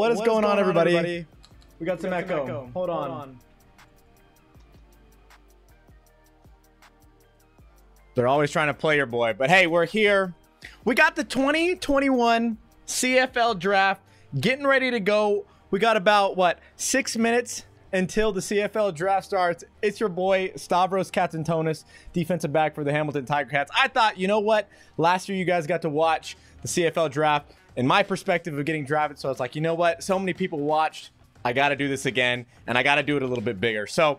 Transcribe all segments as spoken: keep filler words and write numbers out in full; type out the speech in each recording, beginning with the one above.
what is what going is on, everybody? everybody? We got, we some, got echo. some echo. Hold, Hold on. on. They're always trying to play your boy, but hey, we're here. We got the twenty twenty-one C F L draft getting ready to go. We got about, what, six minutes until the C F L draft starts. It's your boy, Stavros Katsantonis, defensive back for the Hamilton Tiger-Cats. I thought, you know what? Last year, you guys got to watch the C F L draft in my perspective of getting drafted. So I was like, you know what? So many people watched. I got to do this again, and I got to do it a little bit bigger. So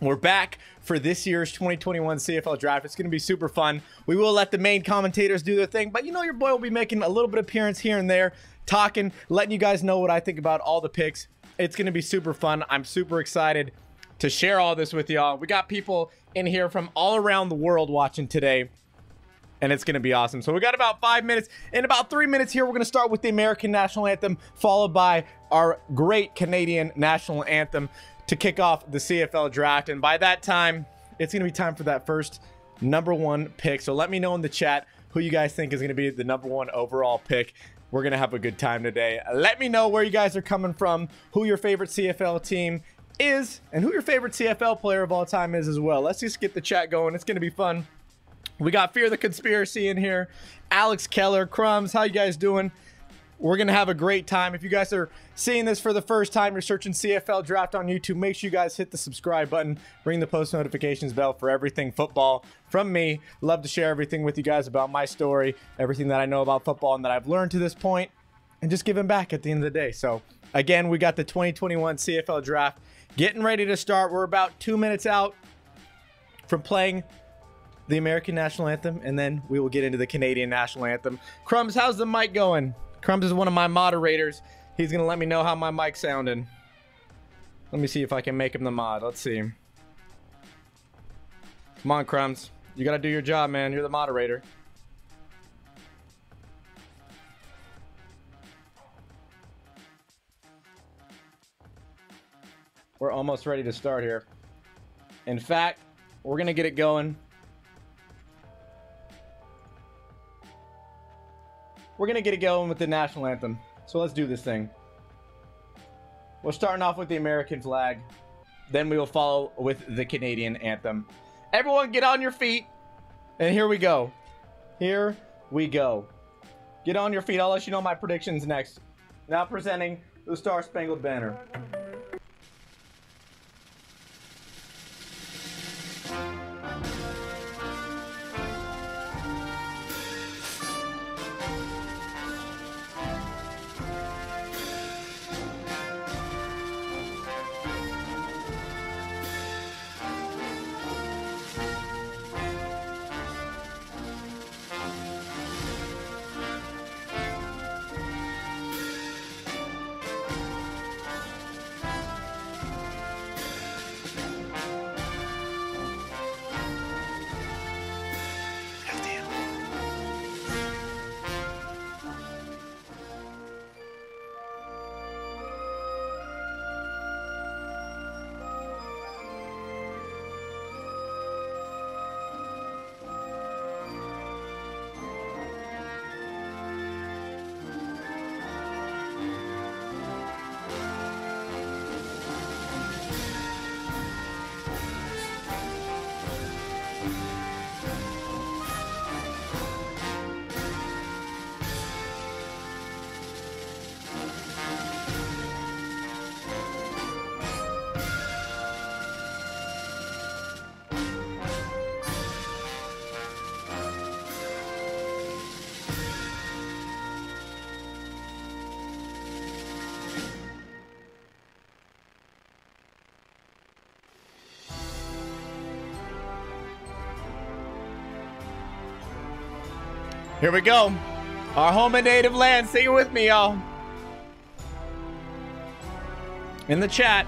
we're back for this year's twenty twenty-one C F L draft. It's going to be super fun. We will let the main commentators do their thing, but you know your boy will be making a little bit of appearance here and there, talking, letting you guys know what I think about all the picks. It's going to be super fun. I'm super excited to share all this with y'all. We got people in here from all around the world watching today, and it's going to be awesome. So we got about five minutes. In about three minutes here, we're going to start with the American National Anthem, followed by our great Canadian National Anthem to kick off the C F L draft. And by that time, it's going to be time for that first number one pick. So let me know in the chat who you guys think is going to be the number one overall pick. We're going to have a good time today. Let me know where you guys are coming from, who your favorite C F L team is, and who your favorite C F L player of all time is as well. Let's just get the chat going. It's going to be fun. We got Fear the Conspiracy in here. Alex Keller, Crumbs, how you guys doing? We're going to have a great time. If you guys are seeing this for the first time, you're searching C F L Draft on YouTube, make sure you guys hit the subscribe button. Ring the post notifications bell for everything football from me. Love to share everything with you guys about my story, everything that I know about football and that I've learned to this point, and just giving back at the end of the day. So, again, we got the twenty twenty-one C F L Draft getting ready to start. We're about two minutes out from playing the American National Anthem, and then we will get into the Canadian National Anthem. Crumbs, how's the mic going? Crumbs is one of my moderators. He's gonna let me know how my mic's sounding. Let me see if I can make him the mod. Let's see. Come on, Crumbs. You gotta do your job, man. You're the moderator. We're almost ready to start here. In fact, we're gonna get it going. We're going to get it going with the national anthem. So let's do this thing. We're starting off with the American flag. Then we will follow with the Canadian anthem. Everyone get on your feet. And here we go. Here we go. Get on your feet. I'll let you know my predictions next. Now presenting the Star Spangled Banner. Here we go. Our home and native land. Sing it with me, y'all. In the chat.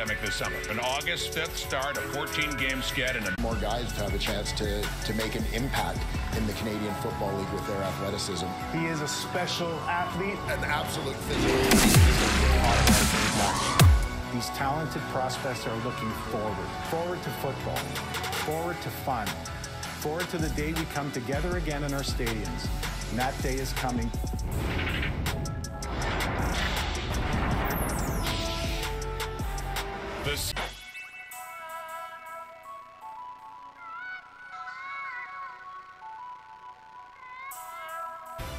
pandemic this summer. An August fifth start, a fourteen game sked, and a more guys to have a chance to, to make an impact in the Canadian Football League with their athleticism. He is a special athlete. An absolute physical. These talented prospects are looking forward, forward to football, forward to fun, forward to the day we come together again in our stadiums. And that day is coming. This.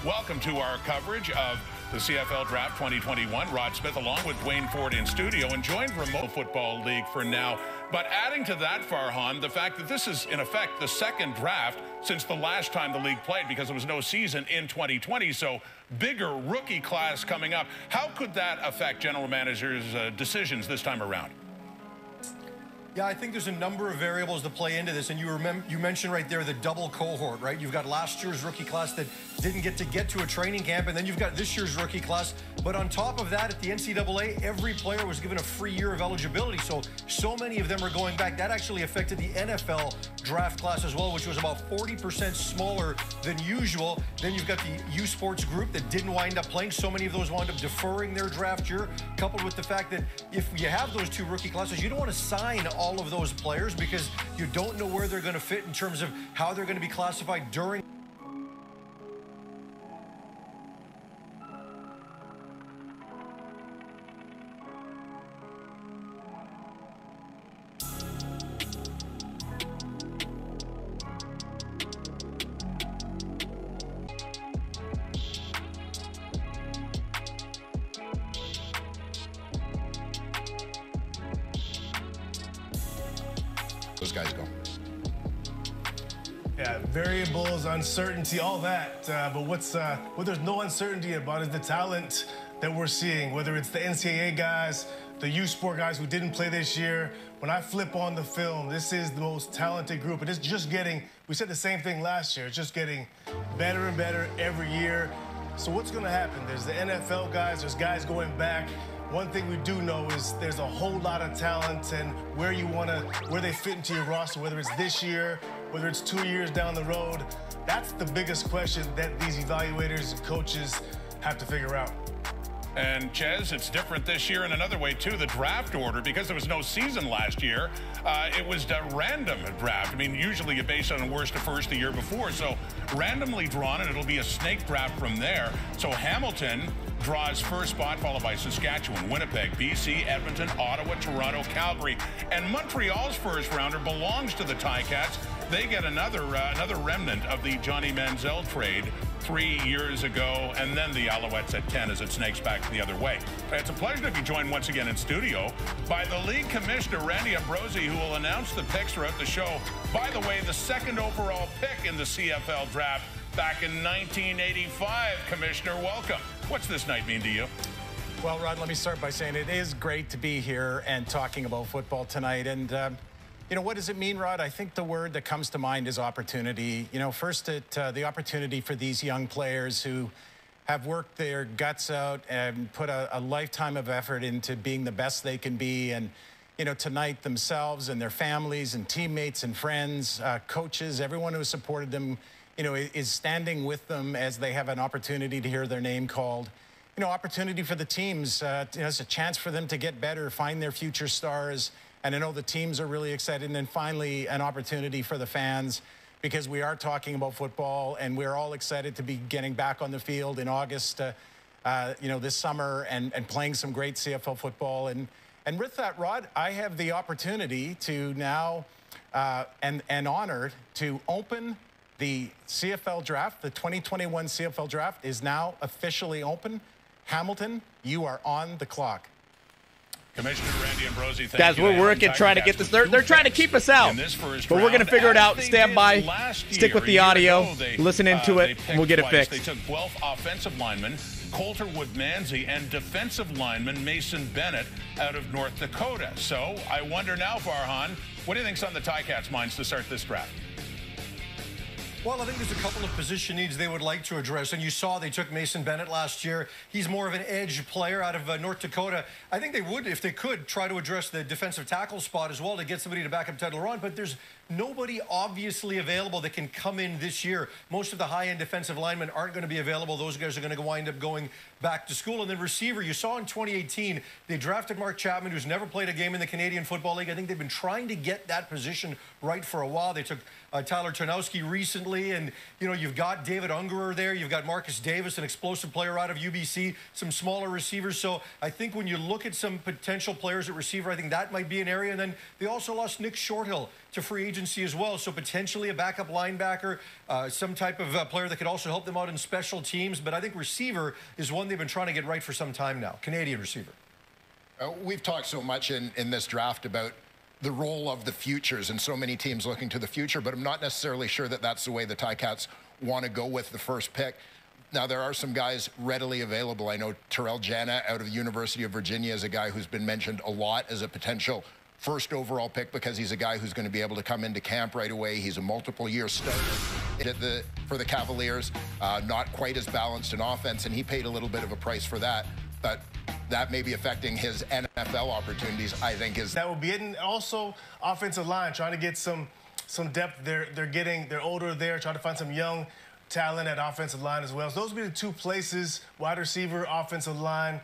Welcome to our coverage of the C F L Draft twenty twenty-one. Rod Smith along with Dwayne Ford in studio and joined remote football league for now. But adding to that, Farhan, the fact that this is in effect the second draft since the last time the league played because there was no season in twenty twenty. So bigger rookie class coming up. How could that affect general managers' uh, decisions this time around? Yeah, I think there's a number of variables to play into this, and you remember you mentioned right there the double cohort, right? You've got last year's rookie class that didn't get to get to a training camp, and then you've got this year's rookie class. But on top of that, at the N C double A, every player was given a free year of eligibility, so so many of them are going back. That actually affected the N F L draft class as well, which was about forty percent smaller than usual. Then you've got the U Sports group that didn't wind up playing. So many of those wound up deferring their draft year, coupled with the fact that if you have those two rookie classes, you don't want to sign all of those players because you don't know where they're going to fit in terms of how they're going to be classified during. Uncertainty, all that, uh, but what's uh, what there's no uncertainty about is the talent that we're seeing, whether it's the N C double A guys, the U Sport guys who didn't play this year. When I flip on the film, this is the most talented group, and it's just getting, we said the same thing last year, it's just getting better and better every year. So what's going to happen? There's the N F L guys, there's guys going back. One thing we do know is there's a whole lot of talent, and where you want to, where they fit into your roster, whether it's this year, whether it's two years down the road, that's the biggest question that these evaluators and coaches have to figure out. And Chaz, it's different this year in another way too, the draft order, because there was no season last year. Uh, it was a random draft. I mean, usually you base on worst to first the year before, so randomly drawn, and it'll be a snake draft from there. So Hamilton draws first spot, followed by Saskatchewan, Winnipeg, B C, Edmonton, Ottawa, Toronto, Calgary, and Montreal's first rounder belongs to the Ticats. They get another uh, another remnant of the Johnny Manziel trade three years ago, and then the Alouettes at ten as it snakes back the other way. It's a pleasure to be joined once again in studio by the league commissioner, Randy Ambrosie, who will announce the picks throughout the show. By the way, the second overall pick in the C F L draft back in nineteen eighty-five. Commissioner, welcome. What's this night mean to you? Well, Rod, let me start by saying it is great to be here and talking about football tonight. And um, you know, what does it mean, Rod? I think the word that comes to mind is opportunity. You know, first, it, uh, the opportunity for these young players who have worked their guts out and put a, a lifetime of effort into being the best they can be. And, you know, tonight themselves and their families and teammates and friends, uh, coaches, everyone who supported them, you know, is standing with them as they have an opportunity to hear their name called. You know, opportunity for the teams. Uh, you know, it's a chance for them to get better, find their future stars. And I know the teams are really excited. And then finally, an opportunity for the fans, because we are talking about football and we're all excited to be getting back on the field in August, uh, uh, you know, this summer and, and playing some great C F L football. And, and with that, Rod, I have the opportunity to now uh, and, and honored to open the C F L draft. The twenty twenty-one C F L draft is now officially open. Hamilton, you are on the clock. Commissioner Randy Ambrosie, thank guys, you. We're working, trying to get this. They're, they're trying to keep us out, but we're going to figure it out. Stand by, stick with the audio, they, listen into uh, it, and we'll get it fixed. They took Guelph offensive lineman Colter Wood-Manzi and defensive lineman Mason Bennett out of North Dakota. So I wonder now, Farhan, what do you think's on the Ticats' minds to start this draft? Well, I think there's a couple of position needs they would like to address, and you saw they took Mason Bennett last year. He's more of an edge player out of uh, North Dakota. I think they would, if they could, try to address the defensive tackle spot as well to get somebody to back up Ted Laurent, but there's nobody obviously available that can come in this year. Most of the high-end defensive linemen aren't going to be available. Those guys are going to wind up going back to school. And then receiver, you saw in twenty eighteen, they drafted Mark Chapman, who's never played a game in the Canadian Football League. I think they've been trying to get that position right for a while. They took uh, Tyler Tarnowski recently. And, you know, you've got David Ungerer there. You've got Marcus Davis, an explosive player out of U B C, some smaller receivers. So I think when you look at some potential players at receiver, I think that might be an area. And then they also lost Nick Shorthill to free agency as well. So potentially a backup linebacker, uh, some type of uh, player that could also help them out in special teams. But I think receiver is one they've been trying to get right for some time now, Canadian receiver. Uh, we've talked so much in, in this draft about the role of the futures and so many teams looking to the future, but I'm not necessarily sure that that's the way the Ticats want to go with the first pick. Now, there are some guys readily available. I know Terrell Jana out of the University of Virginia is a guy who's been mentioned a lot as a potential first overall pick because he's a guy who's going to be able to come into camp right away. He's a multiple-year starter at the, for the Cavaliers, uh, not quite as balanced in offense, and he paid a little bit of a price for that. But that may be affecting his N F L opportunities, I think. is That will be it. And also, offensive line, trying to get some some depth. They're, they're getting, they're older there, trying to find some young talent at offensive line as well. So those will be the two places, wide receiver, offensive line,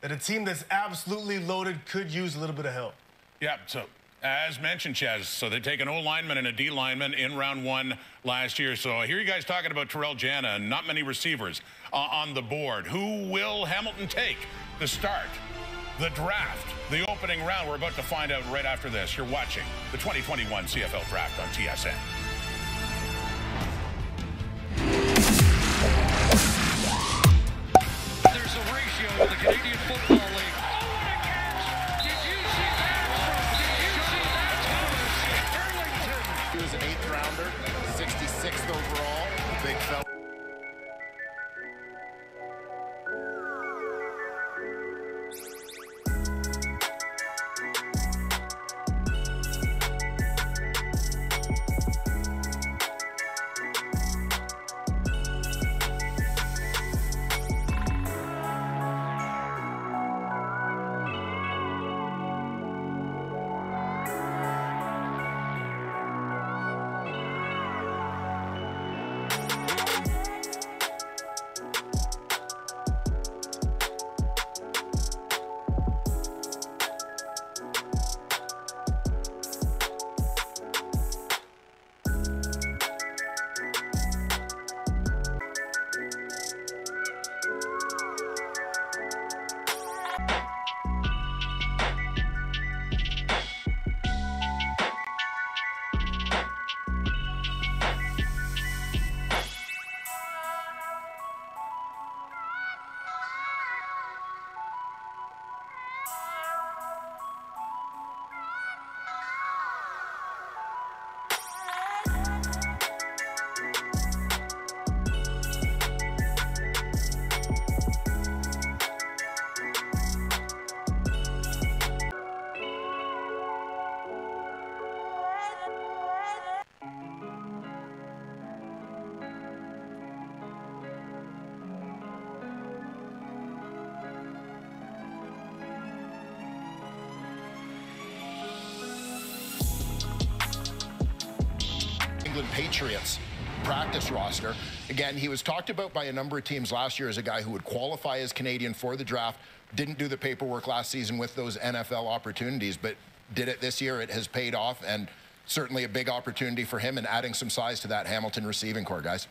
that a team that's absolutely loaded could use a little bit of help. Yeah, so as mentioned, Chaz, so they take an O-lineman and a D-lineman in round one last year. So I hear you guys talking about Terrell Jana and not many receivers uh, on the board. Who will Hamilton take? The start, the draft, the opening round. We're about to find out right after this. You're watching the twenty twenty-one C F L Draft on T S N. There's a ratio in the Canadian Football League. sixty-sixth overall, big fella. Patriots practice roster. Again, he was talked about by a number of teams last year as a guy who would qualify as Canadian for the draft, didn't do the paperwork last season with those N F L opportunities, but did it this year. It has paid off, and certainly a big opportunity for him and adding some size to that Hamilton receiving core, guys.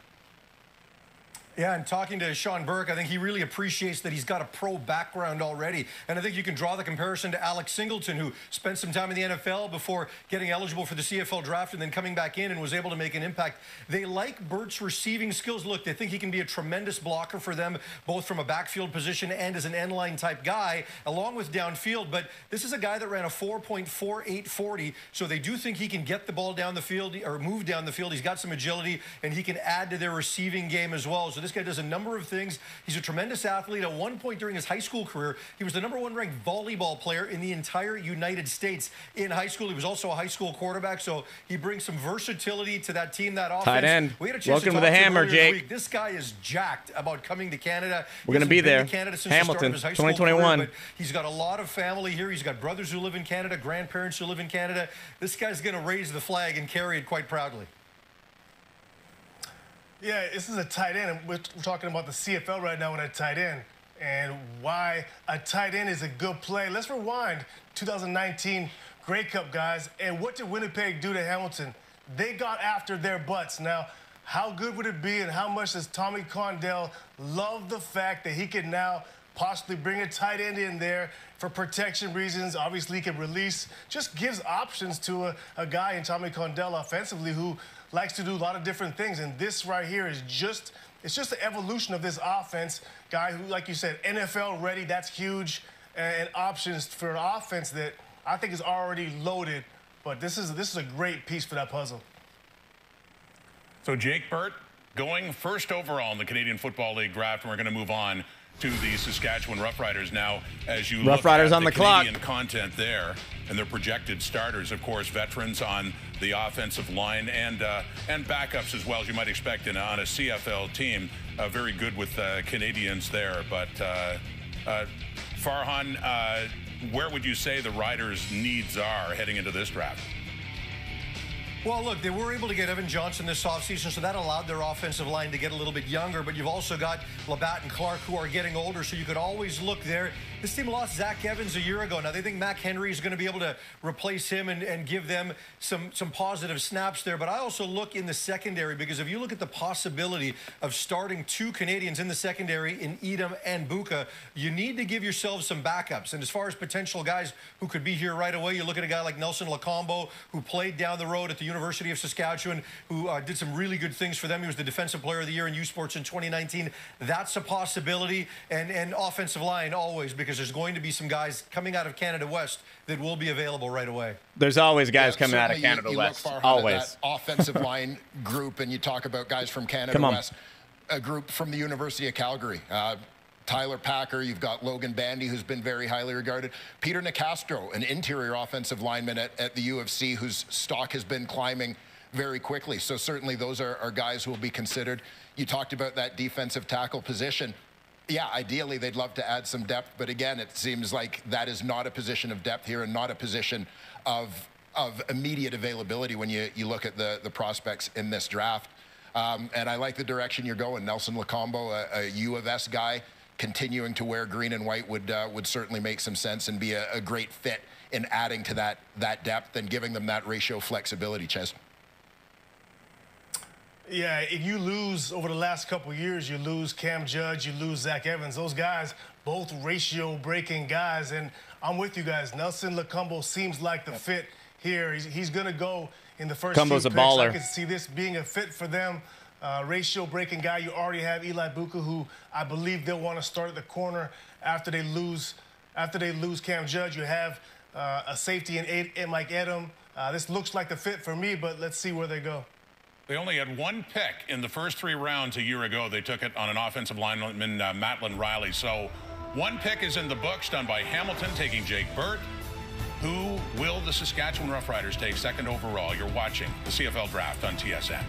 Yeah, and talking to Sean Burke, I think he really appreciates that he's got a pro background already. And I think you can draw the comparison to Alex Singleton, who spent some time in the N F L before getting eligible for the C F L draft and then coming back in and was able to make an impact. They like Burt's receiving skills. Look, they think he can be a tremendous blocker for them, both from a backfield position and as an end line type guy, along with downfield. But this is a guy that ran a four point four eight forty, so they do think he can get the ball down the field or move down the field. He's got some agility, and he can add to their receiving game as well. So So this guy does a number of things. He's a tremendous athlete. At one point during his high school career, he was the number one ranked volleyball player in the entire United States in high school. He was also a high school quarterback, so he brings some versatility to that team, that offense. Tight end. We had a chance Welcome to, to the hammer, Jake. This guy is jacked about coming to Canada. We're going to be there. Hamilton, twenty twenty-one. Career, he's got a lot of family here. He's got brothers who live in Canada, grandparents who live in Canada. This guy's going to raise the flag and carry it quite proudly. Yeah, this is a tight end. We're, we're talking about the C F L right now with a tight end and why a tight end is a good play. Let's rewind two thousand nineteen Grey Cup, guys, and what did Winnipeg do to Hamilton? They got after their butts. Now, how good would it be and how much does Tommy Condell love the fact that he can now possibly bring a tight end in there for protection reasons? Obviously, he can release. Just gives options to a, a guy in Tommy Condell offensively who likes to do a lot of different things. And this right here is just, it's just the evolution of this offense. Guy who, like you said, N F L ready, that's huge. And options for an offense that I think is already loaded. But this is, this is a great piece for that puzzle. So Jake Burt going first overall in the Canadian Football League draft. And we're going to move on to the Saskatchewan Roughriders now, as you look at the Canadian content there and their projected starters, of course, veterans on the offensive line and uh, and backups as well, as you might expect in, on a C F L team. Uh, very good with uh, Canadians there, but uh, uh, Farhan, uh, where would you say the Riders' needs are heading into this draft? Well, look, they were able to get Evan Johnson this offseason, so that allowed their offensive line to get a little bit younger, but you've also got Labatt and Clark, who are getting older, so you could always look there. This team lost Zach Evans a year ago. Now, they think Mack Henry is going to be able to replace him and, and give them some, some positive snaps there, but I also look in the secondary, because if you look at the possibility of starting two Canadians in the secondary in Edom and Buka, you need to give yourselves some backups. And as far as potential guys who could be here right away, you look at a guy like Nelson Lacombe, who played down the road at the University of Saskatchewan, who uh, did some really good things for them. He was the Defensive Player of the Year in U Sports in twenty nineteen. That's a possibility. And, and offensive line always, because there's going to be some guys coming out of Canada West that will be available right away. There's always guys yeah, coming out of Canada you, you West. Always. Offensive line group, and you talk about guys from Canada West, a group from the University of Calgary. Uh, Tyler Packer, you've got Logan Bandy, who's been very highly regarded. Peter Nicastro, an interior offensive lineman at, at the U F C, whose stock has been climbing very quickly. So certainly those are, are guys who will be considered. You talked about that defensive tackle position. Yeah, ideally they'd love to add some depth, but again, it seems like that is not a position of depth here and not a position of, of immediate availability when you, you look at the, the prospects in this draft. Um, and I like the direction you're going. Nelson Lacombe, a, a U of S guy, continuing to wear green and white would uh, would certainly make some sense and be a, a great fit in adding to that that depth and giving them that ratio flexibility, Ches. Yeah, if you lose over the last couple of years, you lose Cam Judge, you lose Zach Evans. Those guys, both ratio-breaking guys, and I'm with you guys. Nelson Lacombe seems like the fit here. He's, he's going to go in the first Combo's few a picks. Baller. I can see this being a fit for them. Uh, ratio-breaking guy. You already have Eli Buka, who I believe they'll want to start at the corner after they lose. After they lose Cam Judge, you have uh, a safety in, eight, in Mike Edom. Uh, this looks like the fit for me, but let's see where they go. They only had one pick in the first three rounds a year ago. They took it on an offensive lineman, uh, Matlin Riley. So one pick is in the books, done by Hamilton, taking Jake Burt. Who will the Saskatchewan Roughriders take second overall? You're watching the C F L Draft on T S N.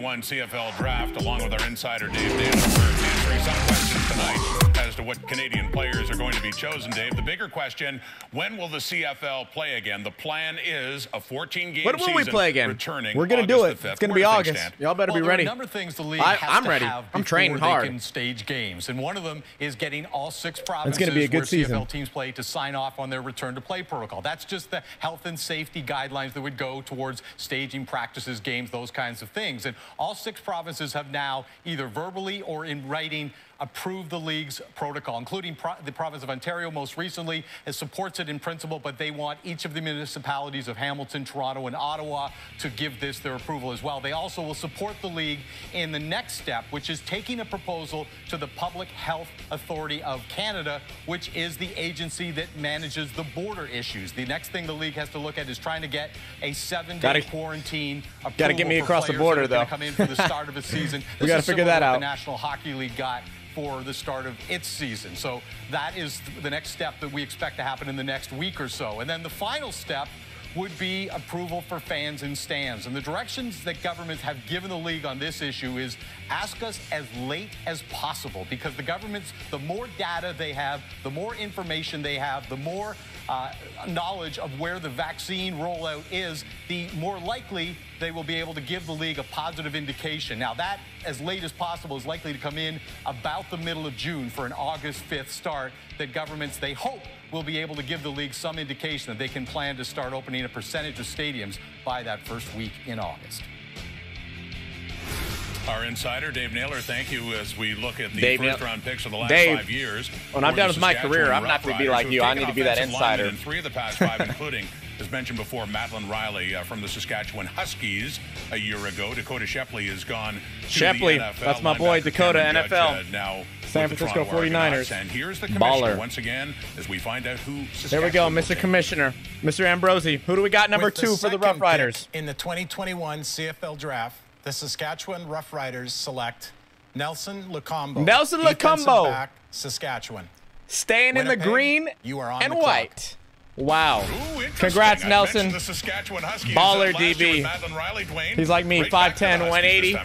twenty twenty-one C F L Draft, along with our insider Dave Danenberg, answering some questions tonight as to what Canadian players are going to be chosen. Dave, the bigger question, when will the C F L play again? The plan is a fourteen-game season. When will we play again? Returning We're going to do it. It's going to be August. Y'all better well, be ready. There are a number of things the league I, has I'm to ready. Have I'm training hard. They can stage games, and one of them is getting all six provinces it's gonna be a good where season. C F L teams play to sign off on their return-to-play protocol. That's just the health and safety guidelines that would go towards staging practices, games, those kinds of things. And all six provinces have now either verbally or in writing approved the league's protocol, including pro the province of Ontario most recently. It supports it in principle, but they want each of the municipalities of Hamilton, Toronto, and Ottawa to give this their approval as well. They also will support the league in the next step, which is taking a proposal to the Public Health Authority of Canada, which is the agency that manages the border issues. The next thing the league has to look at is trying to get a seven-day quarantine approval. Got to get me across the border, though. Come in for the start of a season. We got to figure that out. The National Hockey League got for the start of its season. So that is the next step that we expect to happen in the next week or so. And then the final step would be approval for fans in stands. And the directions that governments have given the league on this issue is ask us as late as possible, because the governments, the more data they have, the more information they have, the more uh, knowledge of where the vaccine rollout is, the more likely they will be able to give the league a positive indication. Now that as late as possible is likely to come in about the middle of June for an August fifth start that governments, they hope, will be able to give the league some indication that they can plan to start opening a percentage of stadiums by that first week in August. Our insider, Dave Naylor, thank you. As we look at the Dave first round picks of the last Dave, five years. When I'm done with my career, I'm not going to be like you. I need to be that insider. In three of the past five, including, as mentioned before, Madeline Riley uh, from the Saskatchewan Huskies a year ago. Dakota Shepley has gone to Shepley, the N F L. That's my boy, Dakota, N F L. Judge, uh, now San Francisco forty-niners. And here's the commissioner Baller. Once again as we find out who Saskatchewan. There we go, Mister Commissioner, Mister Ambrosie. Who do we got number With two the for the Rough Riders? In the twenty twenty-one C F L Draft, the Saskatchewan Rough Riders select Nelson Lacombe. Nelson Lacombe, back, Saskatchewan. Staying Winnipeg, in the green you are on and the white. Wow. Ooh, Congrats, Nelson. The Saskatchewan Huskies baller D B. Riley, Dwayne, he's like me, right five ten, one eighty.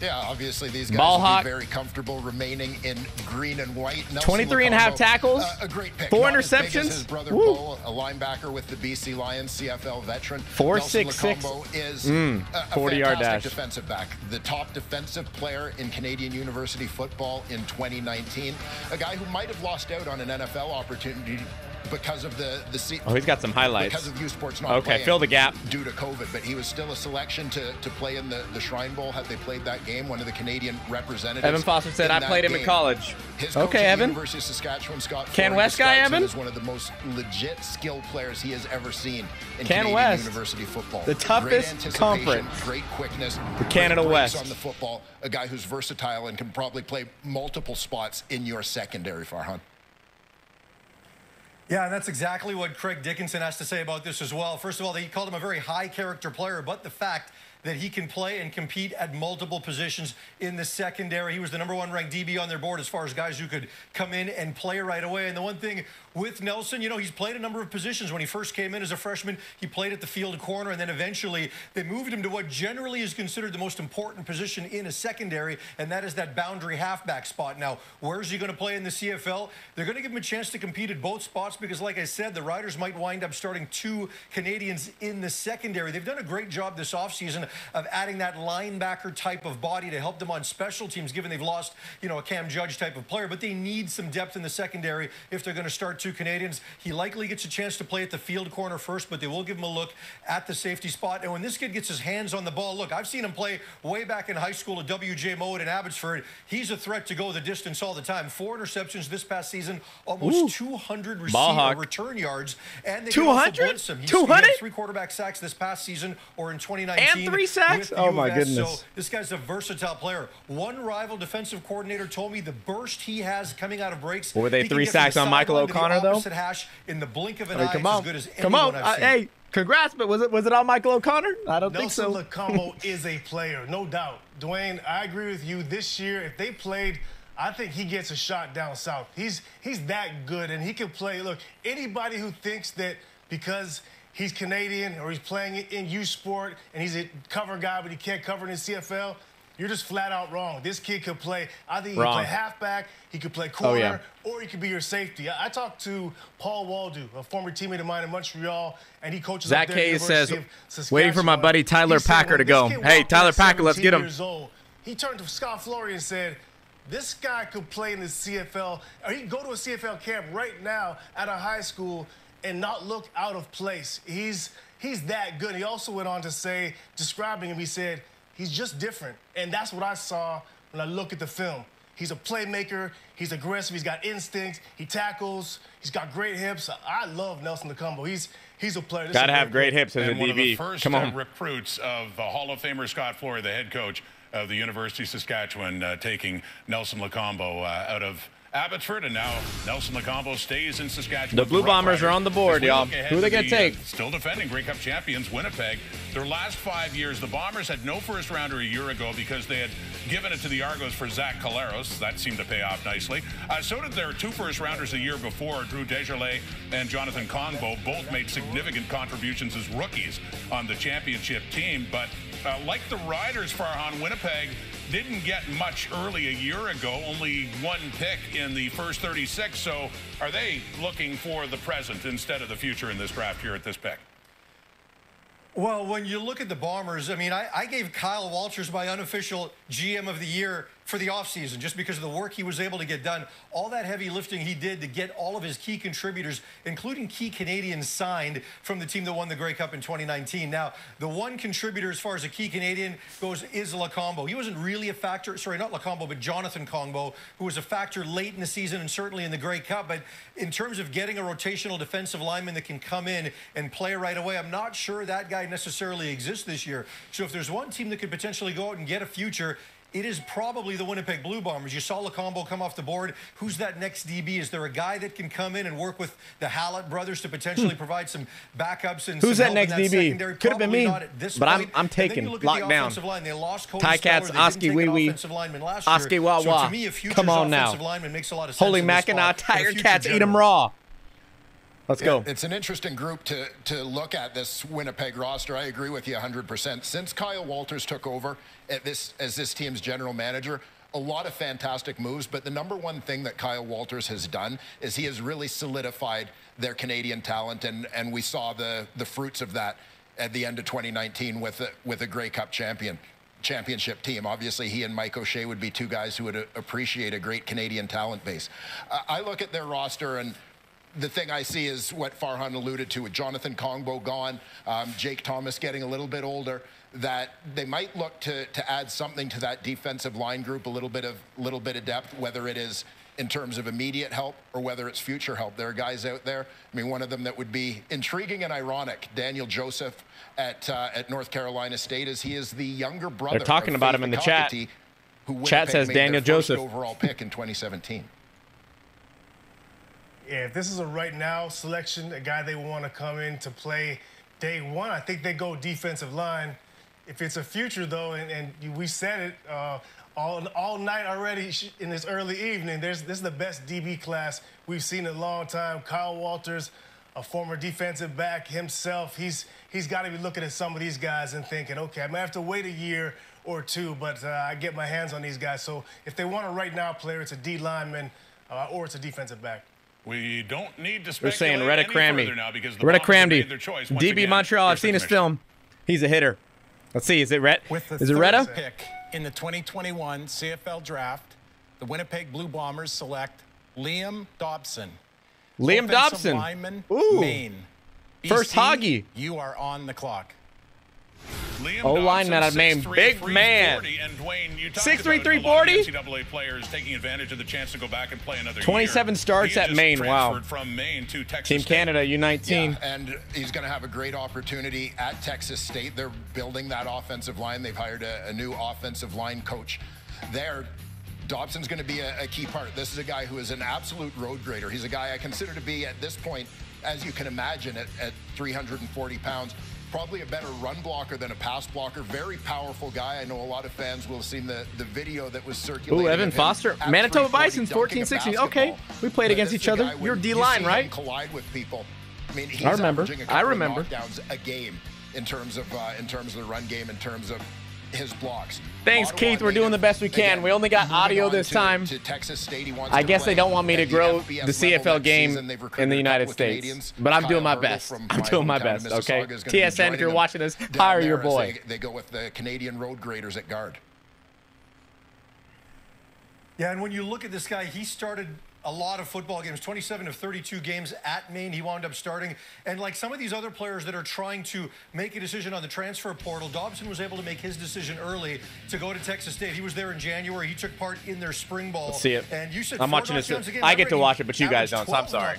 Yeah, obviously these guys Ball will hawk. Be very comfortable remaining in green and white. Nelson twenty-three Lacombe, and a half tackles, uh, a great pick. Four Not interceptions. As as his brother Bo, a linebacker with the B C Lions, C F L veteran. four six six. Is mm, a, a forty-yard dash. Defensive back, the top defensive player in Canadian university football in twenty nineteen. A guy who might have lost out on an N F L opportunity because of the the C oh he's got some highlights because of U Sports not okay fill the gap due to COVID, but he was still a selection to to play in the the Shrine Bowl had they played that game. One of the Canadian representatives, Evan Foster, said I played him game. in college. His okay Evan University of Saskatchewan, Scott Can Ford, West guy Evan is one of the most legit skilled players he has ever seen in Can Canadian West university football. The toughest conference, great quickness, the Canada West on the football, a guy who's versatile and can probably play multiple spots in your secondary. Farhan. Yeah, and that's exactly what Craig Dickinson has to say about this as well. First of all, he called him a very high-character player, but the fact that he can play and compete at multiple positions in the secondary. He was the number one ranked D B on their board as far as guys who could come in and play right away. And the one thing with Nelson, you know, he's played a number of positions. When he first came in as a freshman, he played at the field corner, and then eventually they moved him to what generally is considered the most important position in a secondary, and that is that boundary halfback spot. Now, where's he going to play in the C F L? They're going to give him a chance to compete at both spots because, like I said, the Riders might wind up starting two Canadians in the secondary. They've done a great job this offseason of adding that linebacker type of body to help them on special teams, given they've lost, you know, a Cam Judge type of player, but they need some depth in the secondary if they're going to start two Canadians. He likely gets a chance to play at the field corner first, but they will give him a look at the safety spot. And when this kid gets his hands on the ball, look, I've seen him play way back in high school at W J Mowat in Abbotsford. He's a threat to go the distance all the time. Four interceptions this past season, almost Ooh. two hundred receiver return yards. And they two hundred? Blitz him. He's, two hundred? He had three quarterback sacks this past season or in twenty nineteen. And three sacks? Oh, my goodness. So this guy's a versatile player. One rival defensive coordinator told me the burst he has coming out of breaks. Were they three sacks on Michael O'Connor, though? Hash in the blink of an I mean, eye, come on. As good as come on. Uh, hey, congrats, but was it, was it on Michael O'Connor? I don't Nelson think so. Nelson Lacombe is a player, no doubt. Dwayne, I agree with you. This year, if they played, I think he gets a shot down south. He's, he's that good, and he can play. Look, anybody who thinks that because he's Canadian, or he's playing in U Sport, and he's a cover guy, but he can't cover in the C F L. You're just flat out wrong. This kid could play, I think he wrong. could play halfback, he could play corner, oh, yeah. or he could be your safety. I, I talked to Paul Waldo, a former teammate of mine in Montreal, and he coaches Zach Hayes says, waiting for my buddy Tyler Packer said, to go. Hey, Tyler Packer, let's get him. Old, he turned to Scott Flory and said, this guy could play in the C F L, or he could go to a C F L camp right now at a high school and not look out of place. He's he's that good. He also went on to say, describing him, he said, he's just different. And that's what I saw when I look at the film. He's a playmaker. He's aggressive. He's got instincts. He tackles. He's got great hips. I love Nelson Lacombe. He's he's a player. This Gotta have great hips as a D B. One of the first Come on. recruits of the Hall of Famer Scott Flory, the head coach of the University of Saskatchewan, uh, taking Nelson Lacombe uh, out of Abbotsford, and now Nelson Lacombe stays in Saskatchewan. The Blue Bombers are on the board, y'all. Who are they going to take? Still defending Grey Cup champions, Winnipeg. Their last five years, the Bombers had no first-rounder a year ago because they had given it to the Argos for Zach Caleros. That seemed to pay off nicely. Uh, so did their two first-rounders a year before, Drew Desjardins and Jonathan Convo. Both made significant contributions as rookies on the championship team. But uh, like the Riders, Farhan, Winnipeg didn't get much early a year ago, only one pick in the first thirty-six. So are they looking for the present instead of the future in this draft here at this pick? Well, when you look at the Bombers, I mean, I, I gave Kyle Walters my unofficial G M of the year for the offseason just because of the work he was able to get done. All that heavy lifting he did to get all of his key contributors, including key Canadians, signed from the team that won the Grey Cup in twenty nineteen. Now, the one contributor as far as a key Canadian goes is Lacombe. He wasn't really a factor, sorry, not Lacombe, but Jonathan Kongbo, who was a factor late in the season and certainly in the Grey Cup. But in terms of getting a rotational defensive lineman that can come in and play right away, I'm not sure that guy necessarily exists this year. So if there's one team that could potentially go out and get a future, it is probably the Winnipeg Blue Bombers. You saw Lacombe come off the board. Who's that next D B? Is there a guy that can come in and work with the Hallett brothers to potentially hmm. provide some backups? And who's some that next that D B? Could have been me, but I'm, I'm taking lockdown. Ty Cats, Oski Wee Wee, Oski Wah Wah. So to me, a come on now. Makes a lot of sense. Holy Mackinac, Tiger Cats, eat them raw. Let's go. It's an interesting group to, to look at, this Winnipeg roster. I agree with you one hundred percent. Since Kyle Walters took over at this, as this team's general manager, a lot of fantastic moves, but the number one thing that Kyle Walters has done is he has really solidified their Canadian talent, and, and we saw the, the fruits of that at the end of twenty nineteen with a, with a Grey Cup champion. championship team. Obviously, he and Mike O'Shea would be two guys who would appreciate a great Canadian talent base. Uh, I look at their roster, and the thing I see is what Farhan alluded to with Jonathan Kongbo gone, um, Jake Thomas getting a little bit older, that they might look to, to add something to that defensive line group, a little bit of little bit of depth, whether it is in terms of immediate help or whether it's future help. There are guys out there. I mean, one of them that would be intriguing and ironic, Daniel Joseph at, uh, at North Carolina State, as he is the younger brother. They're talking about him in the chat. Who chat says Daniel Joseph. Overall pick in twenty seventeen. Yeah, if this is a right now selection, a guy they want to come in to play day one, I think they go defensive line. If it's a future, though, and, and we said it uh, all, all night already in this early evening, there's, this is the best D B class we've seen in a long time. Kyle Walters, a former defensive back himself, he's, he's got to be looking at some of these guys and thinking, okay, I might have to wait a year or two, but uh, I get my hands on these guys. So if they want a right now player, it's a D lineman uh, or it's a defensive back. We don't need to speculate saying Retta any Cramby. further now because the Retta Cramby, D B again, Montreal. I've seen his film. He's a hitter. Let's see. Is it Retta? Is it Retta? Pick in the twenty twenty-one C F L draft, the Winnipeg Blue Bombers select Liam Dobson. Liam Offensive Dobson. Lineman, Ooh. Maine. B C, First Hoggy. You are on the clock. O lineman out of Maine, big man. six three three forty. N C double A players taking advantage of the chance to go back and play another twenty-seven year. starts at Maine. Wow. From Maine to Texas Team State. Canada, U nineteen. Yeah, and he's going to have a great opportunity at Texas State. They're building that offensive line. They've hired a, a new offensive line coach there. Dobson's going to be a, a key part. This is a guy who is an absolute road grader. He's a guy I consider to be, at this point, as you can imagine, at, at three hundred forty pounds. Probably a better run blocker than a pass blocker. Very powerful guy. I know a lot of fans will have seen the, the video that was circulating. Oh, Evan Foster. Manitoba Bison's fourteen sixty. Okay, we played against each other. You're D-line, right? Collide with people. I mean, he's I remember. I remember. Knockdowns a game in terms of uh, in terms of the run game, in terms of his blocks. Thanks, Ottawa Keith. We're doing the best we can. Again, we only got audio this to, time. To Texas State, he wants I guess they don't want me to grow the C F L game in the United States, Canadians, but I'm Kyle doing my best. I'm doing my best, okay? T S N, if you're watching this, hire your boy. They, they go with the Canadian Road Graders at guard. Yeah, and when you look at this guy, he started a lot of football games, twenty-seven of thirty-two games at Maine he wound up starting. And like some of these other players that are trying to make a decision on the transfer portal, Dobson was able to make his decision early to go to Texas State. He was there in January. He took part in their spring ball. Let's see it. And you said I'm watching this. Again, I get to watch it, but you guys don't, so I'm sorry.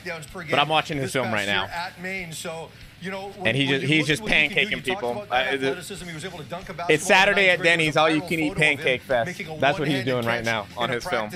But I'm watching his film right now. At Maine, so... You know, and he just, he's just pancaking people. Uh, the, it's Saturday at Denny's, all you can eat pancake fest. That's what he's doing right now on his film.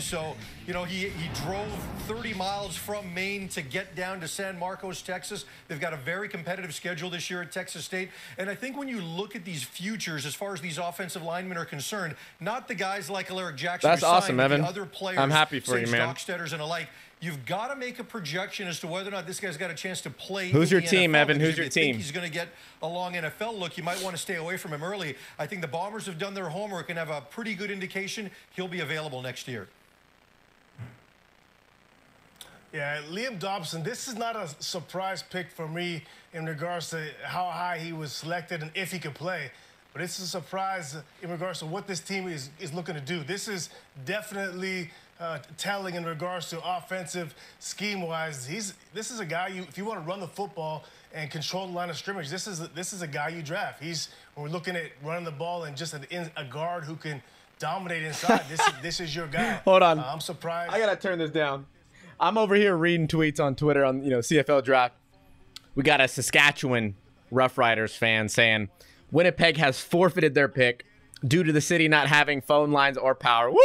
So, you know, he, he drove thirty miles from Maine to get down to San Marcos, Texas. They've got a very competitive schedule this year at Texas State. And I think when you look at these futures, as far as these offensive linemen are concerned, not the guys like Alaric Jackson. That's awesome, Evan. Other players, I'm happy for you, man. Stocksteaders and alike. You've got to make a projection as to whether or not this guy's got a chance to play. Who's your team, Evan? Who's your team? He's going to get a long N F L look. You might want to stay away from him early. I think the Bombers have done their homework and have a pretty good indication he'll be available next year. Yeah, Liam Dobson, this is not a surprise pick for me in regards to how high he was selected and if he could play. But this is a surprise in regards to what this team is, is looking to do. This is definitely... Uh, telling in regards to offensive scheme-wise, he's this is a guy you if you want to run the football and control the line of scrimmage. This is this is a guy you draft. He's when we're looking at running the ball and just an in, a guard who can dominate inside. This is this is your guy. Hold on, uh, I'm surprised. I gotta turn this down. I'm over here reading tweets on Twitter on you know C F L draft. We got a Saskatchewan Roughriders fan saying Winnipeg has forfeited their pick due to the city not having phone lines or power. Woo!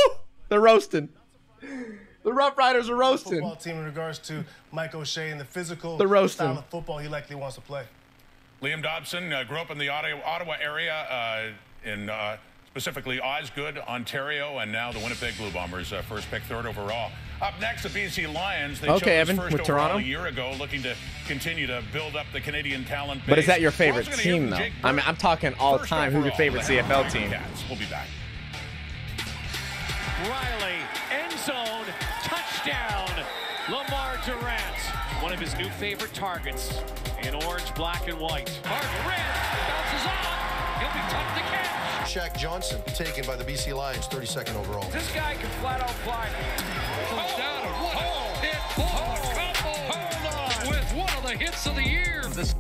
They're roasting. The Rough Riders are roasting. Football team in regards to Mike O'Shea and the physical the style of football he likely wants to play. Liam Dobson uh, grew up in the Ottawa area, uh, in uh, specifically Osgood, Ontario, and now the Winnipeg Blue Bombers, uh, first pick, third overall. Up next, the B C Lions. They okay, Evan, first with Toronto a year ago, looking to continue to build up the Canadian talent base. But is that your favorite team, though? I mean, I'm talking all first time. Who's your favorite C F L team? Cats. We'll be back. Riley, end zone, touchdown, Lamar Durant. One of his new favorite targets in orange, black, and white. Hard rip, bounces off, he'll be tough to catch. Shaq Johnson taken by the B C Lions, thirty-second overall. This guy can flat out fly. Oh, down, what a oh, hit ball. Oh, couple, hold on. With one of the hits of the year. This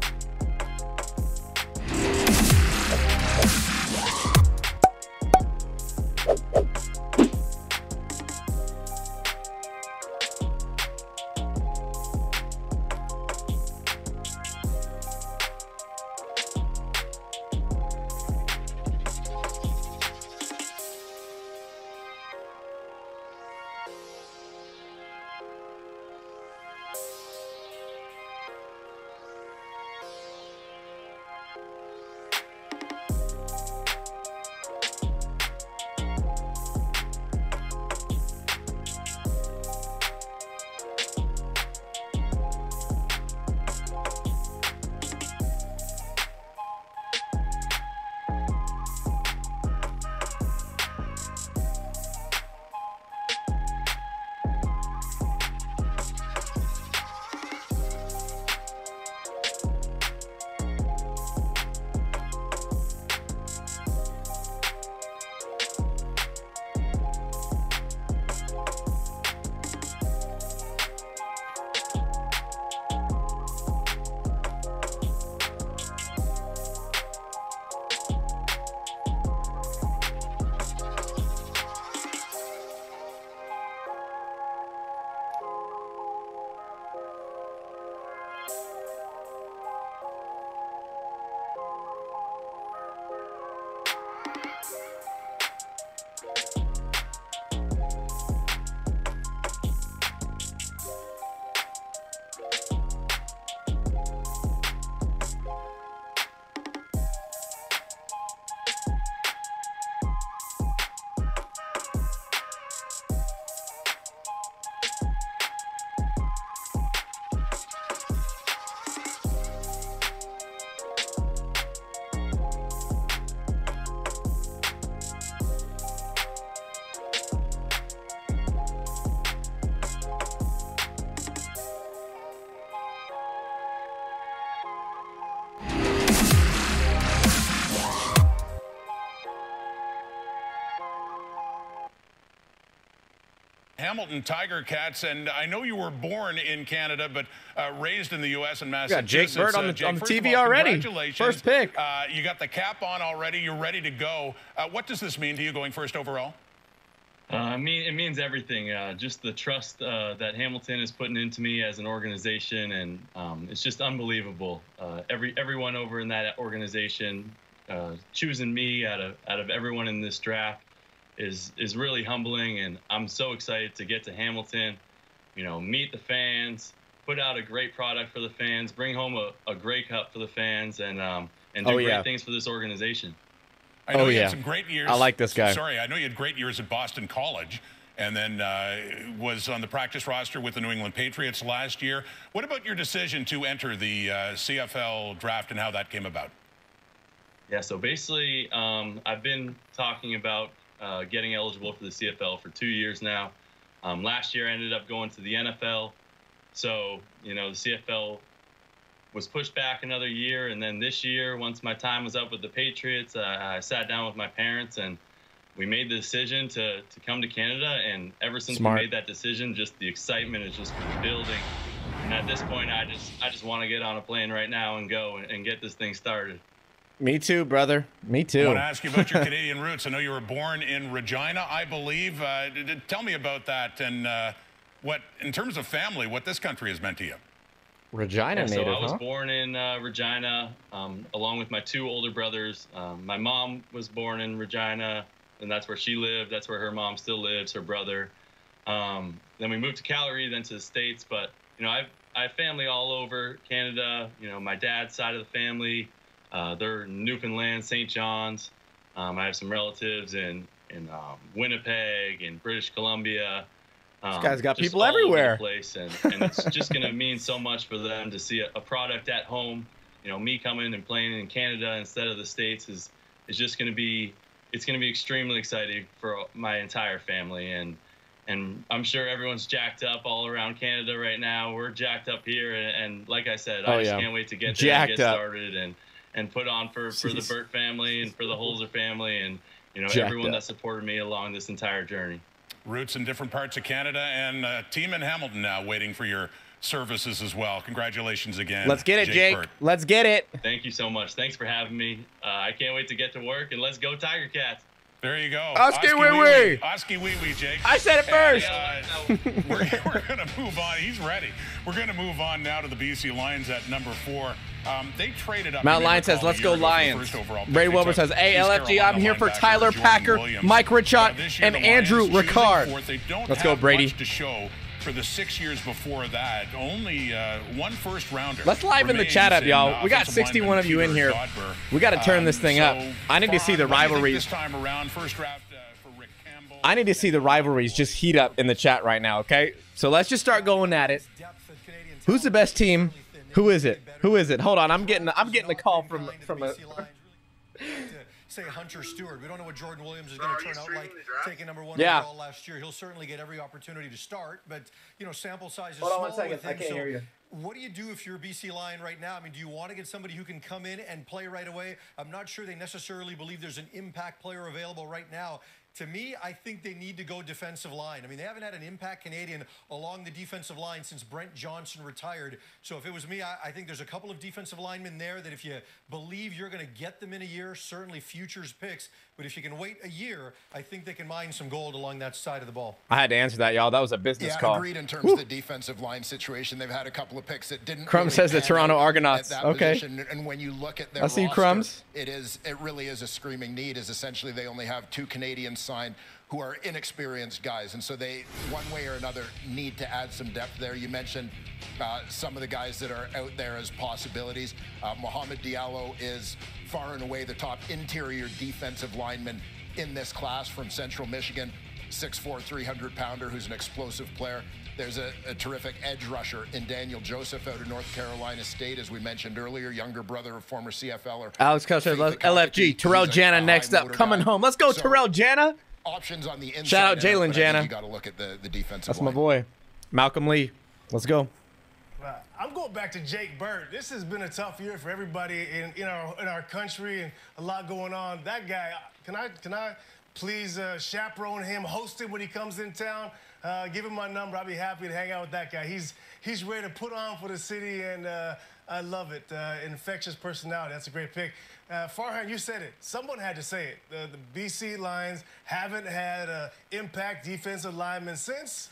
Hamilton Tiger-Cats, and I know you were born in Canada, but uh, raised in the U S and Massachusetts. You got Jake Burt on the, uh, Jake, on the T V all, already. Congratulations. First pick. Uh, you got the cap on already. You're ready to go. Uh, what does this mean to you going first overall? Uh, I mean, it means everything. Uh, just the trust uh, that Hamilton is putting into me as an organization, and um, it's just unbelievable. Uh, every everyone over in that organization uh, choosing me out of out of everyone in this draft is is really humbling, and I'm so excited to get to Hamilton. You know, meet the fans, put out a great product for the fans, bring home a, a great cup for the fans, and um, and do oh, yeah. great things for this organization. I know oh, you yeah. had some great years. I like this guy. Sorry, I know you had great years at Boston College, and then uh, was on the practice roster with the New England Patriots last year. What about your decision to enter the uh, C F L draft and how that came about? Yeah, so basically um, I've been talking about uh, getting eligible for the C F L for two years now. Um, last year I ended up going to the N F L. So, you know, the C F L was pushed back another year, and then this year, once my time was up with the Patriots, uh, I sat down with my parents, and we made the decision to to come to Canada. And ever since Smart. we made that decision, just the excitement has just been building. And at this point, I just I just want to get on a plane right now and go and, and get this thing started. Me too, brother. Me too. I want to ask you about your Canadian roots. I know you were born in Regina, I believe. Uh, tell me about that, and uh, what, in terms of family, what this country has meant to you. Regina yeah, native, so I was huh? born in uh, Regina, um, along with my two older brothers. Um, my mom was born in Regina, and that's where she lived. That's where her mom still lives, her brother. Um, then we moved to Calgary, then to the States. But, you know, I've, I have family all over Canada. You know, my dad's side of the family, uh, they're Newfoundland, Saint John's. Um, I have some relatives in, in um, Winnipeg, in British Columbia. Um, this guy's got people everywhere. Place, and, and it's just going to mean so much for them to see a, a product at home. You know, me coming and playing in Canada instead of the States is is just going to be it's going to be extremely exciting for my entire family, and and I'm sure everyone's jacked up all around Canada right now. We're jacked up here, and, and like I said, oh, I just yeah. can't wait to get there jacked and get up. started and and put on for for Jeez. the Burt family and for the Holzer family, and you know jacked everyone up. that supported me along this entire journey. Roots in different parts of Canada, and a team in Hamilton now waiting for your services as well. Congratulations again. Let's get it, Jake. Jake. Burt. Let's get it. Thank you so much. Thanks for having me. Uh, I can't wait to get to work, and let's go Tiger Cats. There you go. Oski wee wee. Oski wee wee, Jake. I said it first. And, uh, we're we're going to move on. He's ready. We're going to move on now to the B C Lions at number four. Um, they traded up. Mount Lion says, let's go Lions. Ray Wilbur says, hey, L F G, I'm here for Tyler Packer, Mike Richot, and Andrew Ricard. Let's go, Brady. To show for the six years before that, only uh, one first rounder. Let's liven the chat up, y'all. We got sixty-one of you in here. We got to turn this thing up. I need to see the rivalries. Time around, first draft for Rick Campbell. I need to see the rivalries just heat up in the chat right now, okay? So let's just start going at it. Who's the best team? Who is it? Who is it? Hold on, I'm getting I'm getting a call from from a. Say Hunter Stewart. We don't know what Jordan Williams is going to turn out like. Taking number one overall last year, he'll certainly get every opportunity to start, but you know, sample size is small. Hold on one second. I can't hear you. What do you do if you're a B C Lion right now? I mean, do you want to get somebody who can come in and play right away? I'm not sure they necessarily believe there's an impact player available right now. To me, I think they need to go defensive line. I mean, they haven't had an impact Canadian along the defensive line since Brent Johnson retired. So if it was me, I, I think there's a couple of defensive linemen there that if you believe you're going to get them in a year, certainly futures picks. But if you can wait a year, I think they can mine some gold along that side of the ball. I had to answer that, y'all. That was a business yeah, call. Yeah, agreed in terms Woo. of the defensive line situation. They've had a couple of picks that didn't. Crumbs really says the Toronto Argonauts. Okay. Position. And when you look at their I roster, see you, Crumbs. It is. It really is a screaming need. Is essentially they only have two Canadians signed who are inexperienced guys, and so they one way or another need to add some depth there. You mentioned uh, some of the guys that are out there as possibilities. uh, Mohamed Diallo is far and away the top interior defensive lineman in this class from Central Michigan, six four, three hundred pounder, who's an explosive player. There's a, a terrific edge rusher in Daniel Joseph out of North Carolina State, as we mentioned earlier, younger brother of former C F L er. Alex Custer, L F G, Terrell Jana next up, coming guy. home. Let's go, so, Terrell Jana. Options on the inside. Shout out Jalen Jana. You got to look at the, the defensive That's line. my boy, Malcolm Lee. Let's go. Right. I'm going back to Jake Burt. This has been a tough year for everybody in, in, our, in our country, and a lot going on. That guy, can I, can I please uh, chaperone him, host him when he comes in town? Uh, give him my number. I'll be happy to hang out with that guy. He's he's ready to put on for the city, and uh, I love it. Uh, infectious personality. That's a great pick. Uh, Farhan, you said it. Someone had to say it. Uh, the B C Lions haven't had an impact defensive lineman since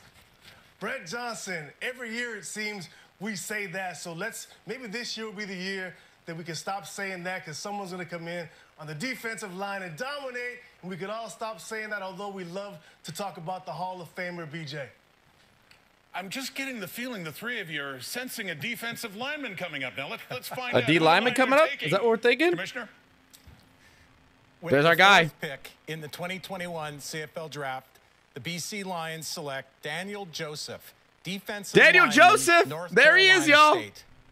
Brett Johnson. Every year, it seems, we say that. So let's maybe this year will be the year that we can stop saying that, because someone's going to come in on the defensive line and dominate, and we could all stop saying that, although we love to talk about the Hall of Famer, B J. I'm just getting the feeling the three of you are sensing a defensive lineman coming up. Now, let's, let's find a out. A D lineman coming up? Taking. Is that what we're thinking? Commissioner? With There's our guy. Pick in the twenty twenty-one C F L Draft, the B C Lions select Daniel Joseph, defensive Daniel Joseph! North there Carolina he is, y'all.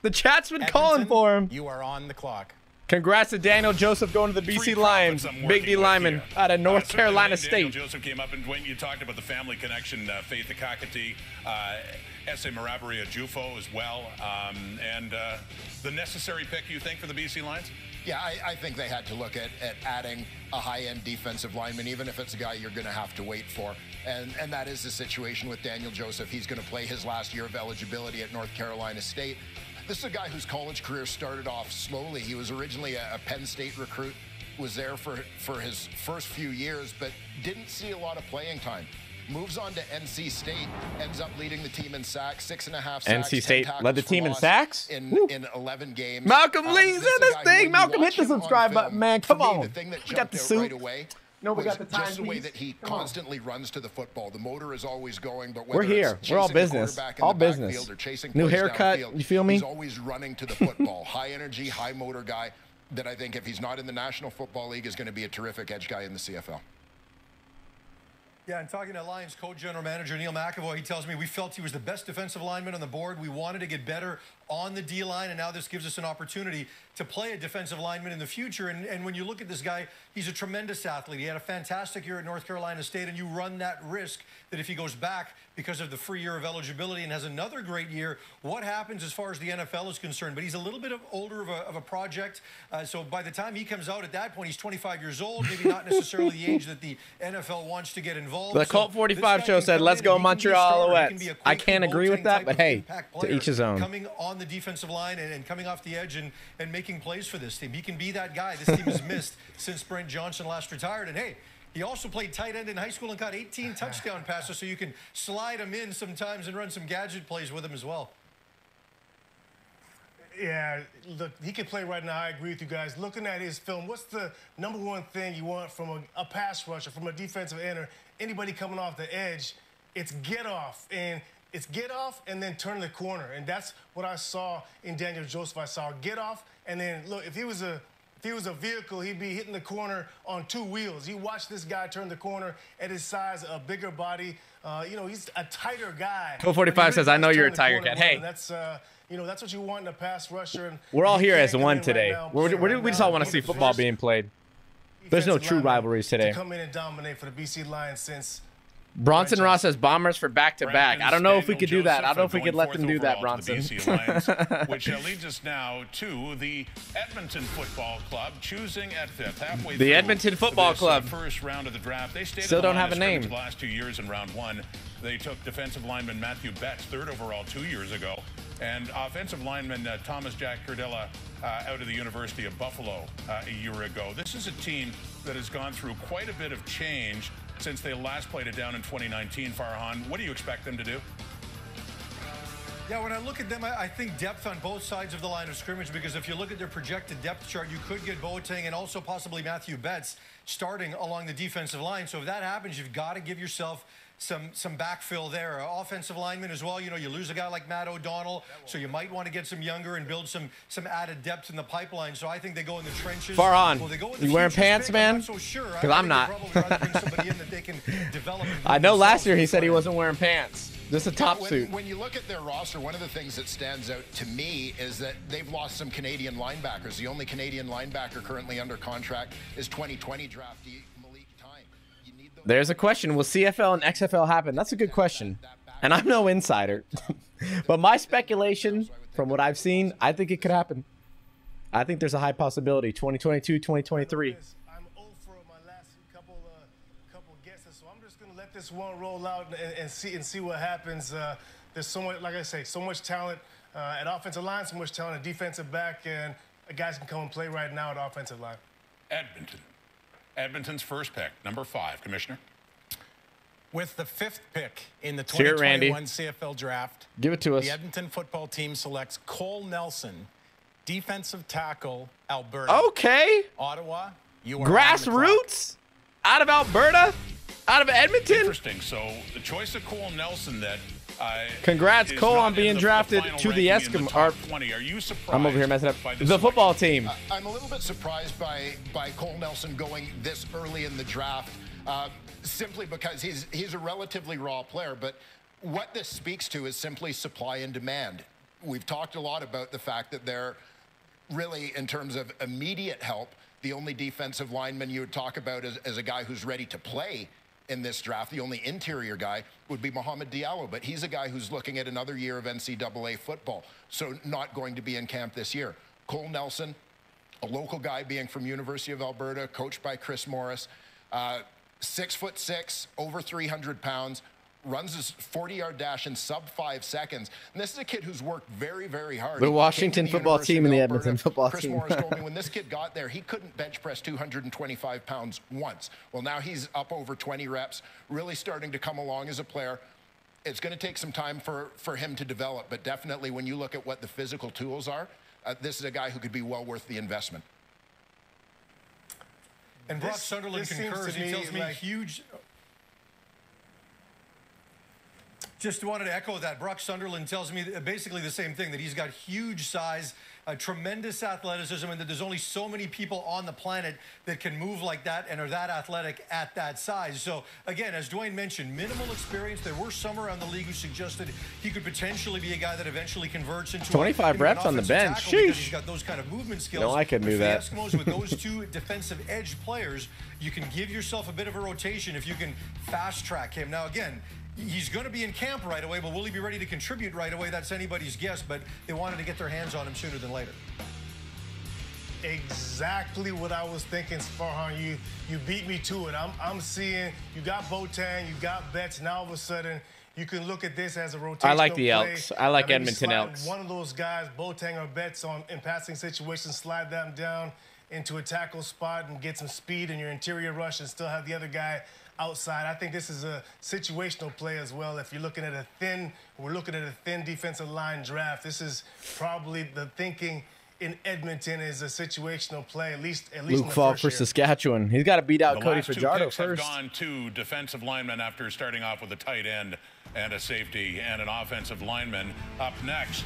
The chat's been Edmonton, calling for him. You are on the clock. Congrats to Daniel Joseph going to the B C Lions. Big D lineman here. Out of North uh, Carolina State. Daniel Joseph came up, and when you talked about the family connection, uh, Faith Akakati, uh, S A Marabari Ajufo as well, um, and uh, the necessary pick, you think, for the B C Lions? Yeah, I, I think they had to look at, at adding a high-end defensive lineman, even if it's a guy you're going to have to wait for. And, and that is the situation with Daniel Joseph. He's going to play his last year of eligibility at North Carolina State. This is a guy whose college career started off slowly. He was originally a, a Penn State recruit, was there for, for his first few years, but didn't see a lot of playing time. Moves on to N C State, ends up leading the team in sacks, six and a half sacks. N C State led the team in sacks? In, in eleven games. Malcolm um, Lee's in this thing. Malcolm, hit the subscribe button, man. Come on. The thing that we got the suit. Right away no, we got the time. Just the way that he Come constantly on. runs to the football. The motor is always going, but we're here. We're all business. All business. New haircut. Downfield, you feel me? He's always running to the football. High energy, high motor guy that I think, if he's not in the National Football League, is going to be a terrific edge guy in the C F L. Yeah, and talking to Lions co-general manager Neil McAvoy, he tells me we felt he was the best defensive lineman on the board. We wanted to get better on the D-line, and now this gives us an opportunity to play a defensive lineman in the future. And, and when you look at this guy, he's a tremendous athlete. He had a fantastic year at North Carolina State, and you run that risk that if he goes back because of the free year of eligibility and has another great year, what happens as far as the N F L is concerned? But he's a little bit of older of a, of a project, uh, so by the time he comes out at that point, he's twenty-five years old, maybe not necessarily the age that the N F L wants to get involved. The Colt forty-five show said, let's go Montreal Alouettes. I can't agree with that, but hey, to each his own. Coming on the defensive line and, and coming off the edge and, and making plays for this team. He can be that guy. This team has missed since Brent Johnson last retired. And hey, he also played tight end in high school and got eighteen touchdown passes, so you can slide him in sometimes and run some gadget plays with him as well. Yeah, look, he can play right now. I agree with you guys. Looking at his film, what's the number one thing you want from a, a pass rusher, from a defensive end, or anybody coming off the edge? It's get off, and it's get off and then turn the corner. And that's what I saw in Daniel Joseph. I saw get off, and then, look, if he was a, if he was a vehicle, he'd be hitting the corner on two wheels. You watch this guy turn the corner at his size, a bigger body. Uh, you know, he's a tighter guy. twelve forty-five says, I know you're a Tiger Cat. Hey. That's, uh, you know, that's what you want in a pass rusher. And we're all here as one today. Right now, we're, we're, right we just all want to see football being played. There's no true rivalries today. To come in and dominate for the B C Lions since... Bronson Ross says Bombers for back-to-back. -back. I don't know if we could do that. I don't know if we could let them do that, Bronson. Lions, which leads us now to the Edmonton Football Club, choosing at fifth, halfway the Edmonton Football this, Club. Uh, first round of the draft. They stayed still don't have a name. Last two years in round one, they took defensive lineman Matthew Betts, third overall, two years ago, and offensive lineman uh, Thomas Jack Cardella uh, out of the University of Buffalo uh, a year ago. This is a team that has gone through quite a bit of change since they last played it down in twenty nineteen, Farhan. What do you expect them to do? Yeah, when I look at them, I, I think depth on both sides of the line of scrimmage, because if you look at their projected depth chart, you could get Boateng and also possibly Matthew Betts starting along the defensive line. So if that happens, you've got to give yourself some some backfill there. Offensive linemen as well, you know, you lose a guy like Matt O'Donnell, so you might want to get some younger and build some some added depth in the pipeline. So I think they go in the trenches. Farhan, well, you wearing pants, pick, man? Because I'm not. I know last year he said he wasn't wearing pants. Just a top when, suit. When you look at their roster, one of the things that stands out to me is that they've lost some Canadian linebackers. The only Canadian linebacker currently under contract is twenty twenty draftee. There's a question. Will C F L and X F L happen? That's a good question. And I'm no insider. But my speculation, from what I've seen, I think it could happen. I think there's a high possibility. twenty twenty-two, twenty twenty-three. I'm oh for my last couple, uh, couple guessing, so I'm just going to let this one roll out and, and see and see what happens. Uh, there's so much, like I say, so much talent uh, at offensive line, so much talent at defensive back, and guys can come and play right now at offensive line. Edmonton. Edmonton's first pick, number five, Commissioner. With the fifth pick in the twenty twenty-one C F L draft, give it to us. The Edmonton football team selects Cole Nelson, defensive tackle, Alberta. Okay. Ottawa, you are grassroots out of Alberta, out of Edmonton. Interesting. So the choice of Cole Nelson that. Uh, Congrats, Cole, on being the, drafted the to the Eskimo. Are you surprised? I'm over here messing up the selection? Football team. Uh, I'm a little bit surprised by by Cole Nelson going this early in the draft. Uh, simply because he's he's a relatively raw player, but what this speaks to is simply supply and demand. We've talked a lot about the fact that they're really, in terms of immediate help, the only defensive lineman you would talk about as, as a guy who's ready to play in this draft, the only interior guy, would be Mohamed Diallo, but he's a guy who's looking at another year of N C double A football, so not going to be in camp this year. Cole Nelson, a local guy being from University of Alberta, coached by Chris Morris, uh, six foot six, over three hundred pounds, runs his forty yard dash in sub five seconds. And this is a kid who's worked very, very hard. The Washington football team and the Edmonton football team. Chris Morris told me when this kid got there, he couldn't bench press two hundred twenty-five pounds once. Well, now he's up over twenty reps, really starting to come along as a player. It's going to take some time for, for him to develop, but definitely when you look at what the physical tools are, uh, this is a guy who could be well worth the investment. And Brock this, Sunderland this concurs. He tells me like, huge... Just wanted to echo that. Brock Sunderland tells me basically the same thing, that he's got huge size, a tremendous athleticism, and that there's only so many people on the planet that can move like that and are that athletic at that size. So, again, as Dwayne mentioned, minimal experience. There were some around the league who suggested he could potentially be a guy that eventually converts into twenty-five reps on the bench. Sheesh. He's got those kind of movement skills. No, I can do that. Eskimos, with those two defensive edge players, you can give yourself a bit of a rotation if you can fast track him. Now, again, he's going to be in camp right away, but will he be ready to contribute right away? That's anybody's guess, but they wanted to get their hands on him sooner than later. Exactly what I was thinking, Farhan. You you beat me to it. I'm, I'm seeing you got Botan, you got Betts. Now, all of a sudden, you can look at this as a rotational I like the play. Elks. I like I mean, Edmonton Elks. One of those guys, Botan or Betts, on, in passing situations, slide them down into a tackle spot and get some speed in your interior rush and still have the other guy outside. I think this is a situational play as well. If you're looking at a thin, we're looking at a thin defensive line draft. This is probably the thinking in Edmonton is a situational play. At least, at least Luke Falk for Saskatchewan. He's got to beat out Cody Fajardo first. The last two picks have gone to defensive linemen after starting off with a tight end and a safety and an offensive lineman. Up next,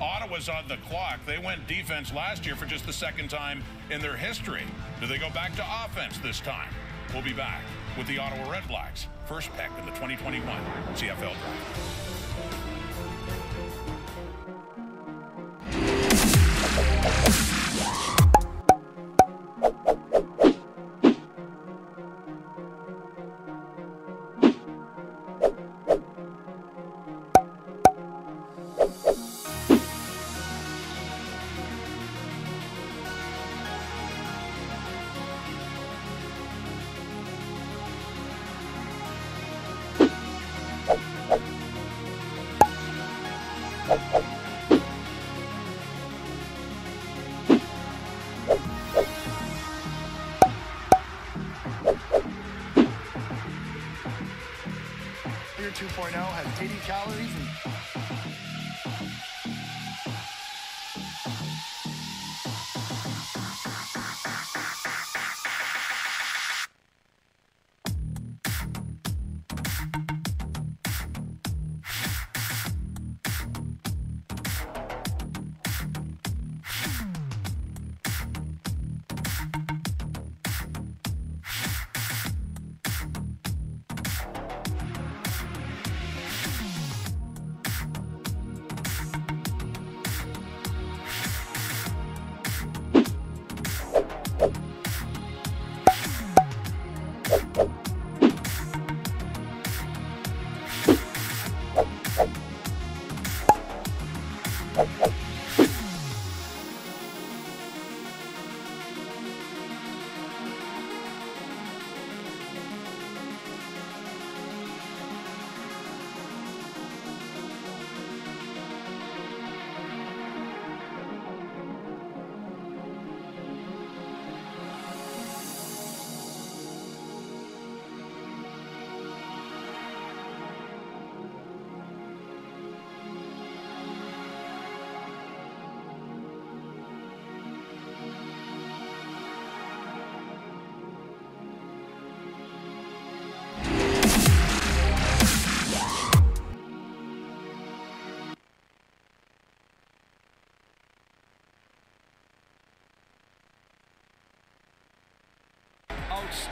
Ottawa's on the clock. They went defense last year for just the second time in their history. Do they go back to offense this time? We'll be back with the Ottawa Redblacks, first pick in the twenty twenty-one C F L draft. two point oh has eighty calories and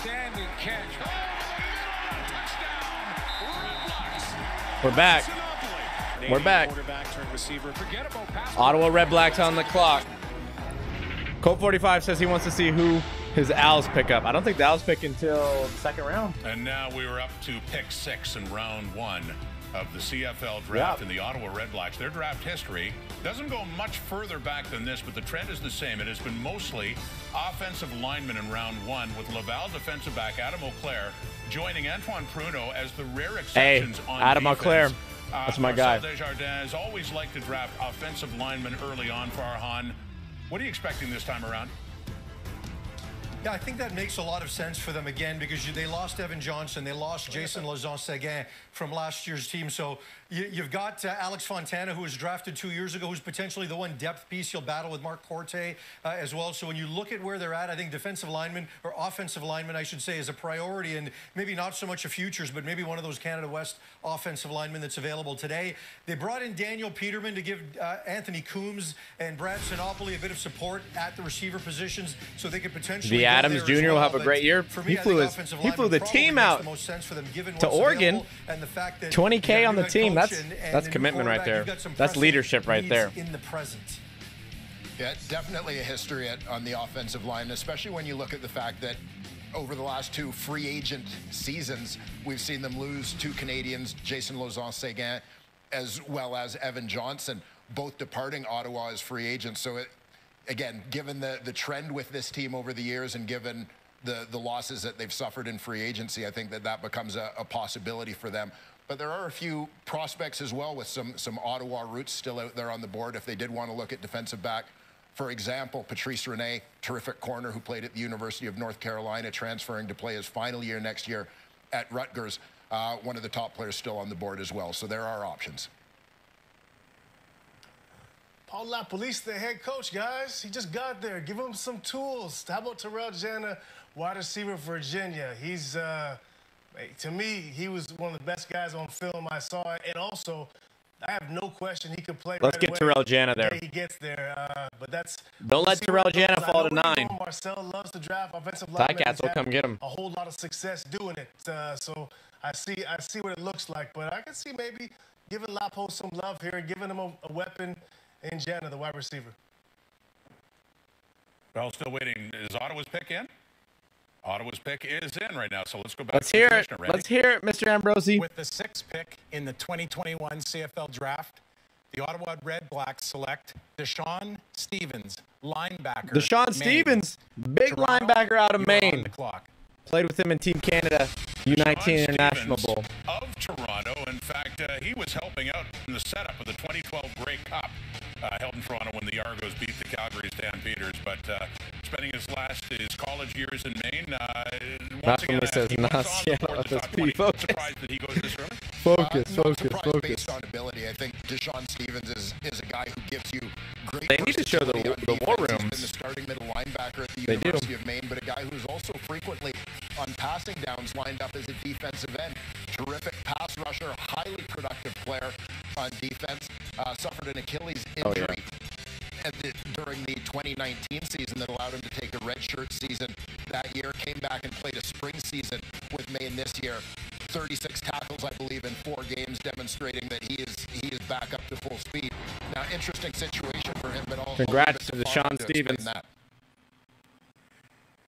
outstanding catch. Oh, touchdown. We're back. We're back. Ottawa Redblacks on the clock. Colt forty-five says he wants to see who his Owls pick up. I don't think the Owls pick until the second round. And now we were up to pick six in round one of the C F L draft, and yep. The Ottawa Redblacks, their draft history doesn't go much further back than this, but the trend is the same. It has been mostly offensive linemen in round one, with Laval defensive back Adam Eau Claire joining Antoine Pruneau as the rare exceptions hey, on Adam defense. Eau Claire. That's my uh, guy. Desjardins always like to draft offensive linemen early on. Farhan, what are you expecting this time around? Yeah, I think that makes a lot of sense for them again, because you, they lost Evan Johnson, they lost Jason Lazon-Seguin from last year's team. So you, you've got uh, Alex Fontana, who was drafted two years ago, who's potentially the one depth piece. He'll battle with Mark Corte uh, as well. So when you look at where they're at, I think defensive lineman, or offensive lineman, I should say, is a priority, and maybe not so much a futures, but maybe one of those Canada West offensive linemen that's available today. They brought in Daniel Peterman to give uh, Anthony Coombs and Brad Sinopoli a bit of support at the receiver positions, so they could potentially... The Adams Junior will have a great year. He flew his, he flew the team out to Oregon. twenty K on the team. That's that's commitment right there. That's leadership right there. In the present. Yeah, definitely a history at, on the offensive line, especially when you look at the fact that over the last two free agent seasons, we've seen them lose two Canadians, Jason Lazon-Seguin, as well as Evan Johnson, both departing Ottawa as free agents. So it. Again, given the, the trend with this team over the years, and given the, the losses that they've suffered in free agency, I think that that becomes a, a possibility for them. But there are a few prospects as well with some, some Ottawa roots still out there on the board if they did want to look at defensive back. For example, Patrice René, terrific corner who played at the University of North Carolina, transferring to play his final year next year at Rutgers. Uh, one of the top players still on the board as well. So there are options. Paul LaPolice, the head coach, guys. He just got there. Give him some tools. How about Terrell Jana, wide receiver, Virginia? He's, uh, to me, he was one of the best guys on film I saw. And also, I have no question he could play. Let's right get away. Terrell Jana there. The he gets there. Uh, but that's. Don't let Terrell Jana fall to nine. Marcel loves to draft offensive linemen. Ticats will come get him. A whole lot of success doing it. Uh, so I see, I see what it looks like. But I can see maybe giving LaPo some love here and giving him a, a weapon. And Jana, the wide receiver. Well, still waiting. Is Ottawa's pick in? Ottawa's pick is in right now, so let's go back. Let's to hear it. Randy. Let's hear it, Mister Ambrosie. With the sixth pick in the twenty twenty-one C F L Draft, the Ottawa Redblacks select Deshaun Stevens, linebacker. Deshaun Stevens, big Toronto, linebacker out of Maine. Played with him in Team Canada, U nineteen International Bowl. Of Toronto, in fact, uh, he was helping out in the setup of the twenty twelve Grey Cup. Uh, held in Toronto when the Argos beat the Calgary Stampeders, but uh, spending his last his college years in Maine. Uh, once again, says he was yeah, on the board. Focus. Surprised that he goes this early. Focus, uh, focus, focus. Based on ability, I think Deshaun Stevens is is a guy who gives you great. They need to show the the war rooms. He's been the starting middle linebacker at the they University do. of Maine, but a guy who's also frequently on passing downs lined up as a defensive end. Terrific pass rusher, highly productive player on defense. Uh, suffered an Achilles injury oh, yeah. at the, during the twenty nineteen season that allowed him to take a redshirt season that year. Came back and played a spring season with Maine this year. thirty-six tackles, I believe, in four games, demonstrating that he is he is back up to full speed. Now, interesting situation for him, but all. Congrats to Deshaun Stevens. That.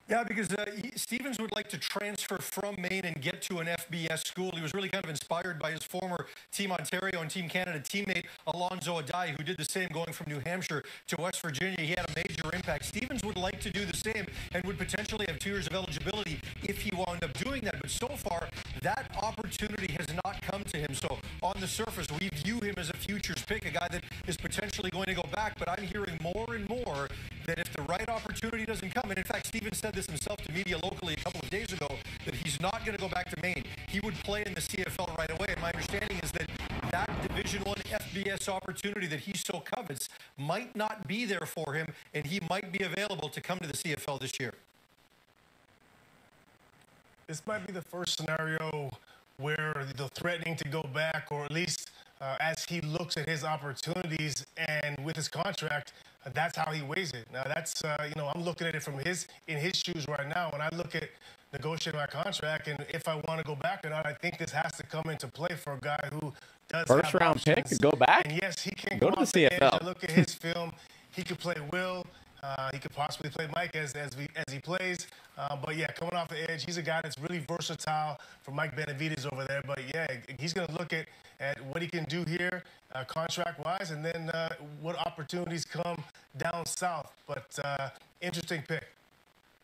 Yeah, because uh, he, Stevens would like to transfer from Maine and get to an F B S school. He was really kind of inspired by his former Team Ontario and Team Canada teammate, Alonzo Adai, who did the same going from New Hampshire to West Virginia. He had a major impact. Stevens would like to do the same and would potentially have two years of eligibility if he wound up doing that. But so far, that opportunity has not come to him. So on the surface, we view him as a futures pick, a guy that is potentially going to go back. But I'm hearing more and more that if the right opportunity doesn't come, and in fact, Stevens said this himself to media locally a couple of days ago, that he's not going to go back to Maine. He would play in the C F L right away. And my understanding is that that Division I F B S opportunity that he so covets might not be there for him, and he might be available to come to the C F L this year. This might be the first scenario where they're threatening to go back, or at least uh, as he looks at his opportunities and with his contract, that's how he weighs it. Now, that's, uh, you know, I'm looking at it from his, in his shoes right now. When I look at negotiate my contract and if I want to go back or not. I think this has to come into play for a guy who does first have round options. Pick go back. And yes, he can go, go to the C F L. Look at his film. He could play Will. Uh, he could possibly play Mike as as, we, as he plays. Uh, but, yeah, coming off the edge, he's a guy that's really versatile for Mike Benavides over there. But, yeah, he's going to look at, at what he can do here uh, contract-wise and then uh, what opportunities come down south. But uh, interesting pick.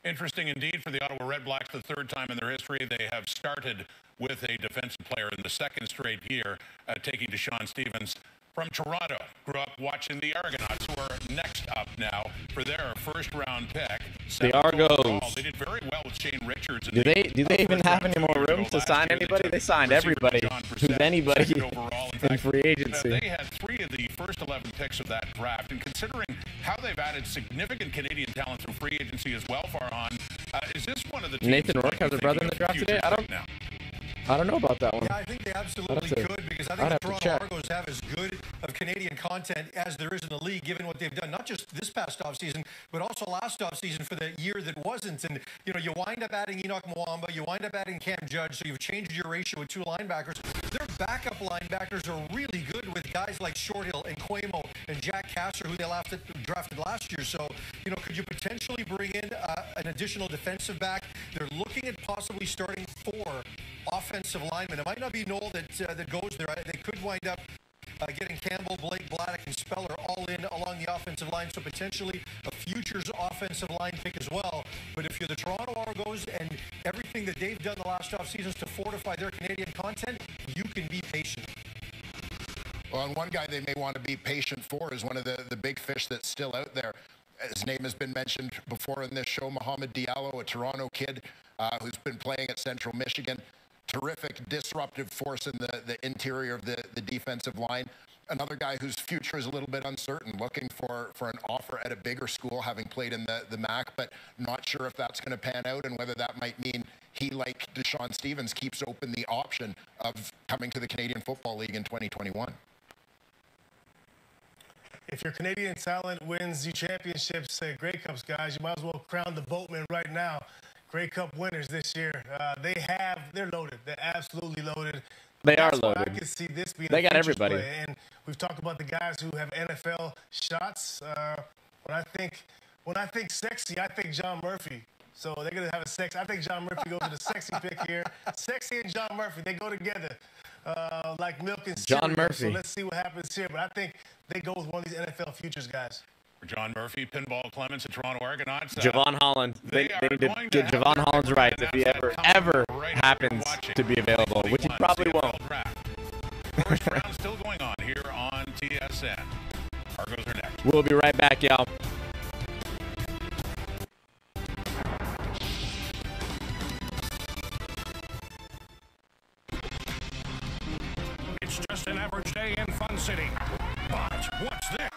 Interesting indeed for the Ottawa Redblacks, the third time in their history. They have started with a defensive player in the second straight year, uh, taking Deshaun Stevens from Toronto. Grew up watching the Argonauts, who are next up now for their first round pick. The Argos. They did very well with Shane Richards. Do they, do they even have any more room to sign anybody? They signed everybody who's anybody in free agency. They had three of the first eleven picks of that draft, and considering how they've added significant Canadian talent through free agency as well, Farhan, uh, is this one of the teams? Nathan Rourke has a brother in the draft today? I don't know. I don't know about that one. Yeah, I think they absolutely could, because I think the Toronto Argos have as good of Canadian content as there is in the league, given what they've done, not just this past offseason, but also last offseason for the year that wasn't. And, you know, you wind up adding Enoch Mwamba, you wind up adding Cam Judge, so you've changed your ratio with two linebackers. Their backup linebackers are really good with guys like Shorthill and Cuomo and Jack Kasser, who they drafted last year. So, you know, could you potentially bring in uh, an additional defensive back? They're looking at possibly starting four offensive linemen. It might not be Noel that uh, that goes there. They could wind up uh, getting Campbell, Blake, Bladdock, and Speller all in along the offensive line, so potentially a futures offensive line pick as well. But if you're the Toronto Argos and everything that they've done the last off seasons to fortify their Canadian content, you can be patient. Well, and one guy they may want to be patient for is one of the, the big fish that's still out there. His name has been mentioned before in this show, Mohamed Diallo, a Toronto kid uh, who's been playing at Central Michigan. Terrific, disruptive force in the, the interior of the, the defensive line. Another guy whose future is a little bit uncertain, looking for, for an offer at a bigger school, having played in the, the M A C, but not sure if that's going to pan out and whether that might mean he, like Deshaun Stevens, keeps open the option of coming to the Canadian Football League in twenty twenty-one. If your Canadian talent wins the championships at Grey Cups, guys, you might as well crown the boatman right now. Grey Cup winners this year. Uh, they have, they're loaded. They're absolutely loaded. They That's are loaded. I can see this being they got everybody. Play. And we've talked about the guys who have N F L shots. Uh, when I think, when I think sexy, I think John Murphy. So they're gonna have a sex. I think John Murphy goes to the sexy pick here. Sexy and John Murphy, they go together uh, like milk and cereal. John Murphy. So let's see what happens here. But I think they go with one of these N F L futures guys. John Murphy, Pinball Clements, and Toronto Argonauts. Uh, Javon Holland. They, they, they did get Javon Holland's rights if he ever, ever right happens to be available, which he probably won't. First round still going on here on T S N. Argos are next. We'll be right back, y'all. It's just an average day in Fun City. But what's this?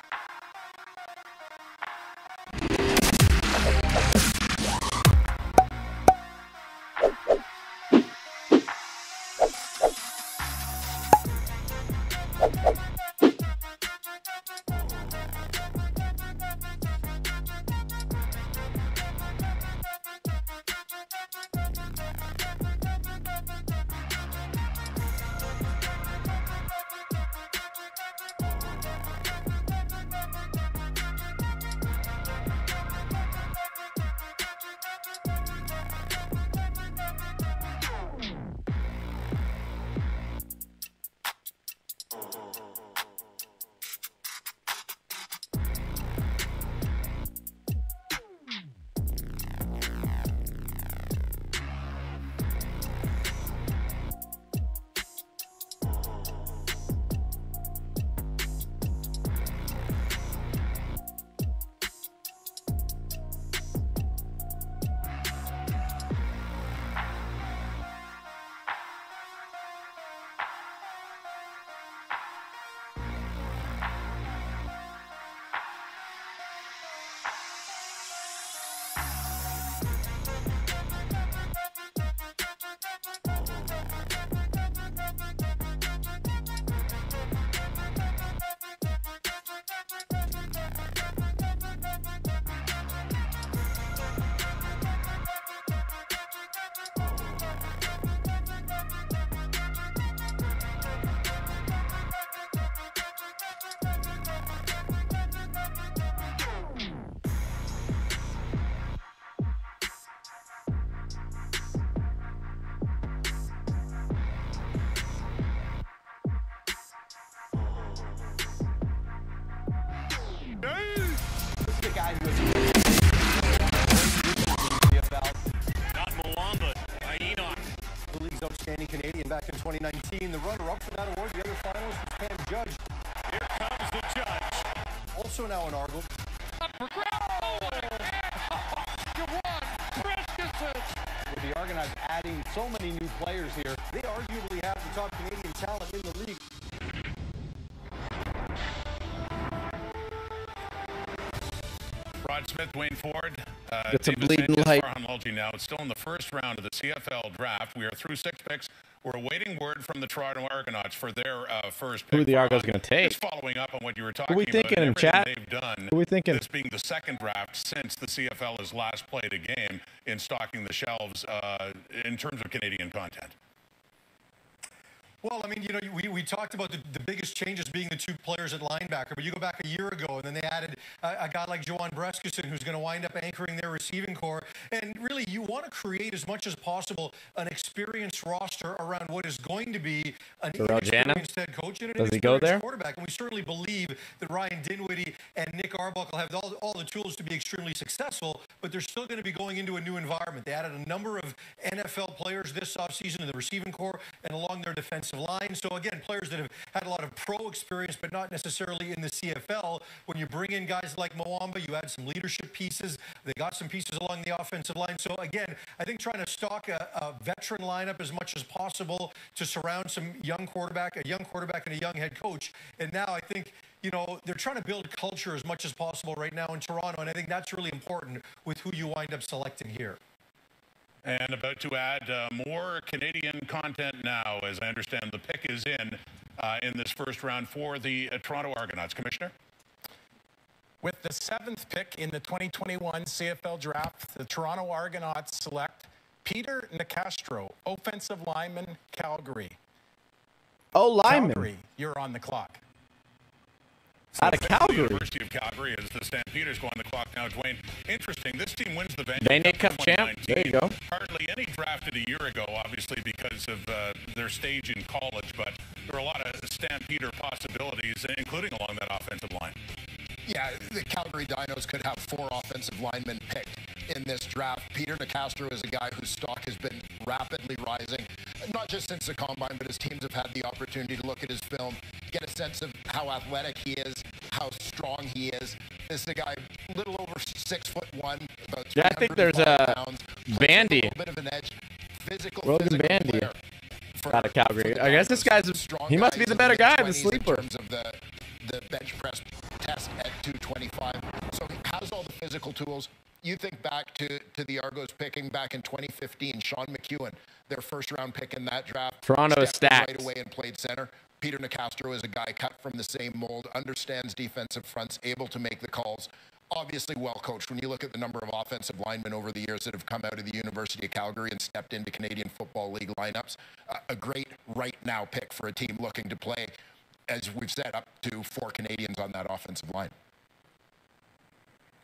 back in twenty nineteen. The runner-up for that award, the other finalist, was Pam Judge. Here comes the Judge. Also now an Argo. Up for grabs. And Jawan Christensen. With the Argonauts adding so many new players here, they arguably have the top Canadian talent in the league. Rod Smith, Wayne Ford. Uh, it's a bleeding light. Now it's still in the first round of the C F L draft. We are through six picks. We're awaiting word from the Toronto Argonauts for their uh, first pick. Who are the Argos going to take? Just following up on what you were talking about. Who are we thinking in chat? They've done. Who are we thinking? This being the second draft since the C F L has last played a game in stocking the shelves uh, in terms of Canadian content. Well, I mean, you know, we, we talked about the, the biggest changes being the two players at linebacker, but you go back a year ago, and then they added a, a guy like Jawan Breskison, who's going to wind up anchoring their receiving corps. And really, you want to create as much as possible an experienced roster around what is going to be an Terrell Jana head coach and an experienced quarterback. And we certainly believe that Ryan Dinwiddie and Nick Arbuckle have all, all the tools to be extremely successful, but they're still going to be going into a new environment. They added a number of N F L players this offseason in the receiving corps and along their defensive line. So again, players that have had a lot of pro experience, but not necessarily in the C F L. When you bring in guys like Mwamba, you add some leadership pieces. They got some pieces along the offensive line. So again, I think trying to stock a, a veteran lineup as much as possible to surround some young quarterback, a young quarterback and a young head coach. And now I think, you know, they're trying to build culture as much as possible right now in Toronto. And I think that's really important with who you wind up selecting here. And about to add uh, more Canadian content now, as I understand the pick is in uh, in this first round for the uh, Toronto Argonauts. Commissioner? With the seventh pick in the twenty twenty-one C F L Draft, the Toronto Argonauts select Peter Nicastro, offensive lineman, Calgary. Oh, lineman. Calgary, you're on the clock. So out of Calgary. The University of Calgary as the Stampeders go on the clock now, Dwayne. Interesting. This team wins the Vanier Cup, Cup champ. There you go. Hardly any drafted a year ago, obviously, because of uh, their stage in college, but there were a lot of Stampeder possibilities, including along that offensive line. Yeah, the Calgary Dinos could have four offensive linemen picked in this draft. Peter Nicastro is a guy whose stock has been rapidly rising, not just since the combine, but his teams have had the opportunity to look at his film, get a sense of how athletic he is, how strong he is. This is a guy a little over six foot one, about three hundred pounds. Yeah, I think there's a Bandy. A little bit of an edge. Physical, Logan physical Bandy for, out of Calgary. I guess this guy's a strong. He must be the better guy, the sleeper. In terms of the, the bench press test at two twenty-five. So he has all the physical tools. You think back to, to the Argos picking back in twenty fifteen, Sean McEwen, their first-round pick in that draft. Toronto stacked. Right away and played center. Peter Nicastro is a guy cut from the same mold, understands defensive fronts, able to make the calls. Obviously well-coached. When you look at the number of offensive linemen over the years that have come out of the University of Calgary and stepped into Canadian Football League lineups, uh, a great right-now pick for a team looking to play, as we've said, up to four Canadians on that offensive line.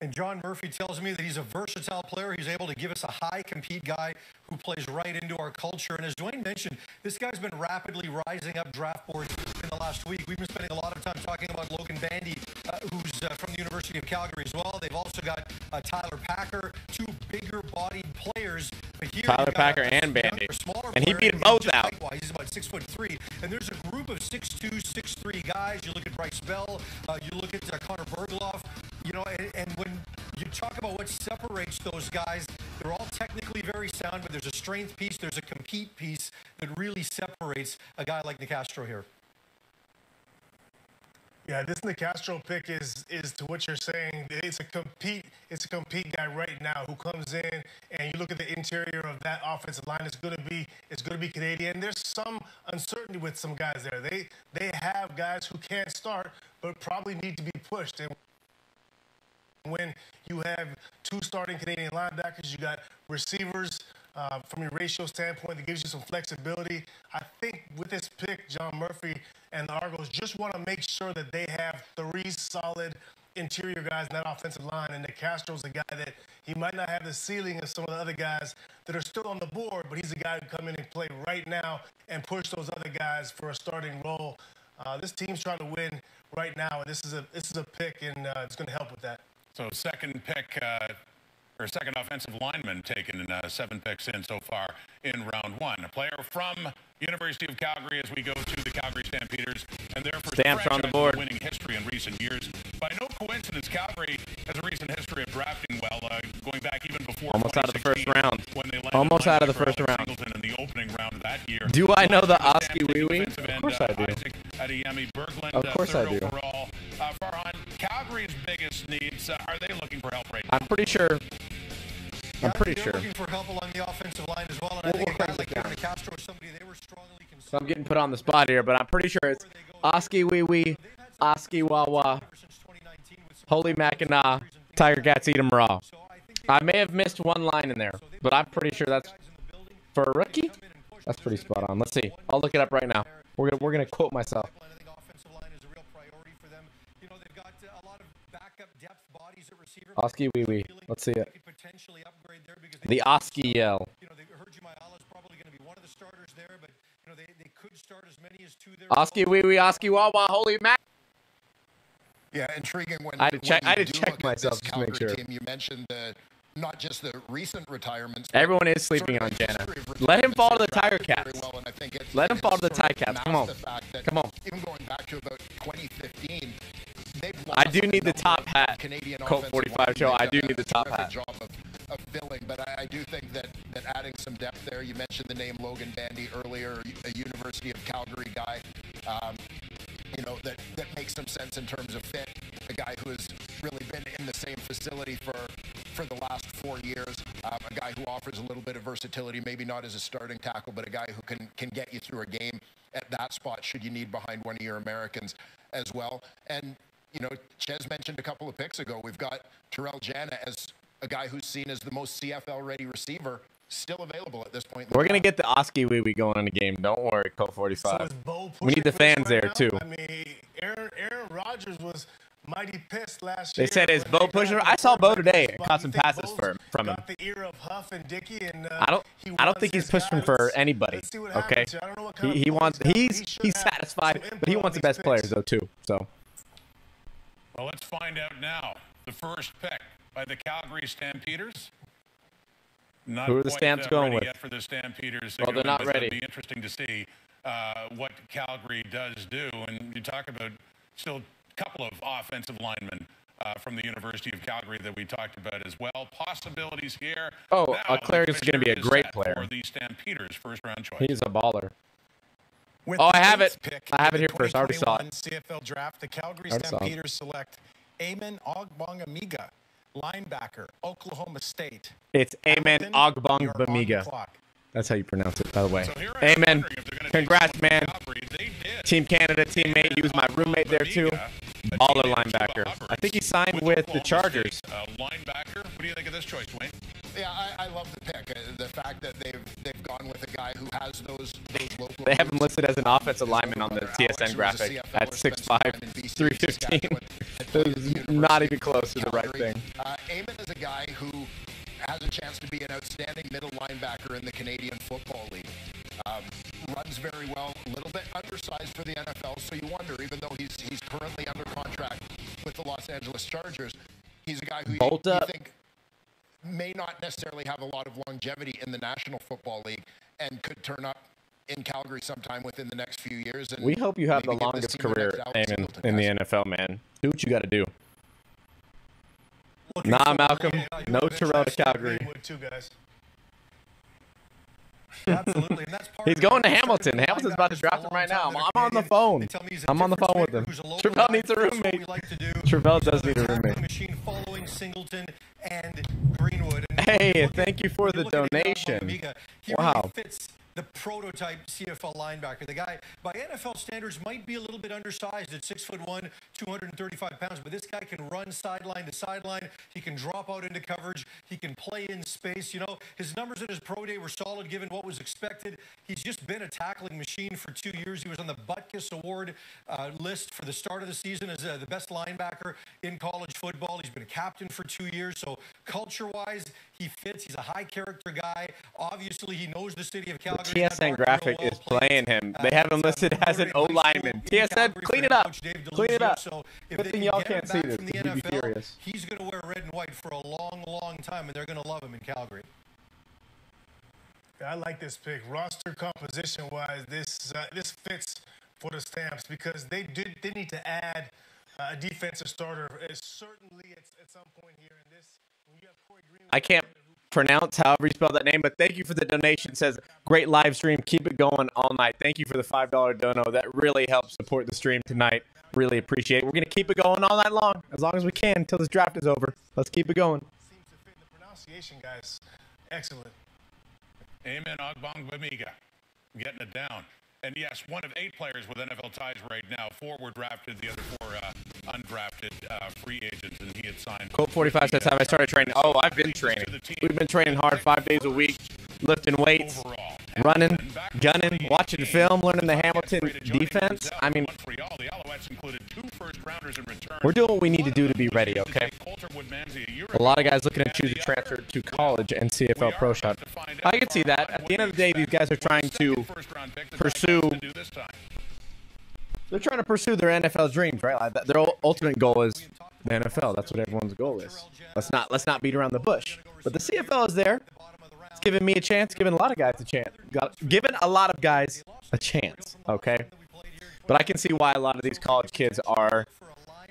And John Murphy tells me that he's a versatile player. He's able to give us a high compete guy who plays right into our culture. And as Dwayne mentioned, this guy's been rapidly rising up draft boards in the last week. We've been spending a lot of time talking about Logan Bandy, uh, who's uh, from the University of Calgary as well. They've also got uh, Tyler Packer, two bigger-bodied players. But here Tyler Packer and Bandy. And he beat both out. He's about six foot three. And there's a group of six two, six three guys. You look at Bryce Bell. Uh, you look at uh, Connor Bergloff. You know, and, and when you talk about what separates those guys, they're all technically very sound, but there's a strength piece, there's a compete piece that really separates a guy like Nicastro here. Yeah, this Nicastro pick is is to what you're saying. It's a compete, it's a compete guy right now who comes in, and you look at the interior of that offensive line. It's going to be it's going to be Canadian. There's some uncertainty with some guys there. They they have guys who can't start, but probably need to be pushed. And when you have two starting Canadian linebackers, you got receivers uh, from your ratio standpoint that gives you some flexibility. I think with this pick, John Murphy and the Argos just want to make sure that they have three solid interior guys in that offensive line, and Nicastro's a guy that he might not have the ceiling of some of the other guys that are still on the board, but he's a guy who come in and play right now and push those other guys for a starting role. Uh, this team's trying to win right now, and this is a, this is a pick, and uh, it's going to help with that. So second pick uh, or second offensive lineman taken in uh, seven picks in so far in round one. A player from University of Calgary as we go to the Calgary Stampeders and their first Stamps on the board. Winning history in recent years. By no coincidence, Calgary has a recent history of drafting well, uh, going back even before almost out of the first round. Almost out of the first round. In the opening round of that year. Do I know the Oski Wee-Wee? Of course I do. Of course I do. Uh, Farhan, Calgary's biggest needs, uh, are they looking for help right now? I'm pretty sure. I'm pretty They're sure. They're looking for help along the offensive line as well. And we'll I think a guy like Peter Nicastro is somebody they were strongly concerned. So I'm getting put on the spot here, but I'm pretty sure it's Oski Wee Wee, Oski Wawa, Holy Mackinac, Tiger Cats Eat 'em Raw. I may have missed one line in there, but I'm pretty sure that's for a rookie. That's pretty spot on. Let's see. I'll look it up right now. We're gonna we're gonna quote myself. Oski Wee Wee. Let's see it. The Oski Yell. Oski Wee Wee, Oski Wawa, Holy Mac. Yeah, intriguing. When, I did check, I did check myself to make sure. Team, you mentioned the, not just the recent retirements. Everyone is sleeping on Jana. Let him fall to the Tiger Cats. Well, let him fall to the Tiger Cats. Come on. Come on. Even going back to about twenty fifteen. I do need the top hat. Colt forty-five show. I do need the top hat. Job of, of filling, but I, I do think that, that adding some depth there. You mentioned the name Logan Bandy earlier, a University of Calgary guy. Um, you know that that makes some sense in terms of fit. A guy who has really been in the same facility for for the last four years. Um, a guy who offers a little bit of versatility, maybe not as a starting tackle, but a guy who can can get you through a game at that spot should you need behind one of your Americans as well. And you know, Ches mentioned a couple of picks ago, we've got Terrell Jana as a guy who's seen as the most C F L-ready receiver still available at this point. We're going to get the Oski Wee Wee going in the game. Don't worry, Code forty-five. So we need the fans there, now? too. I mean, Aaron, Aaron Rodgers was mighty pissed last they year. They said, is Bo pushing? I saw Bo today. I caught some passes for, from him. Got the ear of Huff and Dickey and, uh, I don't, I don't think he's pushing for anybody, okay? I don't know what kind he, he wants, he's, he he's satisfied, but he wants the best picks. players, though, too, so. Well, let's find out now. The first pick by the Calgary Stampeders. Not Who are the Stamps uh, going with? Yet for the Stampeders. Well, they're not ready. It'll be interesting to see uh, what Calgary does do. And you talk about still a couple of offensive linemen uh, from the University of Calgary that we talked about as well. Possibilities here. Oh, uh, Clary is going to be a great player. For the Stampeders, first round choice. He's a baller. With oh, I have it. I have it here first. I already saw it. C F L draft, the Calgary Stampeders select Amen Ogbong-Amiga, linebacker, Oklahoma State. It's Amen Ogbong-Amiga. That's how you pronounce it, by the way. So Amen. Congrats, man. Team Canada teammate. He was my roommate there, too. Baller linebacker. I think he signed with the Chargers. Linebacker. What do you think of this choice, Wayne? Yeah, I, I love the pick. Uh, the fact that they've they've gone with a guy who has those those local. They have him listed as an offensive lineman on the T S N graphic at six five, three fifteen. Not even close to the right thing. Uh, Amon is a guy who has a chance to be an outstanding middle linebacker in the Canadian Football League. Um, runs very well, a little bit undersized for the N F L, so you wonder, even though he's he's currently under contract with the Los Angeles Chargers, he's a guy who Bolt you, you think may not necessarily have a lot of longevity in the National Football League and could turn up in Calgary sometime within the next few years. And we hope you have the longest career in, in the N F L, man. Do what you got to do. Looking nah, Malcolm. No Terrell to Calgary. Too, guys. Absolutely. And that's part he's going to Hamilton. Hamilton's about to draft him right now. I'm, I'm on the phone. I'm on the phone with him. Terrell needs a roommate. Terrell does need a roommate. Machine following Singleton and Greenwood. And hey, thank you for the donation. Wow. The prototype C F L linebacker. The guy, by N F L standards, might be a little bit undersized at six foot one, two hundred thirty-five pounds, but this guy can run sideline to sideline. He can drop out into coverage. He can play in space. You know, his numbers at his pro day were solid given what was expected. He's just been a tackling machine for two years. He was on the Butkus Award uh, list for the start of the season as uh, the best linebacker in college football. He's been a captain for two years. So culture-wise, he fits. He's a high-character guy. Obviously, he knows the city of Calgary. T S N graphic is playing him. They have him listed as an O-lineman. T S N, clean it up. Clean it up. Good thing y'all can't see this. You'd be furious. He's going to wear red and white for a long, long time, and they're going to love him in Calgary. I like this pick. Roster composition-wise, this uh, this fits for the Stamps because they did they need to add uh, a defensive starter. It's certainly it's, at some point here in this. When you have Corey Greenwood, I can't pronounce however you spell that name, but thank you for the donation. It says great live stream, keep it going all night. Thank you for the five dollar dono. That really helps support the stream tonight. Really appreciate it. We're gonna keep it going all night long, as long as we can until this draft is over. Let's keep it going. Seems to fit the pronunciation, guys. Excellent. Amen. Ogbongbamiga, getting it down. And yes, one of eight players with N F L ties right now. Four were drafted, the other four uh, undrafted uh, free agents, and he had signed. Colt forty-five says, have I started training? Oh, I've been training. We've been training hard five days a week, lifting weights, running, gunning, watching film, learning the Hamilton defense. I mean, we're doing what we need to do to be ready, okay? A lot of guys looking to choose to transfer to college and C F L pro shot. I can see that. At the end of the day, these guys are trying to pursue. They're trying to pursue their N F L dreams, right? Like their ultimate goal is the N F L. That's what everyone's goal is. Let's not let's not beat around the bush. But the C F L is there. It's giving me a chance. Giving a lot of guys a chance. Giving a lot of guys a chance. Okay. But I can see why a lot of these college kids are,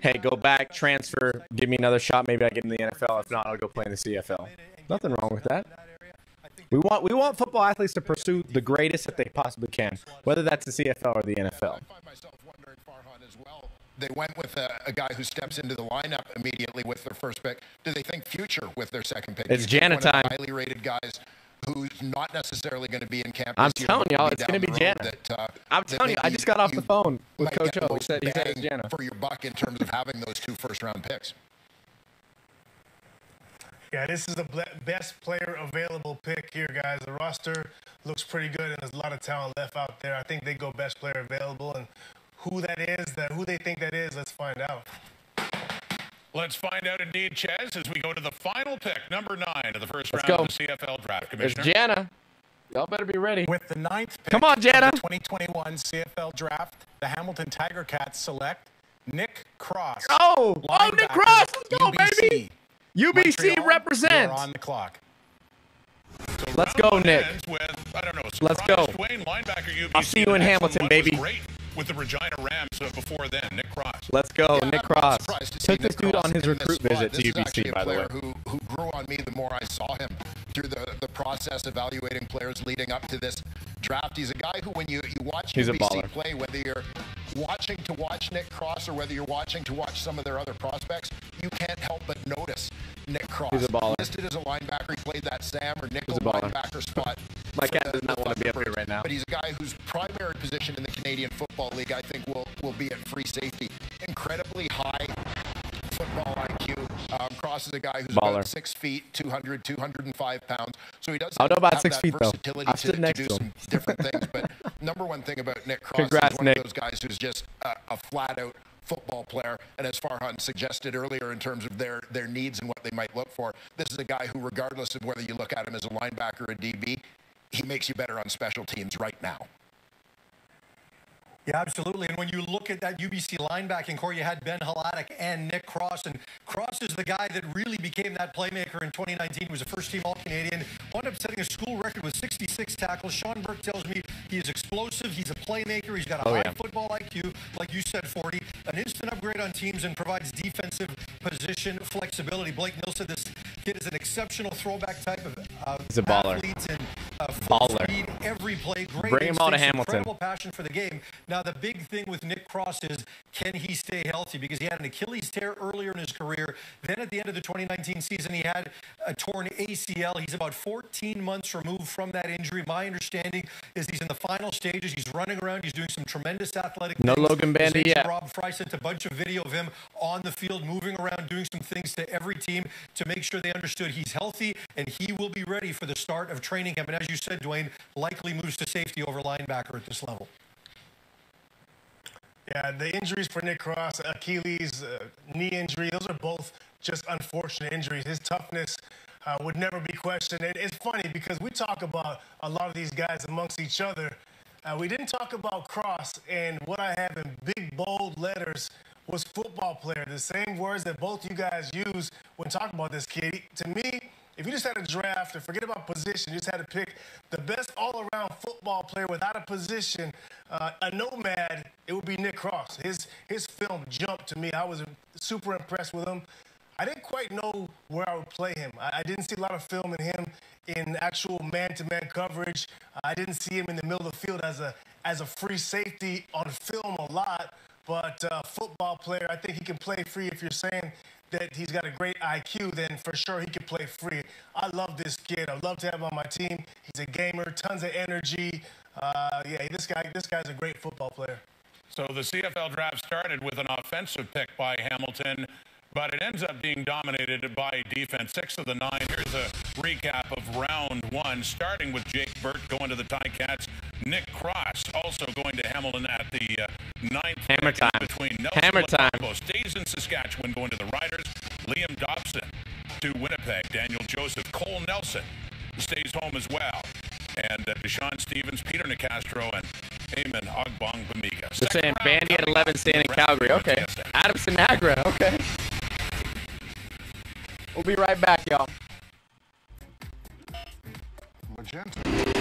hey, go back, transfer, give me another shot. Maybe I get in the N F L. If not, I'll go play in the C F L. Nothing wrong with that. We want we want football athletes to pursue the greatest that they possibly can, whether that's the C F L or the N F L. They went with a, a guy who steps into the lineup immediately with their first pick. Do they think future with their second pick? It's Jana time. Highly rated guys who's not necessarily going to be in camp. I'm telling y'all, it's going to be Jana. That, uh, I'm telling you, I just got off the phone with Coach O. He said it's Jana. For your buck in terms of having those two first-round picks. Yeah, this is the best player available pick here, guys. The roster looks pretty good, and there's a lot of talent left out there. I think they go best player available, and who that is, that who they think that is, let's find out. Let's find out indeed, Chaz, as we go to the final pick, number nine of the first let's round go. Of the C F L draft. Commissioner. It's Jana. Y'all better be ready. With the ninth pick Come on, Jana. Of the twenty twenty-one C F L draft, the Hamilton Tiger-Cats select Nick Cross. Oh, oh Nick Cross. Let's go, U B C. Baby. U B C Montreal, represents. You're on the clock. So Let's go, Nick. With, I don't know, Let's go. Swain, U B C, I'll see you in Hamilton, baby. Great with the Regina Rams so before then, Nick Cross. Let's go, yeah, Nick Cross. To Took this dude on his recruit visit to U B C, by the way. Who, who grew on me the more I saw him through the, the process evaluating players leading up to this draft. He's a guy who, when you, you watch He's U B C play, whether you're watching to watch Nick Cross or whether you're watching to watch some of their other prospects, you can't help but notice Nick Cross. He's a baller. Listed as a linebacker, he played that Sam or nickel linebacker spot. My cat does not want to be up here right now. But he's a guy whose primary position in the Canadian Football League, I think, will, will be at free safety. Incredibly high football I Q. Um, Cross is a guy who's baller. About six feet, two hundred, two hundred five pounds. So he does have about six that feet, versatility though. To, to do to some different things. But number one thing about Nick Cross Congrats, is one Nick. Of those guys who's just a, a flat-out football player, and as Farhan suggested earlier in terms of their their needs and what they might look for, this is a guy who, regardless of whether you look at him as a linebacker or a D B, he makes you better on special teams right now. Yeah, absolutely. And when you look at that U B C linebacking core, you had Ben Haladic and Nick Cross. And Cross is the guy that really became that playmaker in twenty nineteen. He was a first-team All-Canadian. Wound up setting a school record with sixty-six tackles. Sean Burke tells me he is explosive. He's a playmaker. He's got a oh, high yeah. football I Q, like you said, forty. An instant upgrade on teams and provides defensive position flexibility. Blake Nilsen, this kid is an exceptional throwback type of uh, He's a baller. Athlete and uh, full baller. Speed every play. Great Bring him on to Hamilton. Incredible passion for the game. Now, Now, the big thing with Nick Cross is, can he stay healthy? Because he had an Achilles tear earlier in his career. Then at the end of the twenty nineteen season, he had a torn A C L. He's about fourteen months removed from that injury. My understanding is he's in the final stages. He's running around. He's doing some tremendous athletic No things. Logan Bandy yet. Rob Fry sent a bunch of video of him on the field, moving around, doing some things to every team to make sure they understood he's healthy and he will be ready for the start of training camp. And as you said, Dwayne, likely moves to safety over linebacker at this level. Yeah, the injuries for Nick Cross, Achilles, uh, knee injury, those are both just unfortunate injuries. His toughness uh, would never be questioned. It, it's funny because we talk about a lot of these guys amongst each other. Uh, we didn't talk about Cross, and what I have in big, bold letters was football player, the same words that both you guys use when talking about this kid. To me, if you just had a draft and forget about position, you just had to pick the best all-around football player without a position, uh, a nomad, it would be Nick Cross. His, his film jumped to me. I was super impressed with him. I didn't quite know where I would play him. I, I didn't see a lot of film in him in actual man-to-man coverage. I didn't see him in the middle of the field as a, as a free safety on film a lot. But uh, football player, I think he can play free. If you're saying that he's got a great I Q, then for sure he can play free. I love this kid. I love to have him on my team. He's a gamer, tons of energy. Uh, yeah, this guy, this guy's a great football player. So the C F L draft started with an offensive pick by Hamilton, but it ends up being dominated by defense. Six of the nine. Here's a recap of round one, starting with Jake Burt going to the Ticats. Nick Cross also going to Hamilton at the uh, ninth. Hammer time. Between Nelson Hammer time. Lacombe stays in Saskatchewan going to the Riders. Liam Dobson to Winnipeg. Daniel Joseph. Cole Nelson stays home as well. And uh, Deshaun Stevens, Peter Nicastro, and Eamon Ogbong-Bamiga. The same. Bandy at eleven, staying in Calgary. Okay. Adam Sinagra. Okay. We'll be right back, y'all. Magenta.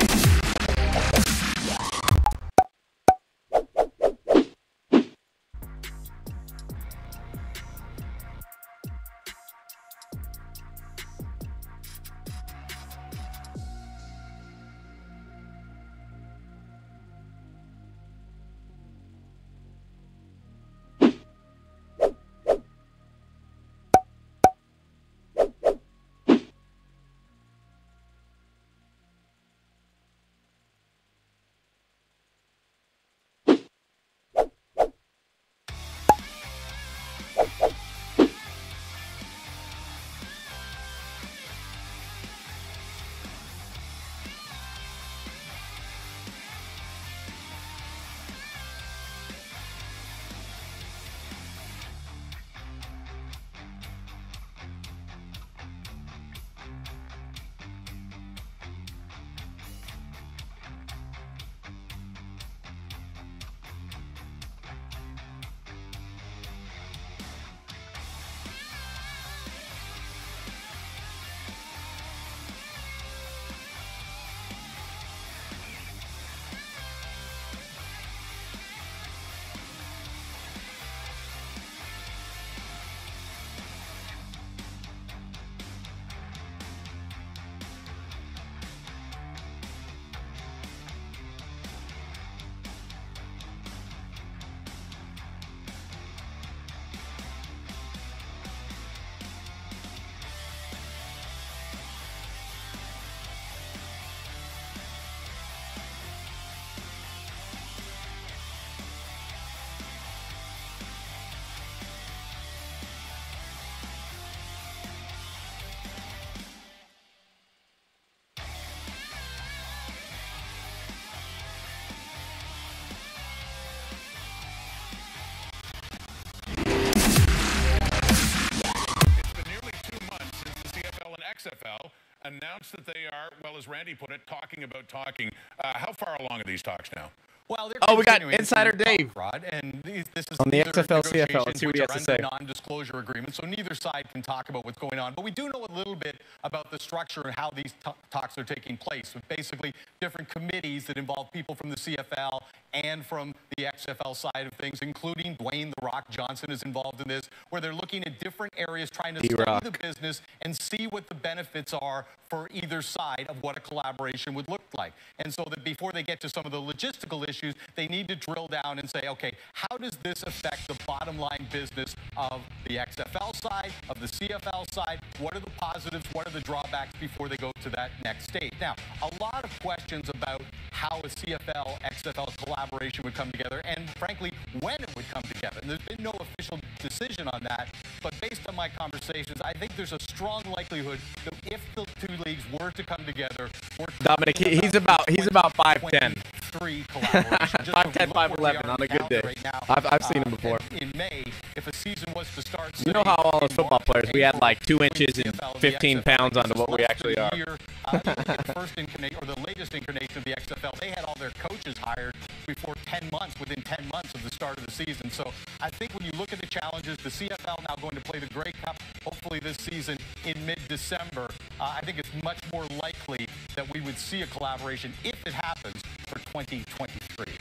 X F L announced that they are, well, as Randy put it, talking about talking. Uh, how far along are these talks now? Well, they're oh, we got Insider Dave. Rod, and these, this is on the X F L C F L. Let's see what he has to say. Non-disclosure agreement, so neither side can talk about what's going on. But we do know a little bit about the structure and how these talks are taking place. With basically different committees that involve people from the C F L and from the X F L side of things, including Dwayne The Rock Johnson is involved in this, where they're looking at different areas, trying to study the business and see what the benefits are for either side of what a collaboration would look like. And so that before they get to some of the logistical issues, Issues, they need to drill down and say, okay, how does this affect the bottom line business of the X F L side, of the C F L side? What are the positives? What are the drawbacks before they go to that next stage? Now, a lot of questions about how a C F L X F L collaboration would come together and, frankly, when it would come together. And there's been no official decision on that, but based on my conversations, I think there's a strong likelihood that if the two leagues were to come together, we're Dominic, he, he's about he's about five ten. five ten, five eleven on a good day. Right now, I've, I've seen uh, him before. In May, if a season was to start. You know how all the football players, we had like two inches and fifteen pounds onto what we actually are. uh, the first incarnation, or the latest incarnation of the X F L, they had all their coaches hired before ten months, within ten months of the start of the season. So I think when you look at the challenges, the C F L now going to play the Grey Cup, hopefully this season in mid-December, uh, I think it's much more likely that we would see a collaboration, if it happens, for twenty twenty-three.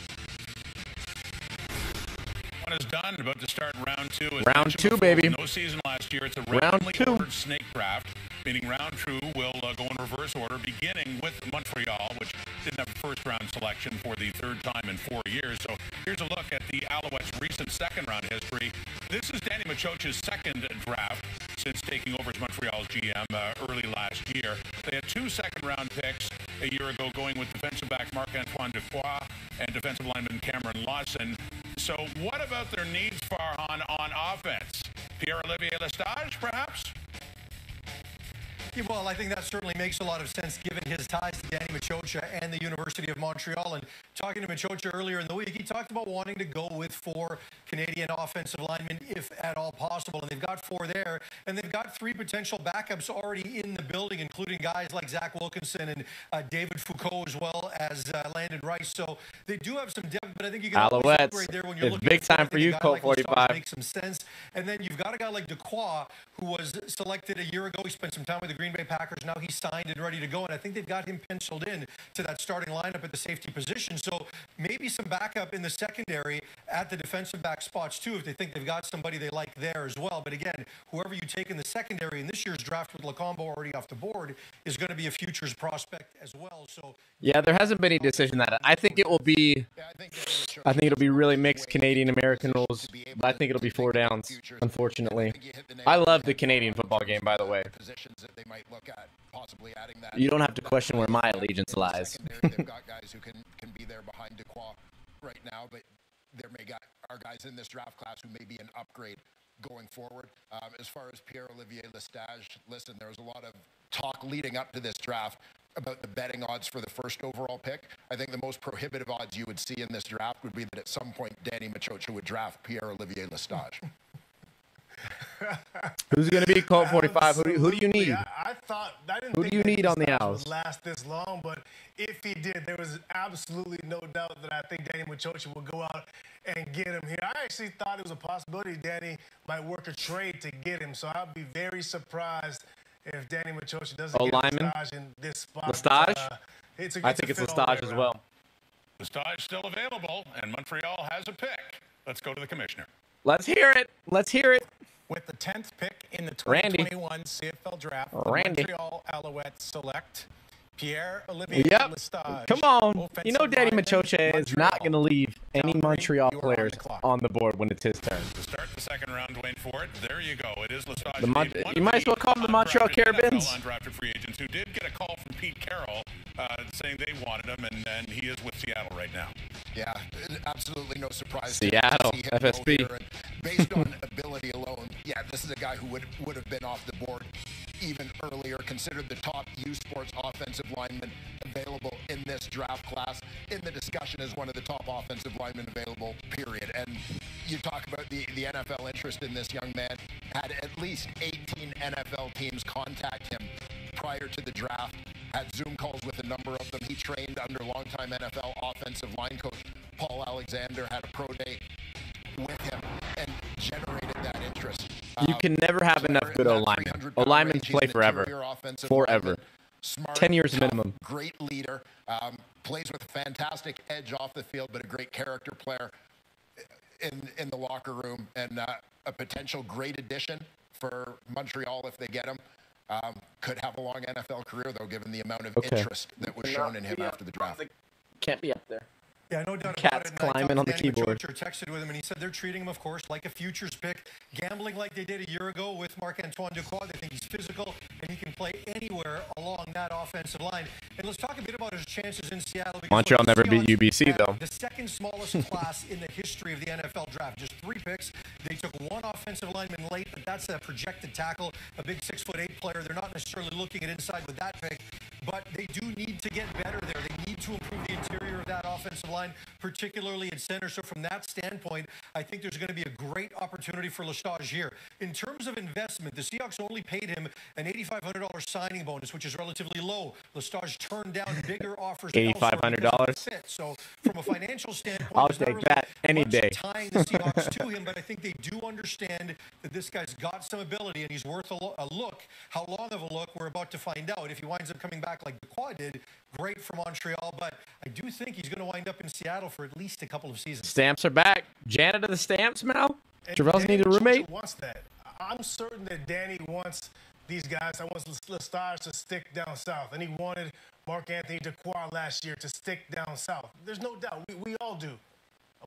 One is done, about to start round two. As round two, before, baby. No season last year. It's a round two snake draft, meaning round two will uh, go in reverse order, beginning with Montreal, which didn't have a first-round selection for the third time in four years. So here's a look at the Alouettes' recent second-round history. This is Danny Machocha's second draft since taking over as Montreal's G M uh, early last year. They had two second-round picks a year ago, going with defensive back Marc-Antoine Ducroix and defensive lineman Cameron Lawson. So what about their needs, Farhan, on offense? Pierre-Olivier Lestage, perhaps? Yeah, well, I think that certainly makes a lot of sense given his ties to Danny Machocha and the University of Montreal. And talking to Machocha earlier in the week, he talked about wanting to go with four Canadian offensive linemen, if at all possible. And they've got four there, and they've got three potential backups already in the building, including guys like Zach Wilkinson and uh, David Foucault, as well as uh, Landon Rice. So they do have some depth, but I think you can Alouettes, right there when you're looking big at time for you, Colt forty-five. Makes some sense. And then you've got a guy like Ducroix, who was selected a year ago. He spent some time with the Green Bay Packers. Now he's signed and ready to go, and I think they've got him penciled in to that starting lineup at the safety position. So maybe some backup in the secondary at the defensive back spots too, if they think they've got somebody they like there as well. But again, whoever you take in the secondary in this year's draft, with Lacombe already off the board, is going to be a futures prospect as well. So yeah, there hasn't been any decision that I think it will be. Yeah, I, think I think it'll be really mixed Canadian American rules, but I think it'll be four downs, unfortunately. I love the Canadian football game, by the way. Might look at possibly adding that. You don't have to question where my allegiance lies. They've got guys who can, can be there behind Ducroix right now, but there may got, are guys in this draft class who may be an upgrade going forward. Um, as far as Pierre-Olivier Lestage, listen, there was a lot of talk leading up to this draft about the betting odds for the first overall pick. I think the most prohibitive odds you would see in this draft would be that at some point Danny Machocha would draft Pierre-Olivier Lestage. Who's going to be Colt forty-five? Who do, who do you need? I, I thought, I didn't who think do you need on the Owls? Last this long, but if he did, there was absolutely no doubt that I think Danny Machocha would go out and get him here. I actually thought it was a possibility Danny might work a trade to get him, so I'd be very surprised if Danny Machocha doesn't oh, get Lestage in this spot. Lestage? Uh, it's a, I it's think a it's Lestage as well. Lestage still available, and Montreal has a pick. Let's go to the commissioner. Let's hear it. Let's hear it. With the tenth pick in the twenty twenty-one Randy. C F L draft, the Randy. Montreal Alouettes select Pierre-Olivier yep. Lestage. Come on. You know Danny Machocha is not going to leave any Montreal players on the, on the board when it's his turn. To start the second round, Dwayne Ford. There you go. It is Lestage. The you might as well call him the Montreal Carabins. Undrafted free agents who did get a call from Pete Carroll uh, saying they wanted him, and, and he is with Seattle right now. Yeah, absolutely no surprise. Seattle, to see him F S B. And based on ability alone, yeah, this is a guy who would would have been off the board even earlier, considered the top U Sports offensive lineman available in this draft class, in the discussion as one of the top offensive linemen available, period. And you talk about the, the N F L interest in this young man, had at least eighteen N F L teams contact him prior to the draft, had Zoom calls with a number of them. He trained under longtime N F L offensive line coach Paul Alexander, had a pro day with him, and generated that interest. You um, can never have enough good O-linemen. O-linemen play forever. Forever. Smart, ten years tough, minimum. Great leader. Um, plays with a fantastic edge off the field, but a great character player in, in the locker room, and uh, a potential great addition for Montreal if they get him. Um, could have a long N F L career, though, given the amount of okay. interest that was shown in him after the draft. The, can't be up there. Yeah, no doubt Cat's about it. climbing on the Danny keyboard. Machocha texted with him, and he said they're treating him, of course, like a futures pick, gambling like they did a year ago with Marc-Antoine Ducroix. They think he's physical, and he can play anywhere along that offensive line. And let's talk a bit about his chances in Seattle. Montreal never beat U B C, though. The second smallest class in the history of the N F L draft. Just three picks. They took one offensive lineman late, but that's a projected tackle, a big six foot eight player. They're not necessarily looking at inside with that pick, but they do need to get better there. They need to improve the interior of that offense. offensive line, particularly at center. So from that standpoint, I think there's going to be a great opportunity for Lestage here. In terms of investment, the Seahawks only paid him an eighty-five hundred dollar signing bonus, which is relatively low. Lestage turned down bigger offers. eighty-five hundred dollars. So from a financial standpoint, I'll take really that any day. Tying the Seahawks to him, but I think they do understand that this guy's got some ability and he's worth a, lo a look. How long of a look? We're about to find out. If he winds up coming back like Dequah did, great for Montreal, but I do think he's going to wind up in Seattle for at least a couple of seasons. Stamps are back. Janet of the Stamps, Mal. Terrell's need a roommate. Wants that. I'm certain that Danny wants these guys. I want Lestage to stick down south, and he wanted Marc-Anthony Dequah last year to stick down south. There's no doubt. We, we all do.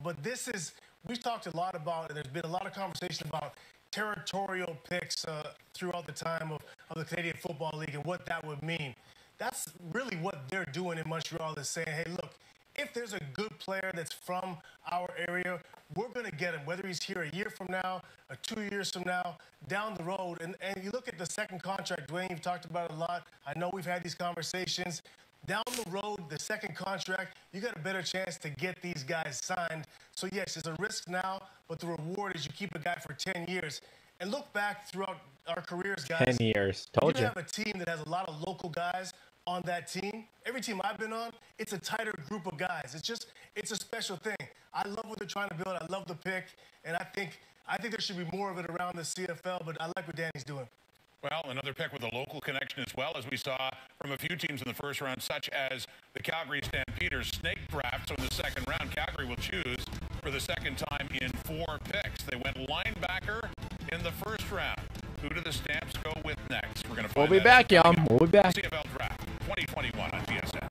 But this is, we've talked a lot about, and there's been a lot of conversation about territorial picks uh, throughout the time of, of the Canadian Football League and what that would mean. That's really what they're doing in Montreal, is saying, hey, look, if there's a good player that's from our area, we're going to get him, whether he's here a year from now or two years from now, down the road. And, and you look at the second contract, Dwayne, you've talked about it a lot. I know we've had these conversations. Down the road, the second contract, you got a better chance to get these guys signed. So, yes, there's a risk now, but the reward is you keep a guy for ten years. And look back throughout our careers, guys. ten years. Told you. You have a team that has a lot of local guys on that team. Every team I've been on, it's a tighter group of guys. It's just, it's a special thing. I love what they're trying to build. I love the pick. And I think, I think there should be more of it around the C F L, but I like what Danny's doing. Well, another pick with a local connection as well, as we saw from a few teams in the first round, such as the Calgary Stampeders snake draft. So in the second round, Calgary will choose for the second time in four picks. They went linebacker in the first round. Who do the Stamps go with next? We're gonna. Find we'll be back, y'all. We'll be back. C F L Draft twenty twenty-one on T S N.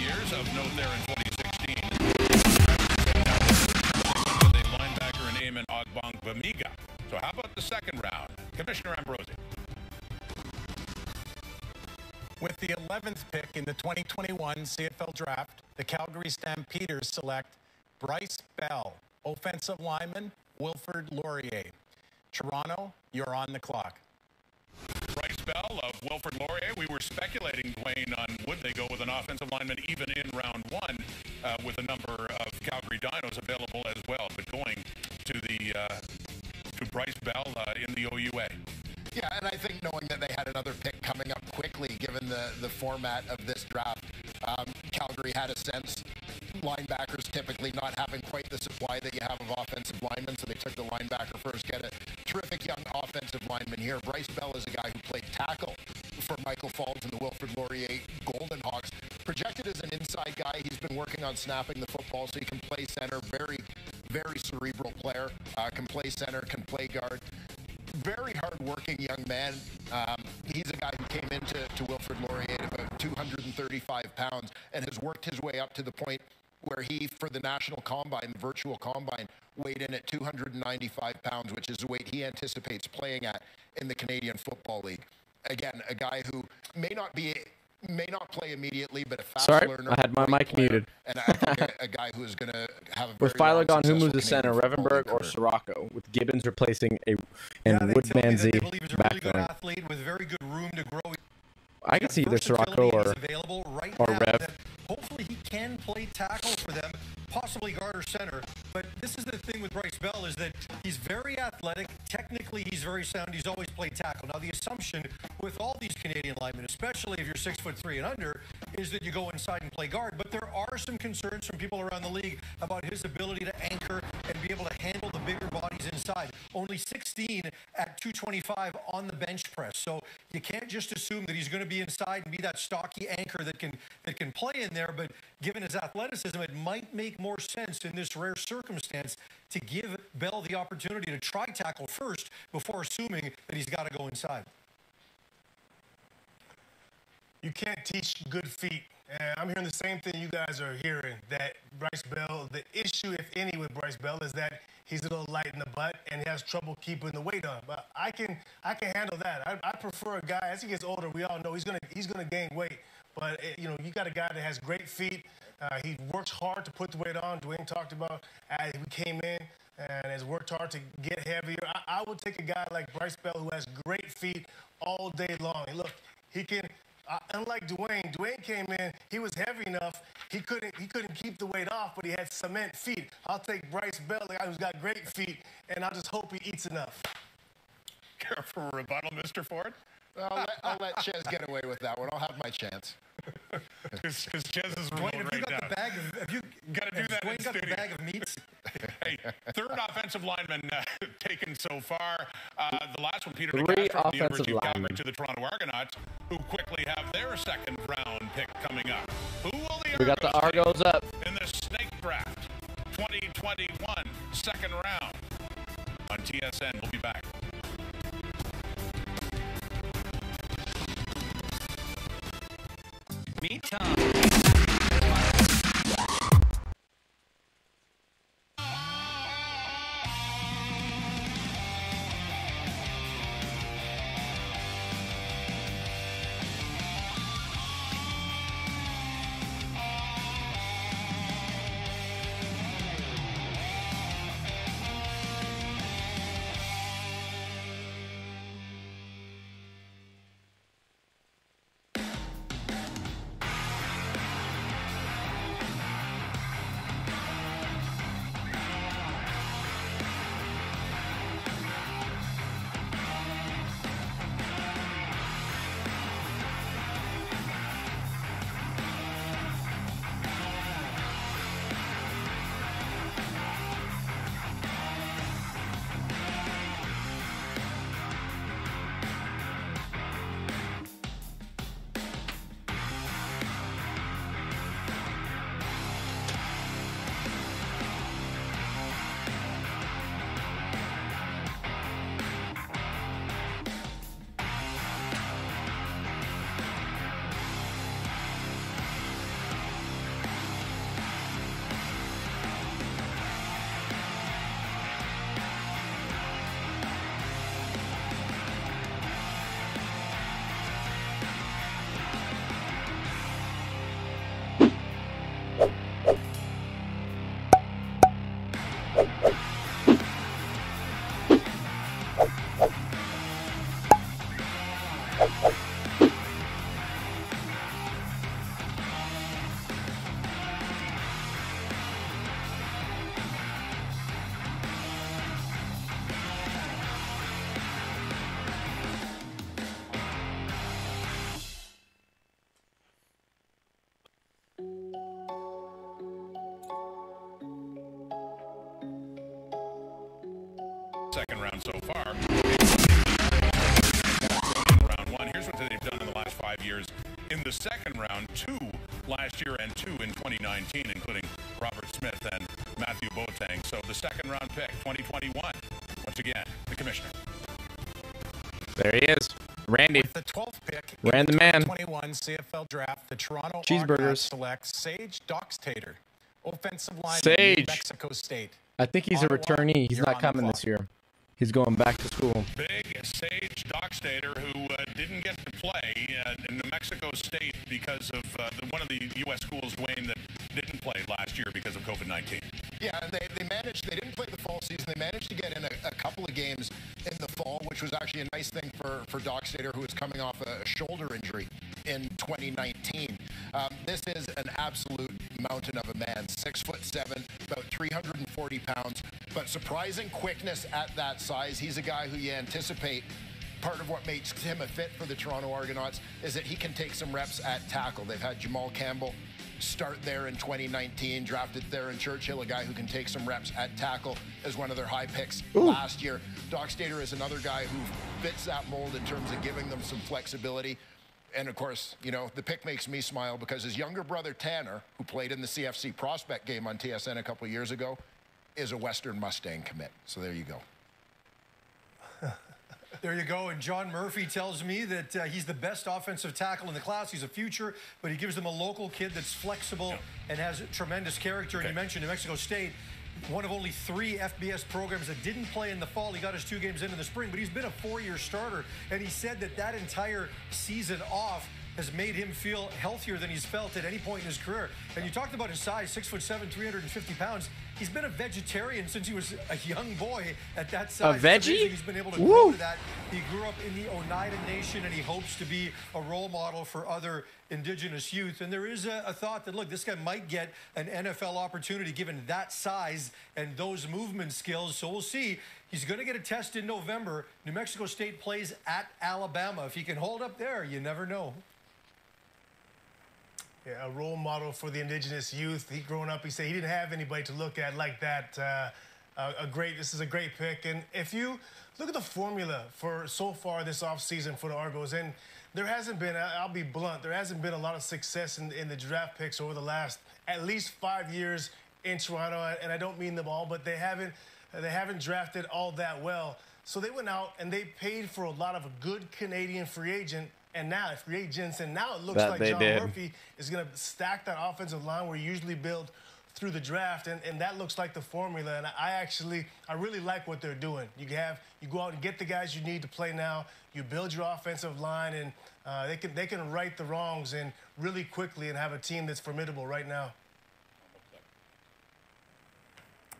Years of note there in twenty sixteen. With a linebacker in Eamon Ogbongbamiga. So how about the second round? Commissioner Ambrosie. With the eleventh pick in the twenty twenty-one C F L Draft, the Calgary Stampeders select Bryce Bell, offensive lineman, Wilfrid Laurier. Toronto, you're on the clock. Bryce Bell of Wilfrid Laurier. We were speculating, Dwayne, on would they go with an offensive lineman even in round one uh, with a number of Calgary Dinos available as well, but going to the uh, to Bryce Bell uh, in the O U A. Yeah, and I think knowing that they had another pick coming up quickly, given the, the format of this draft, um, Calgary had a sense linebackers typically not having quite the supply that you have of offensive linemen, so they took the linebacker first. Get a terrific young offensive lineman here. Bryce Bell is a guy who played tackle for Michael Falls and the Wilfrid Laurier Golden Hawks. Projected as an inside guy, he's been working on snapping the football, so he can play center. Very, very cerebral player. Uh, can play center, can play guard. Very hard-working young man. Um, he's a guy who came into to Wilfrid Laurier at about two hundred thirty-five pounds and has worked his way up to the point where he, for the national combine, the virtual combine, weighed in at two hundred ninety-five pounds, which is the weight he anticipates playing at in the Canadian Football League. Again, a guy who may not be... may not play immediately, but a fast Sorry, learner. I had my mic player, muted. And I think a, a guy who is going to have a very With Filer gone, who moves to center, Revenberg or Sirocco, with Gibbons replacing a and yeah, Wood Manzi back there. Really I can see either Sirocco or, right or Rev. Hopefully he can play tackle for them, possibly guard or center. But this is the thing with Bryce Bell is that he's very athletic. Technically, he's very sound. He's always played tackle. Now, the assumption with all these Canadian linemen, especially if you're six foot three and under, is that you go inside and play guard. But there are some concerns from people around the league about his ability to anchor and be able to handle the bigger bodies inside. Only sixteen at two twenty-five on the bench press. So you can't just assume that he's going to be inside and be that stocky anchor that can that can play in there. But given his athleticism, it might make more sense in this rare circumstance to give Bell the opportunity to try tackle first before assuming that he's got to go inside. You can't teach good feet. And I'm hearing the same thing you guys are hearing, that Bryce Bell, the issue, if any, with Bryce Bell is that he's a little light in the butt and he has trouble keeping the weight on. But I can I can handle that. I, I prefer a guy, as he gets older, we all know he's going to he's going to gain weight. But, it, you know, you got a guy that has great feet. Uh, he works hard to put the weight on. Dwayne talked about as he came in and has worked hard to get heavier. I, I would take a guy like Bryce Bell who has great feet all day long. And look, he can... Uh, unlike Dwayne, Dwayne came in, he was heavy enough, he couldn't he couldn't keep the weight off, but he had cement feet. I'll take Bryce Bell, the guy who's got great feet, and I'll just hope he eats enough. Care for a rebuttal, Mister Ford? I'll let, I'll let Chaz get away with that one. I'll have my chance. Because Chaz is rolling right now. Dwayne, have you got now. the bag of, have you got to do that Dwayne in got studio. the bag of meats? Hey, third offensive lineman uh, taken so far. Uh, the last one, Peter Nicastro from the University of Calgary to the Toronto Argonauts, who quickly have their second round pick coming up. Who will the we Argos got the Argos up in the snake draft, twenty twenty-one second round on T S N. We'll be back. Meantime. second round so far. Round one. Here's what they've done in the last five years. In the second round, two last year and two in twenty nineteen, including Robert Smith and Matthew Boateng. So the second round pick, twenty twenty-one. Once again, the commissioner. There he is. Randy. With the twelfth pick, Randy the man. twenty-one C F L draft, the Toronto Argonauts selects Sage Doxtater, offensive line from New Mexico State. I think he's Ottawa, a returnee. He's not coming this year. He's going back to school. Big Sage Doxtater, who uh, didn't get to play uh, in New Mexico State because of uh, the, one of the U S schools, Dwayne, that didn't play last year because of COVID nineteen. Yeah, they, they managed, they didn't play the fall season. They managed to get in a, a couple of games in the fall, which was actually a nice thing for, for Doxtater, who was coming off a shoulder injury in twenty nineteen. Um, this is an absolute mountain of a man, six foot seven, about three hundred forty pounds, but surprising quickness at that size. He's a guy who you anticipate. Part of what makes him a fit for the Toronto Argonauts is that he can take some reps at tackle. They've had Jamal Campbell start there in twenty nineteen, drafted there in Churchill, a guy who can take some reps at tackle as one of their high picks Ooh. last year. Doxtater is another guy who fits that mold in terms of giving them some flexibility. And of course, you know, the pick makes me smile because his younger brother, Tanner, who played in the C F C prospect game on T S N a couple of years ago, is a Western Mustang commit. So there you go. There you go. And John Murphy tells me that uh, he's the best offensive tackle in the class. He's a future, but he gives them a local kid that's flexible yeah. and has tremendous character. Okay. And you mentioned New Mexico State, one of only three F B S programs that didn't play in the fall. He got his two games into the spring, but he's been a four-year starter. And he said that that entire season off has made him feel healthier than he's felt at any point in his career. And you talked about his size, six foot seven, three hundred fifty pounds. He's been a vegetarian since he was a young boy at that size. A veggie? He's been able to grow to that. He grew up in the Oneida Nation, and he hopes to be a role model for other Indigenous youth. And there is a, a thought that, look, this guy might get an N F L opportunity given that size and those movement skills. So we'll see. He's going to get a test in November. New Mexico State plays at Alabama. If he can hold up there, you never know. Yeah, a role model for the Indigenous youth. He growing up, he said he didn't have anybody to look at like that. Uh, a, a great, this is a great pick. And if you look at the formula for so far this offseason for the Argos, and there hasn't been, I'll be blunt, there hasn't been a lot of success in, in the draft picks over the last at least five years in Toronto. And I don't mean them all, but they haven't, they haven't drafted all that well. So they went out and they paid for a lot of a good Canadian free agent. And now, free agents, and now it looks that like John did. Murphy is going to stack that offensive line where you usually build through the draft, and, and that looks like the formula. And I actually, I really like what they're doing. You have, you go out and get the guys you need to play now. You build your offensive line, and uh, they can they can right the wrongs and really quickly and have a team that's formidable right now.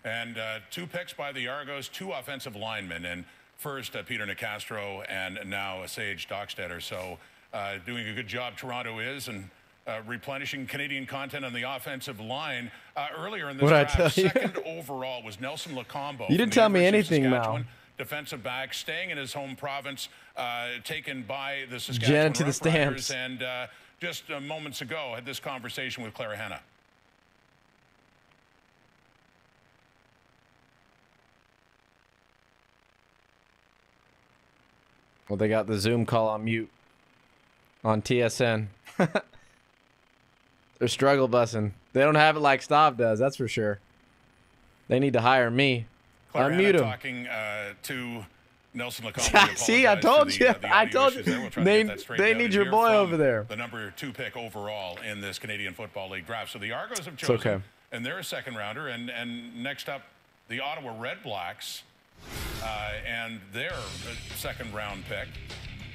And uh, two picks by the Argos, two offensive linemen, and. First, uh, Peter Nicastro, and now Sage Doxtater. So uh, doing a good job Toronto is, and uh, replenishing Canadian content on the offensive line. Uh, earlier in this draft, second overall was Nelson Lacombe. You didn't tell me anything, Mal. Defensive back, staying in his home province, uh, taken by the Saskatchewan Roughriders. And uh, just uh, moments ago, had this conversation with Clara Hanna. Well, they got the Zoom call on mute on T S N. They're struggle bussing. They don't have it like Stav does, that's for sure. They need to hire me. Unmute him. Talking uh, to Nelson Lacombe. See, I told the, you. Uh, I told you. We'll they they need your boy over there. The number two pick overall in this Canadian Football League draft. So the Argos have chosen, okay. and they're a second rounder. And, and next up, the Ottawa Redblacks. Uh, and their second round pick.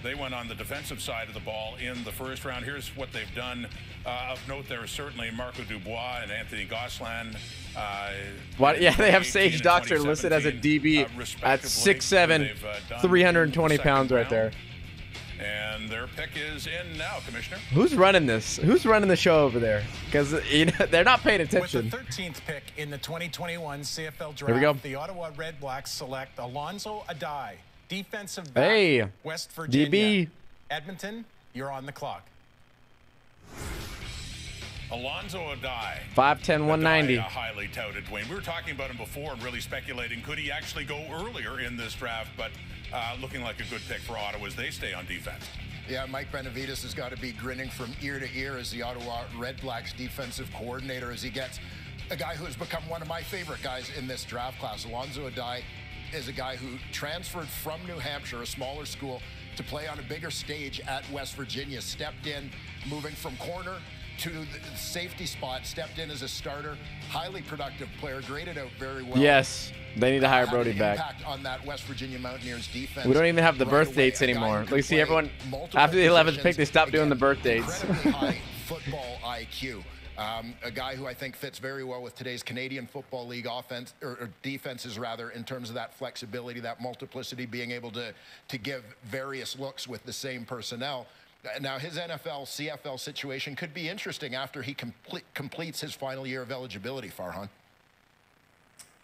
They went on the defensive side of the ball in the first round. Here's what they've done. Uh, of note, there are certainly Marco Dubois and Anthony Gosselin. Uh, what, yeah, they have Sage Doxtater listed as a D B uh, at six seven, uh, three hundred twenty pounds right round. There. And their pick is in now, Commissioner. Who's running this? Who's running the show over there? Because you know, they're not paying attention. With the thirteenth pick in the twenty twenty-one C F L draft, we go. The Ottawa Redblacks select Alonzo Adai, defensive back, hey, West Virginia. D B. Edmonton, you're on the clock. Alonzo Adai. five ten, one ninety. Adai, highly touted, Dwayne. We were talking about him before and really speculating, could he actually go earlier in this draft? But uh, looking like a good pick for Ottawa as they stay on defense. Yeah, Mike Benavides has got to be grinning from ear to ear as the Ottawa Redblacks defensive coordinator as he gets a guy who's become one of my favorite guys in this draft class. Alonzo Adai is a guy who transferred from New Hampshire, a smaller school, to play on a bigger stage at West Virginia. Stepped in, moving from corner to the safety spot, stepped in as a starter, highly productive player, graded out very well. Yes, they need to hire Brody back. On that West Virginia Mountaineers defense. We don't even have the birth dates anymore. Like, see, everyone, after the eleventh pick, they stopped doing the birth dates. Incredibly high football I Q. Um, a guy who I think fits very well with today's Canadian Football League offense, or, or defenses rather, in terms of that flexibility, that multiplicity, being able to, to give various looks with the same personnel. Now, his N F L, C F L situation could be interesting after he complete, completes his final year of eligibility, Farhan.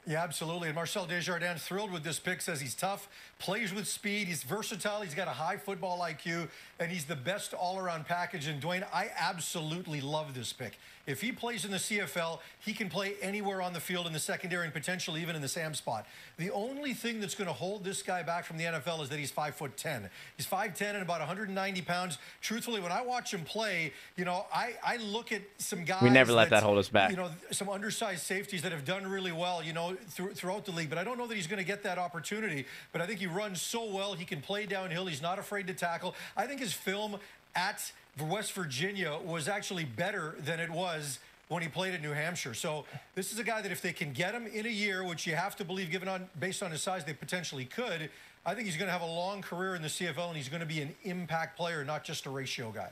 Yeah, absolutely. And Marcel Desjardins, thrilled with this pick, says he's tough, plays with speed, he's versatile, he's got a high football I Q, and he's the best all-around package. And, Dwayne, I absolutely love this pick. If he plays in the C F L, he can play anywhere on the field in the secondary and potentially even in the Sam spot. The only thing that's going to hold this guy back from the N F L is that he's five foot ten. He's five ten and about one hundred ninety pounds. Truthfully, when I watch him play, you know, I, I look at some guys. We never let that hold us back. You know, some undersized safeties that have done really well, you know, throughout the league, but I don't know that he's going to get that opportunity. But I think he runs so well, he can play downhill, he's not afraid to tackle. I think his film at West Virginia was actually better than it was when he played at New Hampshire. So this is a guy that if they can get him in a year, which you have to believe, given on based on his size, they potentially could, I think he's going to have a long career in the C F L, and he's going to be an impact player, not just a ratio guy.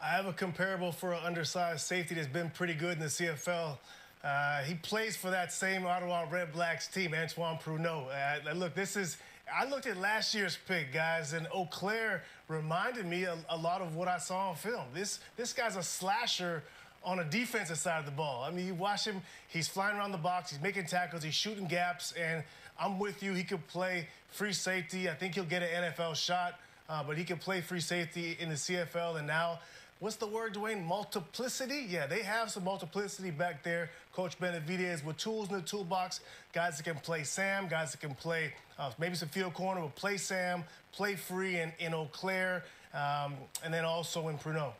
I have a comparable for an undersized safety that's been pretty good in the C F L. Uh, he plays for that same Ottawa Redblacks team, Antoine Pruneau. Uh, look, this is, I looked at last year's pick, guys, and Eau Claire reminded me a, a lot of what I saw on film. This, this guy's a slasher on a defensive side of the ball. I mean, you watch him, he's flying around the box, he's making tackles, he's shooting gaps, and I'm with you, he could play free safety. I think he'll get an N F L shot, uh, but he can play free safety in the C F L, and now, what's the word, Dwayne? Multiplicity? Yeah, they have some multiplicity back there. Coach Benavides with tools in the toolbox. Guys that can play Sam, guys that can play uh, maybe some field corner, but play Sam, play free in, in Eau Claire, um, and then also in Pruneau.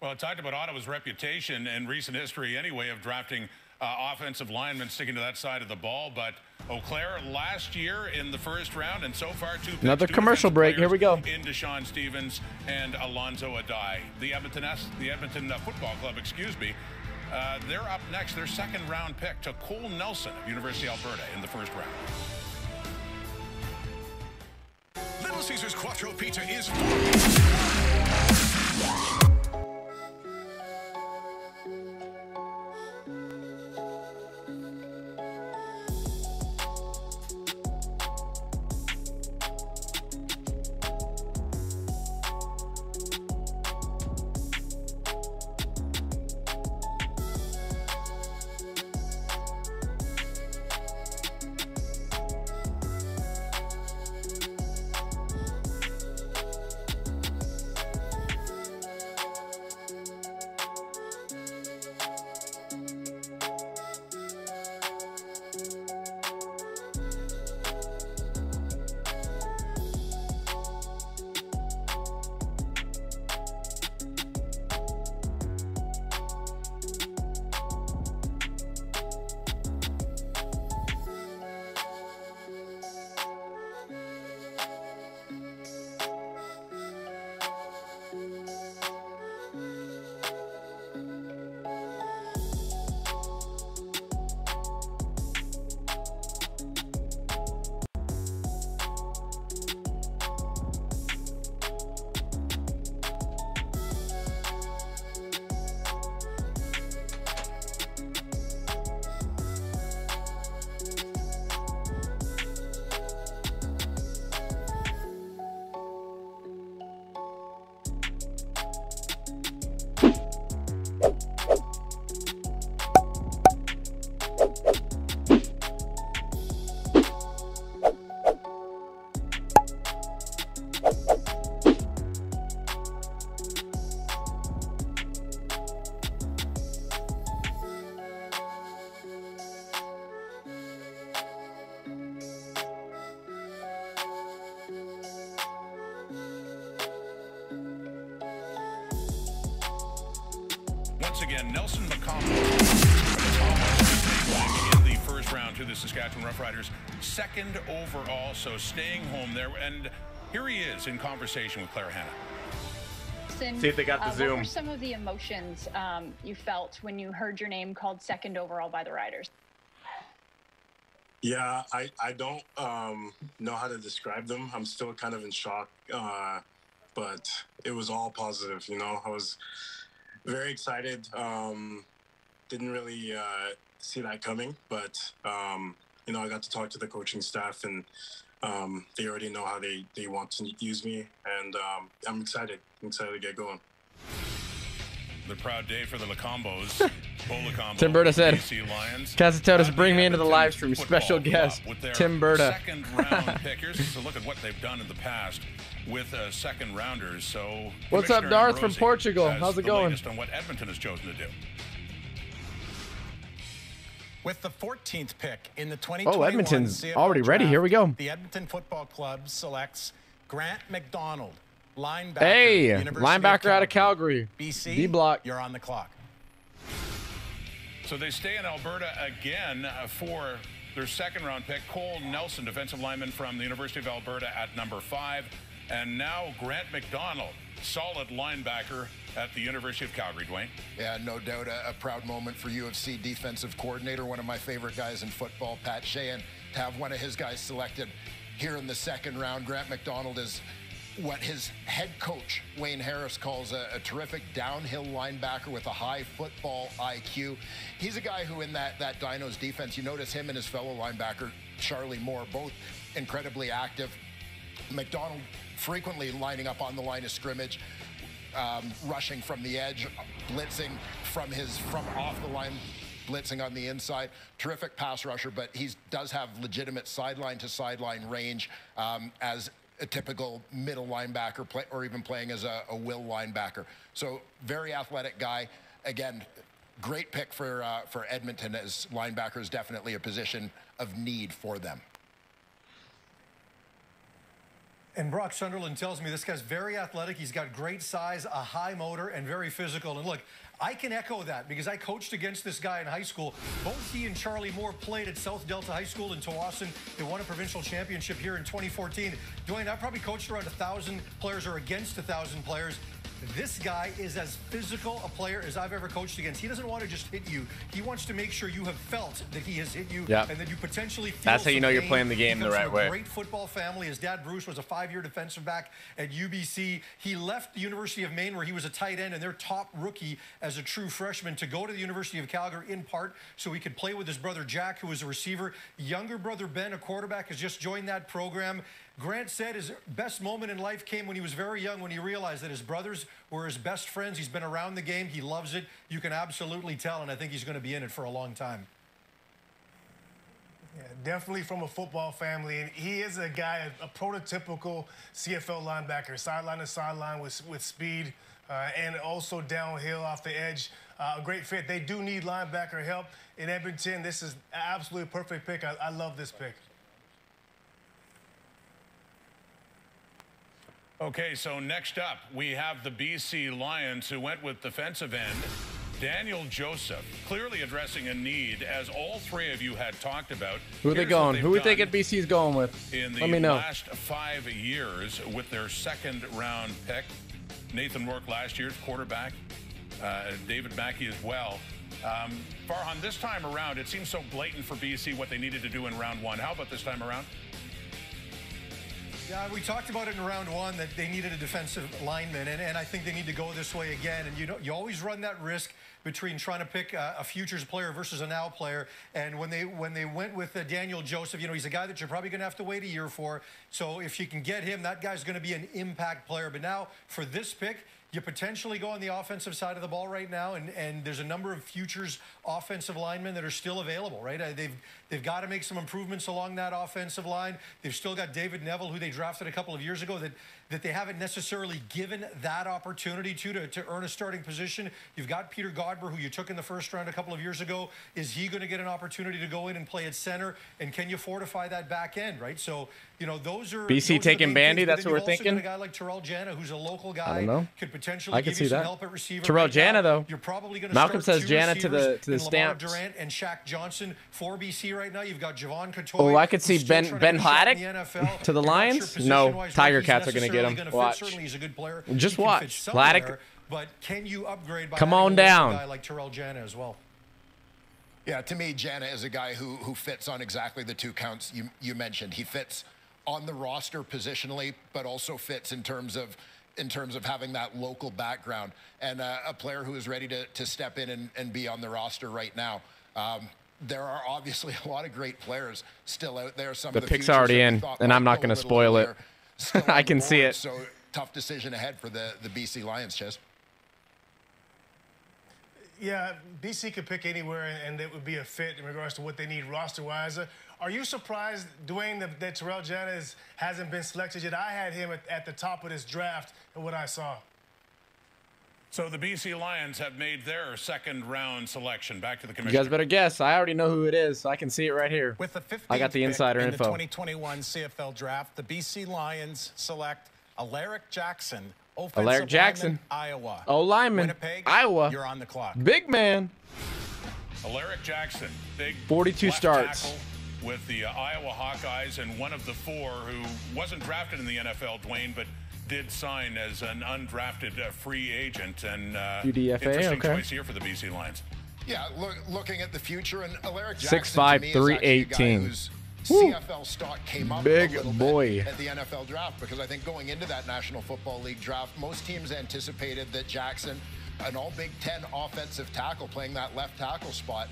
Well, I talked about Ottawa's reputation and recent history anyway of drafting uh, offensive linemen sticking to that side of the ball, but Eau Claire last year in the first round, and so far two. Another two commercial break. Here we go. In Deshaun Stevens and Alonzo Adai, the Edmonton, the Edmonton Football Club, excuse me. Uh, they're up next. Their second round pick to Cole Nelson of University of Alberta in the first round. Little Caesar's Quattro Pizza is. once again, Nelson Lacombe in the first round to the Saskatchewan Roughriders, second overall, so staying home there. And here he is in conversation with Claire Hanna. See if they got the uh, Zoom. What were some of the emotions um, you felt when you heard your name called second overall by the Riders? Yeah, I, I don't um, know how to describe them. I'm still kind of in shock, uh, but it was all positive, you know. I was very excited. Um, didn't really uh, see that coming, but, um, you know, I got to talk to the coaching staff, and Um, they already know how they, they want to use me, and um, I'm excited. I'm excited to get going. The proud day for the Lacombos. Tim Berta said, Casatotas, bring me into the live stream. Special guest, Tim Berta. Second round pickers. So look at what they've done in the past with uh, second rounders. So what's up, Darth from Portugal? How's it going? On what Edmonton has chosen to do. With the fourteenth pick in the twenty twenty-one oh, Edmonton's C F L already draft, ready. Here we go. The Edmonton Football Club selects Grant McDonald, linebacker. Hey, University linebacker of Calgary, out of Calgary. B C, D-block. You're on the clock. So they stay in Alberta again for their second round pick. Cole Nelson, defensive lineman from the University of Alberta at number five. And now Grant McDonald, solid linebacker at the University of Calgary, Dwayne. Yeah, no doubt a, a proud moment for U of C defensive coordinator, one of my favorite guys in football, Pat Sheehan, to have one of his guys selected here in the second round. Grant McDonald is what his head coach, Wayne Harris, calls a, a terrific downhill linebacker with a high football I Q. He's a guy who in that, that Dinos defense, you notice him and his fellow linebacker, Charlie Moore, both incredibly active. McDonald frequently lining up on the line of scrimmage, Um, rushing from the edge, blitzing from his from off the line, blitzing on the inside. Terrific pass rusher, but he does have legitimate sideline to sideline range um, as a typical middle linebacker, play, or even playing as a, a will linebacker. So very athletic guy. Again, great pick for uh, for Edmonton, as linebacker is definitely a position of need for them. And Brock Sunderland tells me this guy's very athletic. He's got great size, a high motor, and very physical. And look, I can echo that because I coached against this guy in high school. Both he and Charlie Moore played at South Delta High School in Tawasin. They won a provincial championship here in twenty fourteen. Dwayne, I probably coached around one thousand players or against one thousand players. This guy is as physical a player as I've ever coached against. He doesn't want to just hit you. He wants to make sure you have felt that he has hit you, yep, and that you potentially feel. That's how you know you're playing the game the right way. A great football family. His dad, Bruce, was a five-year defensive back at U B C. He left the University of Maine, where he was a tight end and their top rookie as a true freshman, to go to the University of Calgary, in part so he could play with his brother Jack, who was a receiver. Younger brother Ben, a quarterback, has just joined that program. Grant said his best moment in life came when he was very young, when he realized that his brothers were his best friends. He's been around the game. He loves it. You can absolutely tell, and I think he's going to be in it for a long time. Yeah, definitely from a football family. And he is a guy, a prototypical C F L linebacker, sideline to sideline with, with speed uh, and also downhill off the edge. Uh, a great fit. They do need linebacker help in Edmonton. This is an absolutely perfect pick. I, I love this pick. Okay, so next up, we have the B C Lions, who went with defensive end Daniel Joseph, clearly addressing a need, as all three of you had talked about. Who are they going? Who are they thinking B C's going with? In the Let me know. last five years with their second round pick, Nathan Rourke last year's quarterback, uh, David Mackey as well. Um, Farhan, this time around, it seems so blatant for B C what they needed to do in round one. How about this time around? Yeah, we talked about it in round one that they needed a defensive lineman, and, and I think they need to go this way again. And you know, you always run that risk between trying to pick a, a futures player versus a now player. And when they when they went with uh, Daniel Joseph, you know, he's a guy that you're probably going to have to wait a year for. So if you can get him, that guy's going to be an impact player. But now for this pick, you potentially go on the offensive side of the ball right now, and, and there's a number of futures offensive linemen that are still available, right? They've, they've got to make some improvements along that offensive line. They've still got David Neville, who they drafted a couple of years ago, that, that they haven't necessarily given that opportunity to, to, to earn a starting position. You've got Peter Godber, who you took in the first round a couple of years ago. Is he going to get an opportunity to go in and play at center? And can you fortify that back end, right? So you know, those are B C those taking are Bandy. That's what we're thinking. A guy like Terrell Jana, who's a local guy, I don't know. Could potentially I can give see you some that. Help at receiver. Terrell right Jana, though. You're probably going to Malcolm says Jana to the to the Stamps. Durant and Shaq Johnson for B C right now. You've got Javon Cotoy. Oh, I could see Ben Ben Haddock to the Lions. Sure no, Tiger Cats are going to get him. Watch. He's a good player. Just watch. Haddock. But can you upgrade by Come on down. A guy like Terrell Jana as well? Yeah, to me, Jana is a guy who who fits on exactly the two counts you you mentioned. He fits on the roster positionally, but also fits in terms of in terms of having that local background and uh, a player who is ready to to step in and, and be on the roster right now. Um, there are obviously a lot of great players still out there. Some the, of the pick's already in, and I'm not going to spoil it. I can see it. So tough decision ahead for the the B C Lions, Chess. Yeah, B C could pick anywhere, and it would be a fit in regards to what they need roster-wise. Are you surprised, Dwayne, that, that Terrell Jana is, hasn't been selected yet? I had him at, at the top of this draft and what I saw. So the B C Lions have made their second-round selection. Back to the commissioner. You guys better guess. I already know who it is. I can see it right here. With the fifteenth I got the insider in info. The twenty twenty-one C F L draft, the B C Lions select Alaric Jackson. Alaric Jackson, Iowa. Oh, lineman, Winnipeg, Iowa. You're on the clock. Big man. Alaric Jackson, big forty-two starts with the uh, Iowa Hawkeyes, and one of the four who wasn't drafted in the N F L, Dwayne, but did sign as an undrafted uh, free agent. And uh, U D F A, interesting okay. choice here for the B C Lions. Yeah, look, looking at the future, and Alaric Jackson, six five, three eighteen. Woo. C F L stock came up Big a little boy. Bit at the N F L draft, because I think going into that National Football League draft, most teams anticipated that Jackson, an all-Big Ten offensive tackle playing that left tackle spot,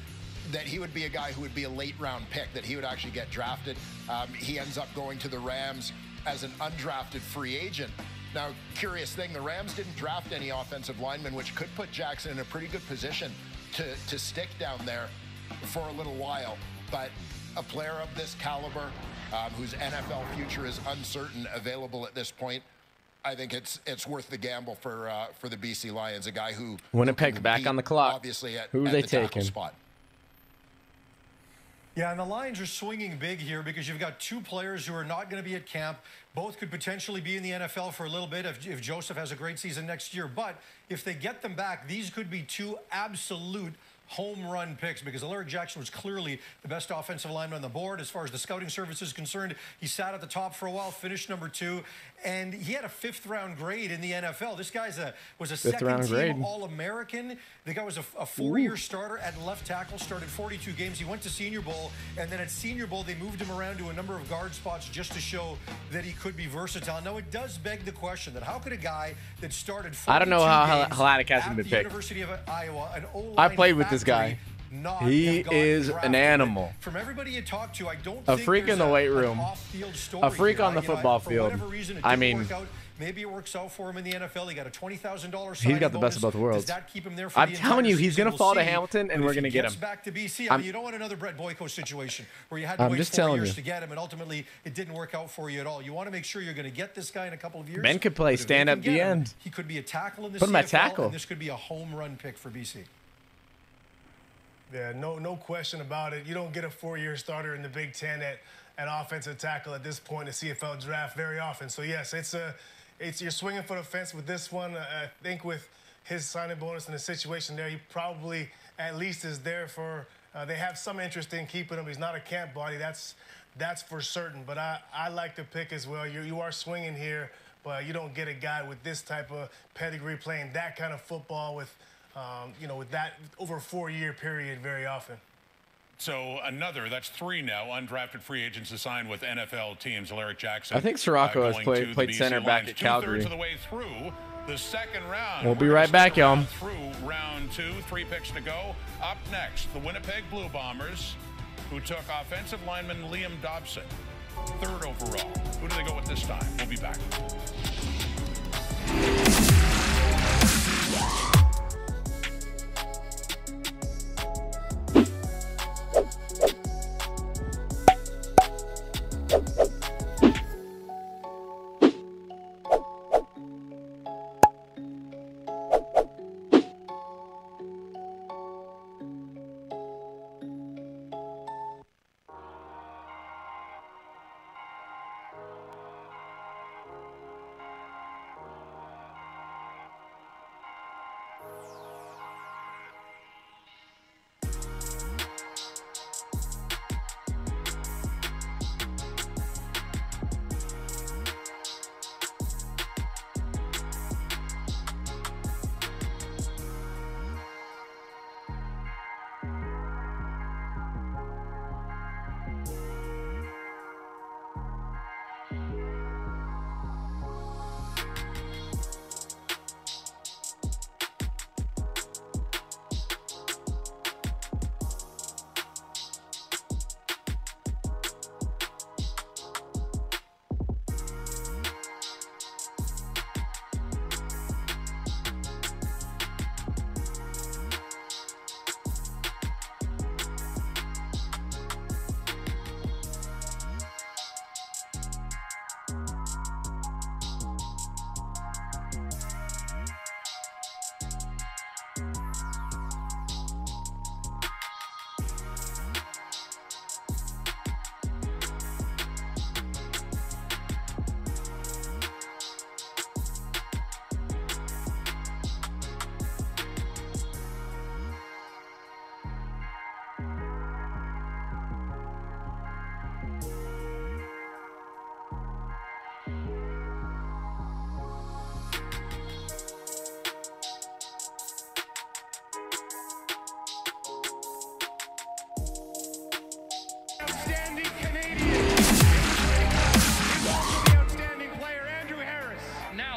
that he would be a guy who would be a late-round pick, that he would actually get drafted. Um, he ends up going to the Rams as an undrafted free agent. Now, curious thing, the Rams didn't draft any offensive linemen, which could put Jackson in a pretty good position to, to stick down there for a little while, but a player of this caliber, um, whose N F L future is uncertain, available at this point, I think it's it's worth the gamble for uh, for the B C Lions. A guy who Winnipeg back on the clock. Obviously, at, who are they taking? Spot. Yeah, and the Lions are swinging big here because you've got two players who are not going to be at camp. Both could potentially be in the N F L for a little bit if, if Joseph has a great season next year. But if they get them back, these could be two absolute home run picks, because Alaric Jackson was clearly the best offensive lineman on the board as far as the scouting service is concerned. He sat at the top for a while, finished number two, and he had a fifth round grade in the N F L. This guy's a was a second-team All-American. The guy was a, a four-year Ooh. starter at left tackle, started forty-two games. He went to Senior Bowl, and then at Senior Bowl, they moved him around to a number of guard spots just to show that he could be versatile. Now, it does beg the question that how could a guy that started forty-two I don't know how Haladic hasn't been picked. University of Iowa, an O-line I played with this guy. He is an animal. From everybody you talk to, I don't a freak in the weight room, a freak on the football field. I mean, maybe it works out for him in the N F L. He got a twenty thousand dollars. He's got the best of both worlds. I'm telling you, he's going to fall to Hamilton, and we're going to get him back to B C. I mean, you don't want another Brett Boyko situation where you had to wait four years to get him, and ultimately it didn't work out for you at all. You want to make sure you're going to get this guy in a couple of years. Ben could play stand up the end. He could be a tackle in this C F L, and this could be a home run pick for B C. Yeah, no, no question about it. You don't get a four-year starter in the Big Ten at an offensive tackle at this point in the C F L draft very often. So yes, it's a, it's you're swinging for the fence with this one. I think with his signing bonus and the situation there, he probably at least is there for. Uh, they have some interest in keeping him. He's not a camp body. That's that's for certain. But I I like the pick as well. You you are swinging here, but you don't get a guy with this type of pedigree playing that kind of football with. Um, you know, with that over a four-year period very often. So another, that's three now, undrafted free agents assigned with N F L teams. Alaric Jackson. I think Sirocco uh, has played, played center Lions. Back at Calgary. Two-thirds of the way through the second round. We'll be right back, y'all. Through round two, three picks to go. Up next, the Winnipeg Blue Bombers, who took offensive lineman Liam Dobson, third overall. Who do they go with this time? We'll be back.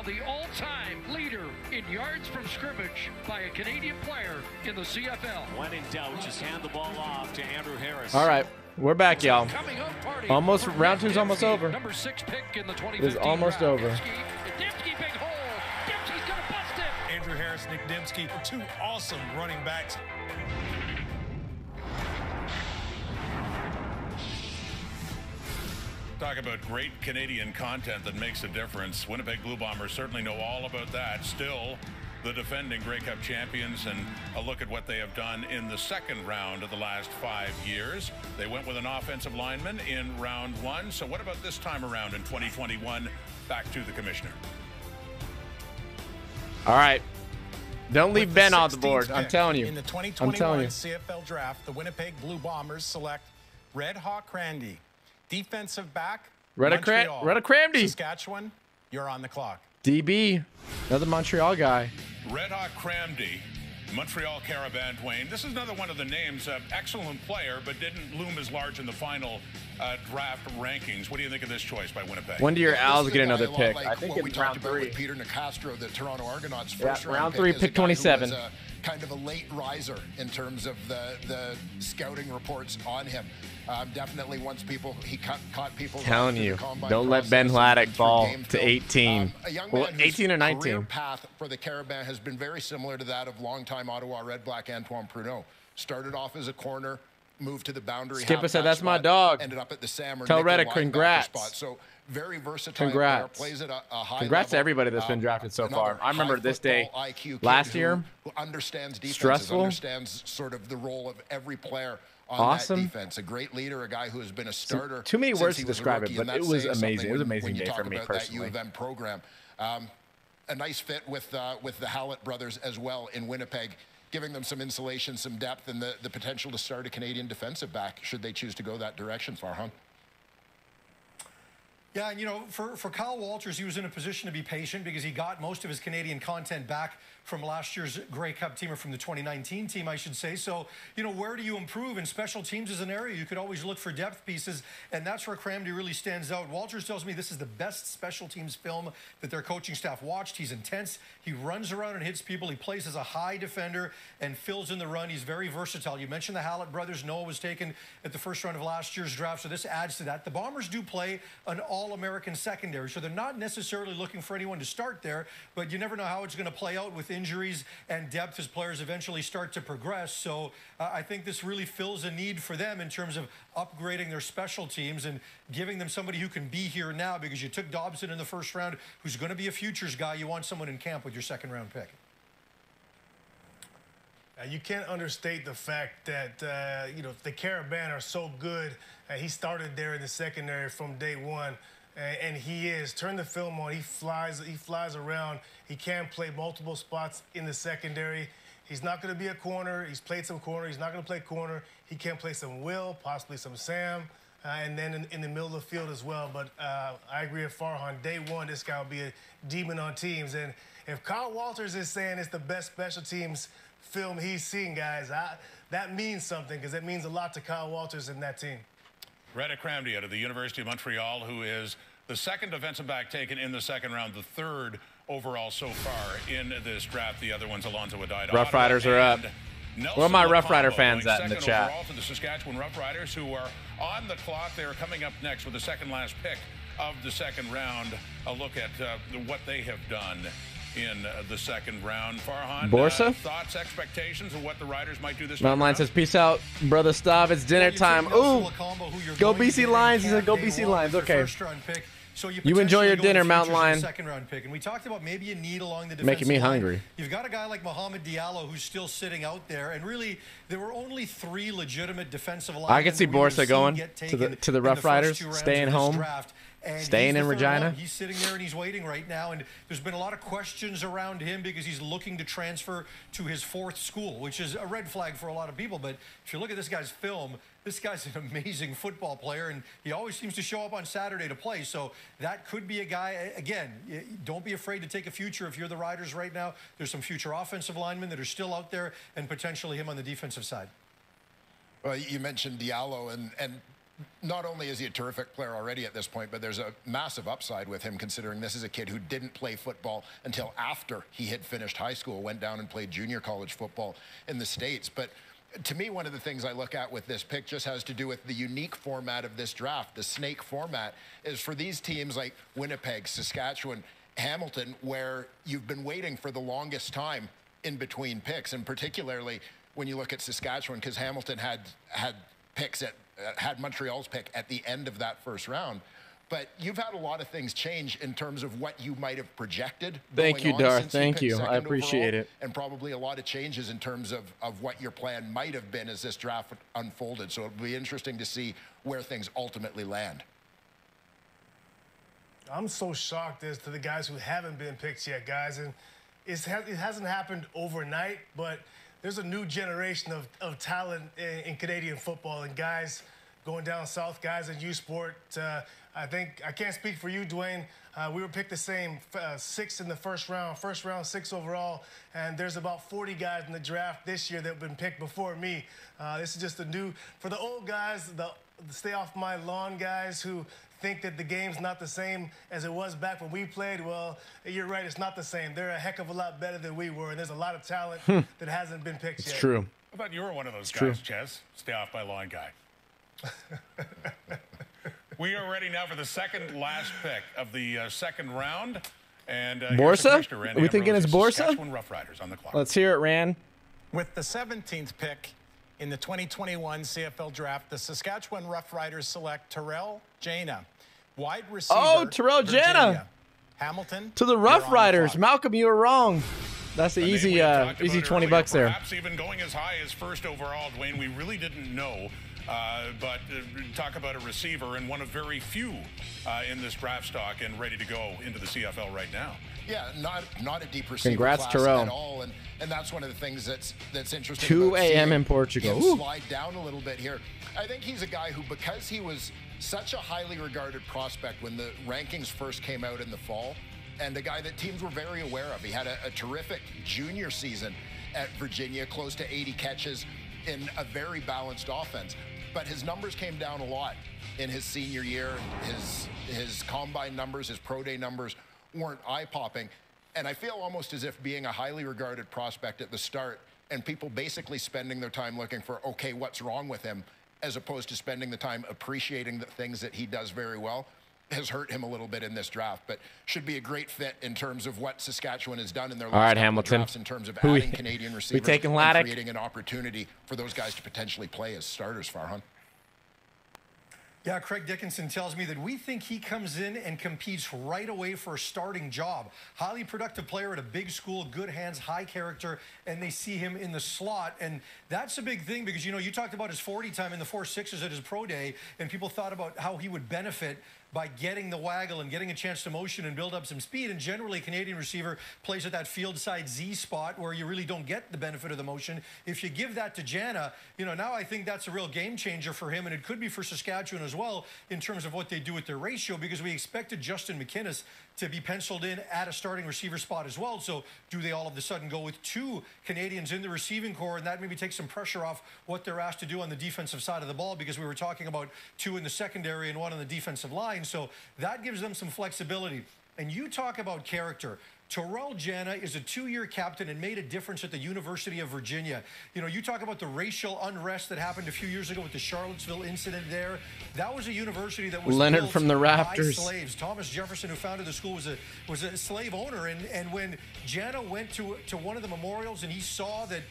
the all-time leader in yards from scrimmage by a Canadian player in the C F L. When in doubt, just hand the ball off to Andrew Harris. All right, we're back, y'all. Almost round two's almost over. Number six pick in the twenty fifteen round. It is almost over. Nick Dembski, two awesome running backs. Talk about great Canadian content that makes a difference. Winnipeg Blue Bombers certainly know all about that. Still the defending Grey Cup champions, and a look at what they have done in the second round of the last five years. They went with an offensive lineman in round one. So what about this time around in twenty twenty-one? Back to the commissioner. All right. Don't leave Ben on the board. I'm telling you. In the twenty twenty-one C F L draft, the Winnipeg Blue Bombers select Red Hawk Randy, defensive back, Montreal. Red Hawk Randy. Saskatchewan, you're on the clock. D B, another Montreal guy. Red Hawk Randy, Montreal Caravan Wayne. This is another one of the names. Uh, excellent player, but didn't loom as large in the final uh, draft rankings. What do you think of this choice by Winnipeg? When do your Owls get another pick? Like I think it's round three. With Peter Nicastro, the Toronto Argonauts first yeah, round, round three, pick, pick twenty-seven. A, kind of a late riser in terms of the the scouting reports on him. Um, definitely once people he caught, caught people. Telling you, don't let Ben Laddick fall to eighteen. Um, a young man well, eighteen or nineteen. Career path for the Caravan has been very similar to that of longtime Ottawa Redblack Antoine Pruneau. Started off as a corner, moved to the boundary. Skipper said, "That's spot, my dog." Ended up at the Sam or Tell Reddick, congrats. Spot. So very versatile. Congrats. Player, plays at a, a high congrats level. To everybody that's been drafted so um, far. I remember this day last who, year. Who understands defenses, stressful. Understands sort of the role of every player. On awesome defense, a great leader, a guy who has been a starter. So, too many words to describe it, but it was amazing. It was an amazing day for me personally. When you talk about that U of M program, um, a nice fit with uh, with the Hallett brothers as well in Winnipeg, giving them some insulation, some depth, and the the potential to start a Canadian defensive back should they choose to go that direction. Farhan. Yeah, and you know, for, for Kyle Walters, he was in a position to be patient because he got most of his Canadian content back from last year's Grey Cup team, or from the twenty nineteen team, I should say. So, you know, where do you improve? And special teams is an area you could always look for depth pieces, and that's where Cramdy really stands out. Walters tells me this is the best special teams film that their coaching staff watched. He's intense. He runs around and hits people. He plays as a high defender and fills in the run. He's very versatile. You mentioned the Hallett brothers. Noah was taken at the first round of last year's draft, so this adds to that. The Bombers do play an all All-American secondary, so they're not necessarily looking for anyone to start there, but you never know how it's going to play out with injuries and depth as players eventually start to progress. So uh, I think this really fills a need for them in terms of upgrading their special teams and giving them somebody who can be here now, because you took Dobson in the first round, who's going to be a futures guy. You want someone in camp with your second round pick. Uh, you can't understate the fact that, uh, you know, the Caravan are so good. Uh, he started there in the secondary from day one, and, and he is. Turn the film on. He flies, he flies around. He can play multiple spots in the secondary. He's not going to be a corner. He's played some corner. He's not going to play corner. He can play some will, possibly some Sam, uh, and then in, in the middle of the field as well. But uh, I agree with Farhan. Day one, this guy will be a demon on teams. And if Kyle Walters is saying it's the best special teams film he's seen, guys, I, that means something, because it means a lot to Kyle Walters and that team. Reddick Cramdy out of the University of Montreal, who is the second defensive back taken in the second round, the third overall so far in this draft. The other one's Alonzo Adai. Rough Riders are up. Nelson Where are my Lacombe Rough Rider fans at in the chat? To the Saskatchewan Roughriders, who are on the clock. They are coming up next with the second last pick of the second round. A look at uh, what they have done in uh, the second round. Farhan, Borsa? Uh, thoughts, expectations of what the Riders might do this round? Online says, peace out, brother Stav. It's dinner time. Ooh, go B C Lions. He said, go B C Lions. Okay. So you, you enjoy your dinner, Mountain Lion. Second round pick, and we talked about maybe a need along the defense. Making me hungry. You've got a guy like Mohamed Diallo who's still sitting out there, and really there were only three legitimate defensive linemen. I can see Borsa going to the to the Rough Riders, staying home, draft, staying in Regina. Round. He's sitting there and he's waiting right now, and there's been a lot of questions around him because he's looking to transfer to his fourth school, which is a red flag for a lot of people. But if you look at this guy's film, this guy's an amazing football player, and he always seems to show up on Saturday to play. So that could be a guy. Again, don't be afraid to take a future if you're the Riders right now. There's some future offensive linemen that are still out there, and potentially him on the defensive side. Well, you mentioned Diallo, and and not only is he a terrific player already at this point, but there's a massive upside with him, considering this is a kid who didn't play football until after he had finished high school, went down and played junior college football in the States. But to me, one of the things I look at with this pick just has to do with the unique format of this draft. The snake format is for these teams like Winnipeg, Saskatchewan, Hamilton, where you've been waiting for the longest time in between picks, and particularly when you look at Saskatchewan, because Hamilton had had picks at uh, had Montreal's pick at the end of that first round. But you've had a lot of things change in terms of what you might have projected. Thank you, Dar. Thank you. I appreciate it. And probably a lot of changes in terms of, of what your plan might have been as this draft unfolded. So it'll be interesting to see where things ultimately land. I'm so shocked as to the guys who haven't been picked yet, guys. And it's, it hasn't happened overnight, but there's a new generation of, of talent in, in Canadian football, and guys going down south, guys in U Sport. Uh, I think, I can't speak for you, Dwayne. Uh, we were picked the same, uh, six in the first round, first round, six overall. And there's about forty guys in the draft this year that have been picked before me. Uh, this is just a new, for the old guys, the, the stay off my lawn guys who think that the game's not the same as it was back when we played. Well, you're right, it's not the same. They're a heck of a lot better than we were, and there's a lot of talent hmm. that hasn't been picked it's yet. It's true. I thought you were one of those it's guys, Chess. Stay off my lawn guy. We are ready now for the second last pick of the uh, second round. And, uh, Borsa? Are we Ambrosie, thinking it's Borsa? Roughriders on the clock. Let's hear it, Ran. With the seventeenth pick in the twenty twenty-one C F L Draft, the Saskatchewan Roughriders select Terrell Jana, wide receiver. Oh, Terrell Jana. Hamilton. To the Roughriders. Malcolm, you were wrong. That's the easy, uh, easy twenty earlier, bucks there. Perhaps even going as high as first overall, Dwayne, we really didn't know. Uh, but uh, talk about a receiver, and one of very few uh, in this draft stock and ready to go into the C F L right now. Yeah, not not a deep receiver Congrats, class Terrell. At all, and, and that's one of the things that's that's interesting. two a m in Portugal. Slide down a little bit here. I think he's a guy who, because he was such a highly regarded prospect when the rankings first came out in the fall, and a guy that teams were very aware of. He had a, a terrific junior season at Virginia, close to eighty catches in a very balanced offense. But his numbers came down a lot in his senior year. His his combine numbers, his pro day numbers weren't eye-popping. And I feel almost as if being a highly regarded prospect at the start and people basically spending their time looking for, okay, what's wrong with him, as opposed to spending the time appreciating the things that he does very well, has hurt him a little bit in this draft, but should be a great fit in terms of what Saskatchewan has done in their All last right, Hamilton. drafts in terms of adding we, Canadian receivers taking and creating an opportunity for those guys to potentially play as starters, Farhan. Yeah, Craig Dickinson tells me that we think he comes in and competes right away for a starting job. Highly productive player at a big school, good hands, high character, and they see him in the slot. And that's a big thing because, you know, you talked about his forty time in the four sixes at his pro day, and people thought about how he would benefit by getting the waggle and getting a chance to motion and build up some speed. And generally, Canadian receiver plays at that field side Z spot where you really don't get the benefit of the motion. If you give that to Jana, you know, now I think that's a real game changer for him, and it could be for Saskatchewan as well in terms of what they do with their ratio, because we expected Justin McInnes to be penciled in at a starting receiver spot as well. So do they all of a sudden go with two Canadians in the receiving corps, and that maybe takes some pressure off what they're asked to do on the defensive side of the ball, because we were talking about two in the secondary and one on the defensive line. So that gives them some flexibility. And you talk about character. Terrell Jana is a two-year captain and made a difference at the University of Virginia. You know, you talk about the racial unrest that happened a few years ago with the Charlottesville incident there. That was a university that was Leonard from the rafters. By slaves. Thomas Jefferson, who founded the school, was a was a slave owner. And and when Jana went to to one of the memorials and he saw that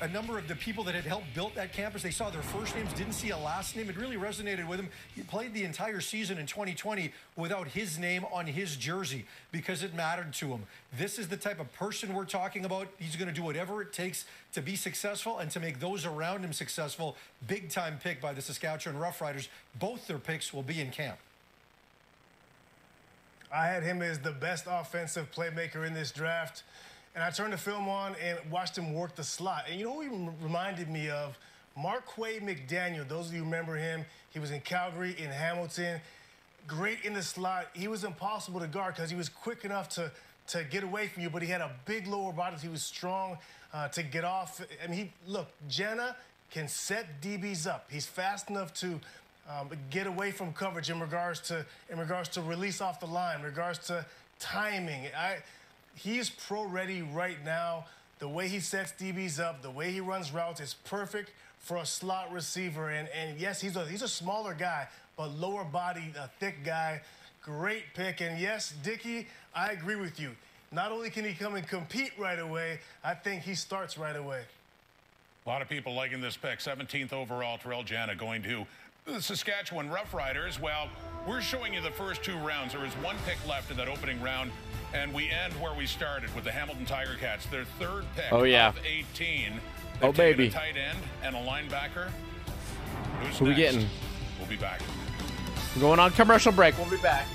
a number of the people that had helped build that campus, they saw their first names, didn't see a last name. It really resonated with him. He played the entire season in twenty twenty without his name on his jersey because it mattered to him. This is the type of person we're talking about. He's going to do whatever it takes to be successful and to make those around him successful. Big-time pick by the Saskatchewan Roughriders. Both their picks will be in camp. I had him as the best offensive playmaker in this draft. And I turned the film on and watched him work the slot. And you know who he reminded me of? Marquay McDaniel. Those of you who remember him, he was in Calgary, in Hamilton. Great in the slot. He was impossible to guard because he was quick enough to, to get away from you, but he had a big lower body. He was strong uh, to get off. I mean, he, look, Jana can set D Bs up. He's fast enough to um, get away from coverage in regards to in regards to release off the line, in regards to timing. I, he's pro-ready right now. The way he sets D Bs up, the way he runs routes is perfect for a slot receiver. And, and yes, he's a, he's a smaller guy, but lower body, a thick guy. Great pick. And yes, Dickey, I agree with you. Not only can he come and compete right away, I think he starts right away. A lot of people liking this pick. seventeenth overall, Terrell Jana going to the Saskatchewan Roughriders. Well, we're showing you the first two rounds. There is one pick left in that opening round, and we end where we started with the Hamilton Tiger-Cats. Their third pick oh, yeah. of eighteen. They've oh, baby. A tight end and a linebacker. Who's Who next? We getting? We'll be back. We're going on commercial break. We'll be back.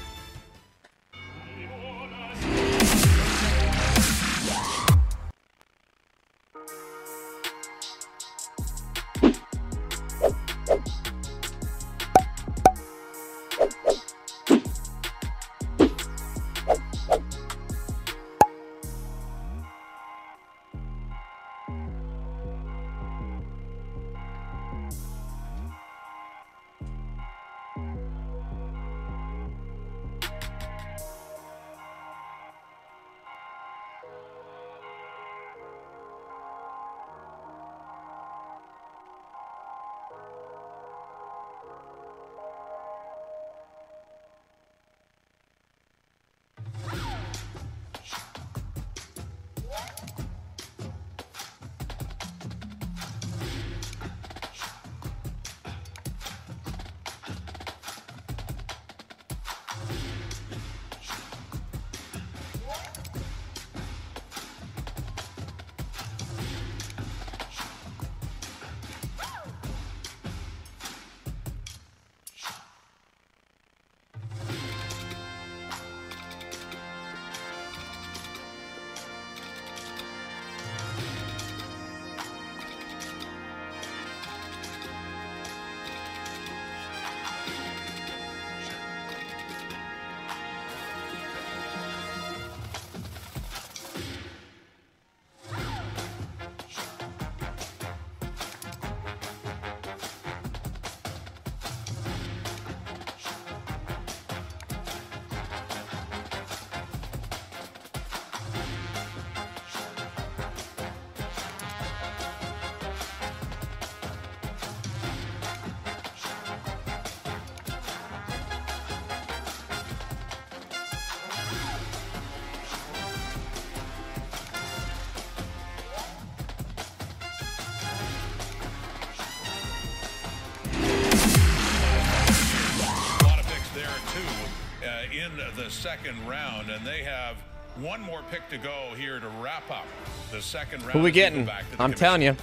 The second round, and they have one more pick to go here to wrap up the second round. Who we getting? Back to the I'm commission. Telling you,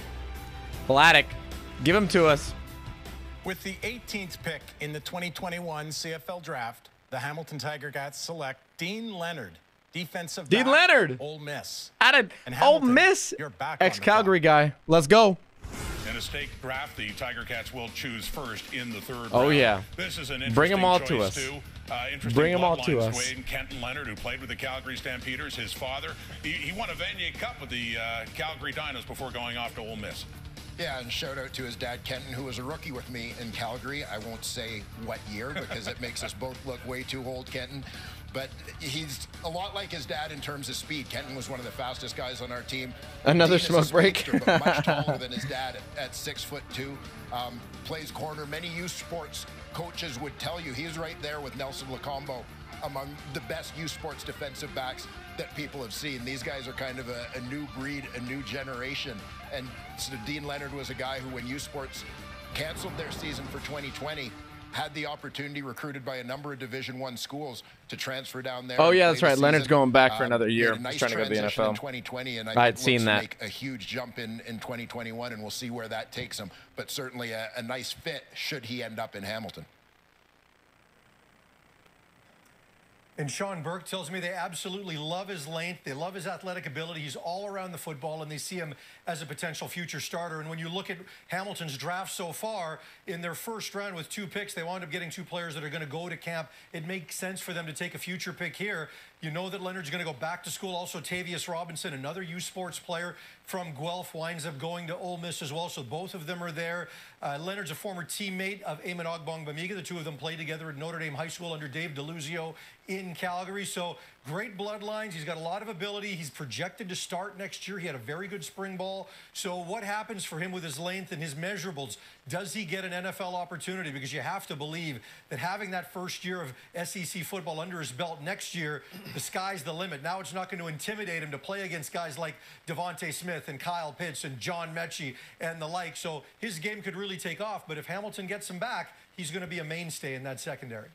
Vladeck, give him to us. With the eighteenth pick in the twenty twenty-one C F L Draft, the Hamilton Tiger-Cats select Dean Leonard, defensive Dean back, Leonard, Ole Miss. Added Ole Miss, ex-Calgary guy. Let's go. In a stake draft, the Tiger-Cats will choose first in the third oh, round. Oh yeah, this is an interesting bring them all choice to us. Too. Uh, Bring them all to us. Wade and Kenton Leonard, who played with the Calgary Stampeders, his father, he, he won a Vanier Cup with the uh, Calgary Dinos before going off to Ole Miss. Yeah, and shout out to his dad, Kenton, who was a rookie with me in Calgary. I won't say what year because it makes us both look way too old, Kenton. But he's a lot like his dad in terms of speed. Kenton was one of the fastest guys on our team. Another smoke break. But much taller than his dad at, at six foot two. Um, plays corner. Many youth sports coaches would tell you he's right there with Nelson Lacombe among the best youth sports defensive backs that people have seen. These guys are kind of a, a new breed, a new generation. And so Dean Leonard was a guy who, when youth sports canceled their season for twenty twenty, had the opportunity, recruited by a number of Division One schools, to transfer down there. Oh yeah, that's right. Season. Leonard's going back for another year. Uh, nice trying to go to the N F L. In twenty twenty, and I I'd seen that. Make a huge jump in in twenty twenty-one, and we'll see where that takes him. But certainly a, a nice fit should he end up in Hamilton. And Sean Burke tells me they absolutely love his length. They love his athletic ability. He's all around the football, and they see him as a potential future starter. And when you look at Hamilton's draft so far, in their first round with two picks, they wound up getting two players that are going to go to camp. It makes sense for them to take a future pick here. You know that Leonard's going to go back to school. Also, Tavius Robinson, another U Sports player from Guelph, winds up going to Ole Miss as well. So both of them are there. Uh, Leonard's a former teammate of Eamon Ogbong-Bamiga. The two of them played together at Notre Dame High School under Dave DeLuzio in Calgary. So great bloodlines. He's got a lot of ability. He's projected to start next year. He had a very good spring ball. So what happens for him with his length and his measurables? Does he get an N F L opportunity? Because you have to believe that having that first year of S E C football under his belt next year, the sky's the limit. Now it's not going to intimidate him to play against guys like Devontae Smith and Kyle Pitts and John Mechie and the like. So his game could really take off. But if Hamilton gets him back, he's going to be a mainstay in that secondary.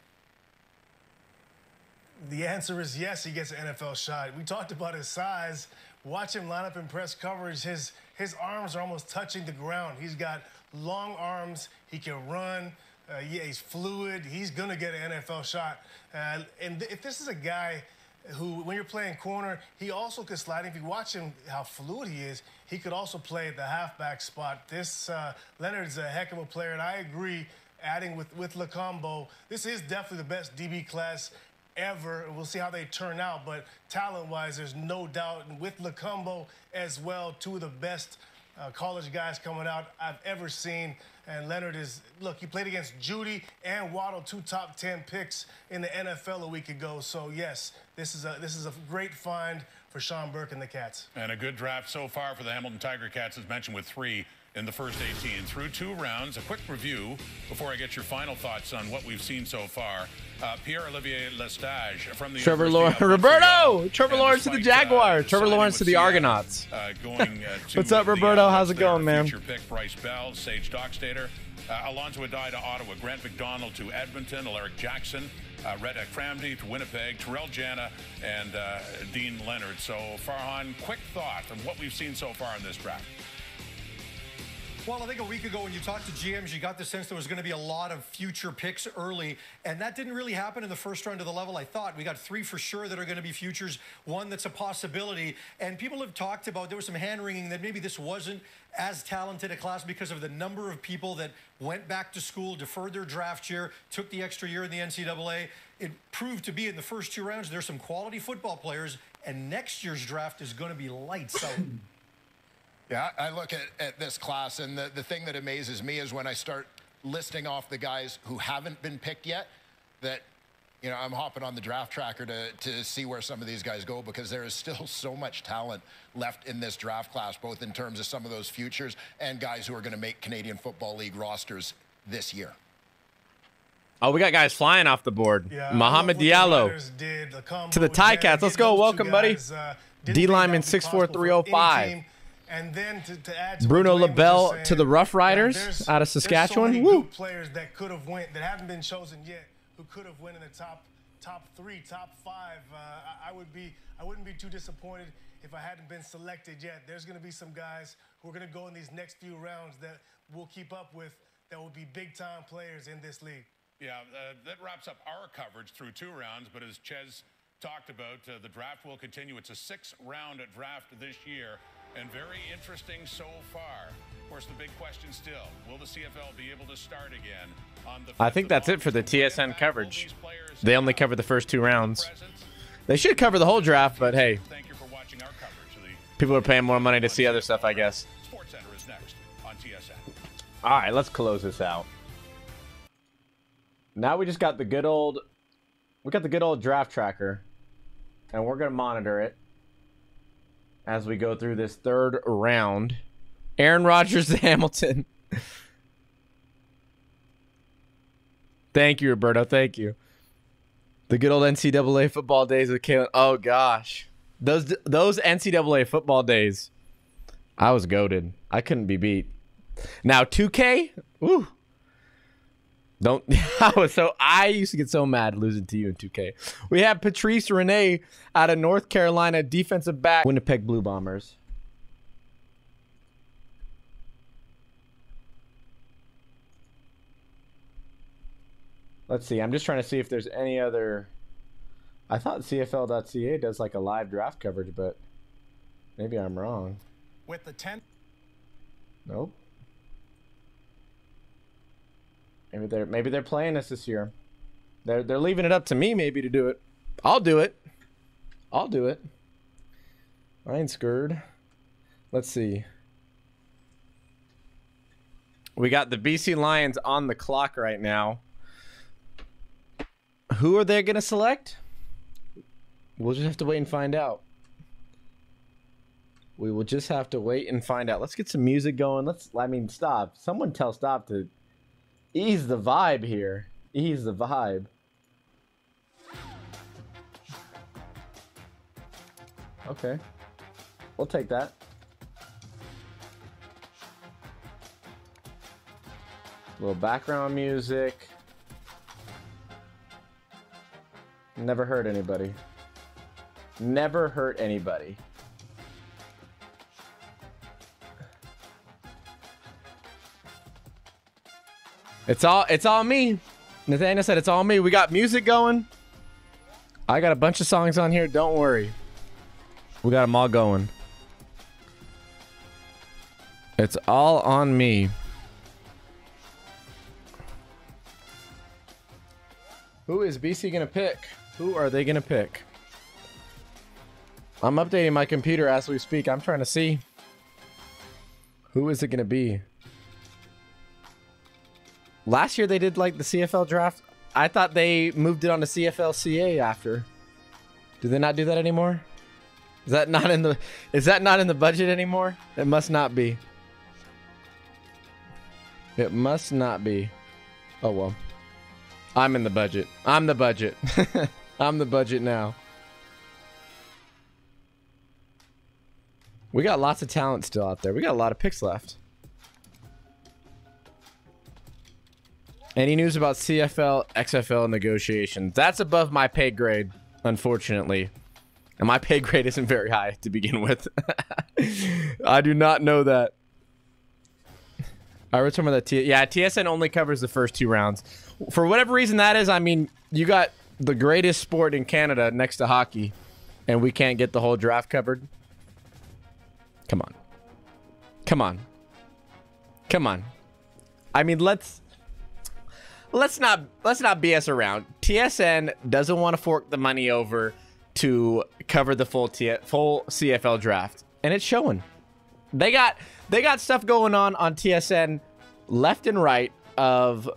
The answer is yes, he gets an N F L shot. We talked about his size. Watch him line up in press coverage. His, his arms are almost touching the ground. He's got long arms. He can run. Uh, yeah, he's fluid. He's going to get an N F L shot. Uh, and th if this is a guy who, when you're playing corner, he also could slide. If you watch him, how fluid he is, he could also play at the halfback spot. This uh, Leonard's a heck of a player, and I agree, adding with, with Lacombe, this is definitely the best D B class ever. We'll see how they turn out, but talent-wise, there's no doubt. And with Lacombe as well, two of the best Uh, college guys coming out I've ever seen. And Leonard is, look, he played against Judy and Waddle, two top ten picks in the N F L a week ago. So yes, this is a this is a great find for Sean Burke and the Cats. And a good draft so far for the Hamilton Tiger Cats, as mentioned, with three in the first eighteen. Through two rounds, a quick review before I get your final thoughts on what we've seen so far. Uh, Pierre-Olivier Lestage from the Trevor Lawrence, Roberto! Trevor Lawrence to the Jaguars. Uh, Trevor Lawrence to the Argonauts. Uh, going, uh, to What's up, Roberto? The, How's it going, man? Future pick, Bryce Bell, Sage Dockstader, uh, Alonzo Adai to Ottawa, Grant McDonald to Edmonton, Alaric Jackson, uh, Reda Kramdi to Winnipeg, Terrell Jana, and uh, Dean Leonard. So, Farhan, quick thought on what we've seen so far in this draft. Well, I think a week ago when you talked to G Ms, you got the sense there was going to be a lot of future picks early, and that didn't really happen in the first round to the level I thought. We got three for sure that are going to be futures, one that's a possibility, and people have talked about, there was some hand-wringing that maybe this wasn't as talented a class because of the number of people that went back to school, deferred their draft year, took the extra year in the N C double A. It proved to be in the first two rounds, there's some quality football players, and next year's draft is going to be lights out. Yeah, I look at, at this class, and the, the thing that amazes me is when I start listing off the guys who haven't been picked yet, that, you know, I'm hopping on the draft tracker to, to see where some of these guys go, because there is still so much talent left in this draft class, both in terms of some of those futures and guys who are going to make Canadian Football League rosters this year. Oh, we got guys flying off the board. Yeah, Mohamed Diallo the to the Ticats. Let's go. Welcome, guys, buddy. Uh, D lineman six four three oh five. And then to, to add to Bruno Labelle to the Roughriders out of Saskatchewan. There's so many good players that could have went that haven't been chosen yet, who could have went in the top top three, top five. Uh, I, I would be I wouldn't be too disappointed if I hadn't been selected yet. There's going to be some guys who are going to go in these next few rounds that we'll keep up with that will be big time players in this league. Yeah, uh, that wraps up our coverage through two rounds. But as Ches talked about, uh, the draft will continue. It's a six round draft this year. And very interesting so far. Of course, the big question still, will the C F L be able to start again? On the I think that's it for the T S N coverage. They only cover the first two rounds. They should cover the whole draft, but hey. Thank you for watching our coverage. People are paying more money to see other stuff, I guess. Sports Center is next on T S N. All right, let's close this out. Now we just got the good old, we got the good old draft tracker, and we're going to monitor it as we go through this third round. Aaron Rodgers to Hamilton. Thank you, Roberto. Thank you. The good old N C double A football days with Kalen. Oh, gosh. Those those N C double A football days. I was goated. I couldn't be beat. Now, two K? Woo. Don't. I was so. I used to get so mad losing to you in two K. We have Patrice Rene out of North Carolina, defensive back, Winnipeg Blue Bombers. Let's see. I'm just trying to see if there's any other. I thought C F L dot C A does like a live draft coverage, but maybe I'm wrong. With the tenth. Nope. Maybe they're maybe they're playing us this year. They're they're leaving it up to me maybe to do it. I'll do it. I'll do it. I ain't scared. Let's see. We got the B C Lions on the clock right now. Who are they going to select? We'll just have to wait and find out. We will just have to wait and find out. Let's get some music going. Let's, I mean, stop. Someone tell Stop to ease the vibe here. Ease the vibe. Okay. We'll take that. A little background music. Never hurt anybody. Never hurt anybody. It's all, it's all me. Nathaniel said it's all me. We got music going. I got a bunch of songs on here. Don't worry. We got them all going. It's all on me. Who is B C gonna pick? Who are they gonna pick? I'm updating my computer as we speak. I'm trying to see who is it gonna be. Last year they did like the C F L draft. I thought they moved it on to C F L C A after. Do they not do that anymore? Is that not in the is that not in the budget anymore? It must not be. It must not be. Oh well. I'm in the budget. I'm the budget. I'm the budget now. We got lots of talent still out there. We got a lot of picks left. Any news about C F L, X F L negotiations? That's above my pay grade, unfortunately. And my pay grade isn't very high to begin with. I do not know that. I read some of that. T yeah, T S N only covers the first two rounds. For whatever reason that is, I mean, you got the greatest sport in Canada next to hockey, and we can't get the whole draft covered. Come on. Come on. Come on. I mean, let's... Let's not let's not B S around. T S N doesn't want to fork the money over to cover the full T full C F L draft, and it's showing. They got they got stuff going on on T S N left and right. Of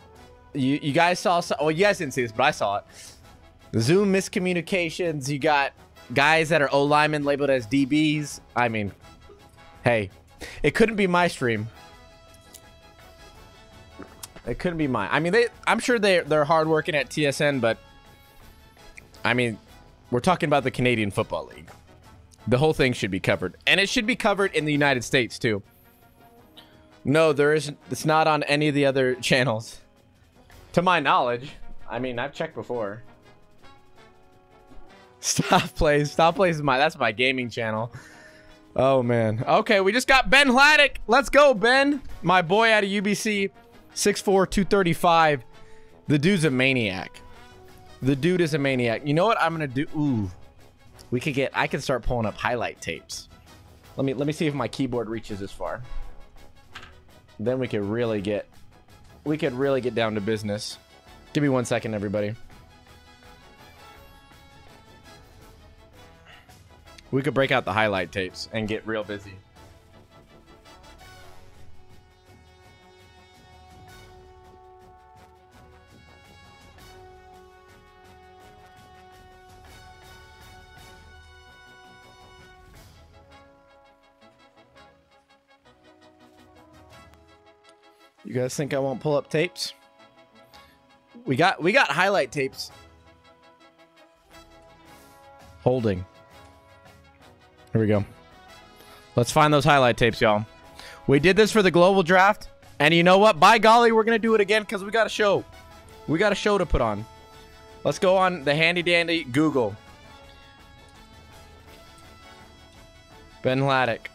you you guys saw so, oh you guys didn't see this, but I saw it. Zoom miscommunications. You got guys that are O linemen labeled as D Bs. I mean, hey, it couldn't be my stream. It couldn't be mine. I mean, they. I'm sure they they're hardworking at T S N, but I mean, we're talking about the Canadian Football League. The whole thing should be covered, and it should be covered in the United States too. No, there isn't. It's not on any of the other channels, to my knowledge. I mean, I've checked before. Stop plays. Stop plays is my. That's my gaming channel. Oh man. Okay, we just got Ben Hladek. Let's go, Ben, my boy out of U B C. six four, two thirty-five. The dude's a maniac. The dude is a maniac. You know what I'm gonna do? Ooh, we could get. I could start pulling up highlight tapes. Let me let me see if my keyboard reaches this far. Then we could really get. We could really get down to business. Give me one second, everybody. We could break out the highlight tapes and get real busy. You guys think I won't pull up tapes? We got we got highlight tapes. Holding. Here we go. Let's find those highlight tapes, y'all. We did this for the global draft, and you know what? By golly, we're gonna do it again because we got a show. We got a show to put on. Let's go on the handy dandy Google. Ben Hladek.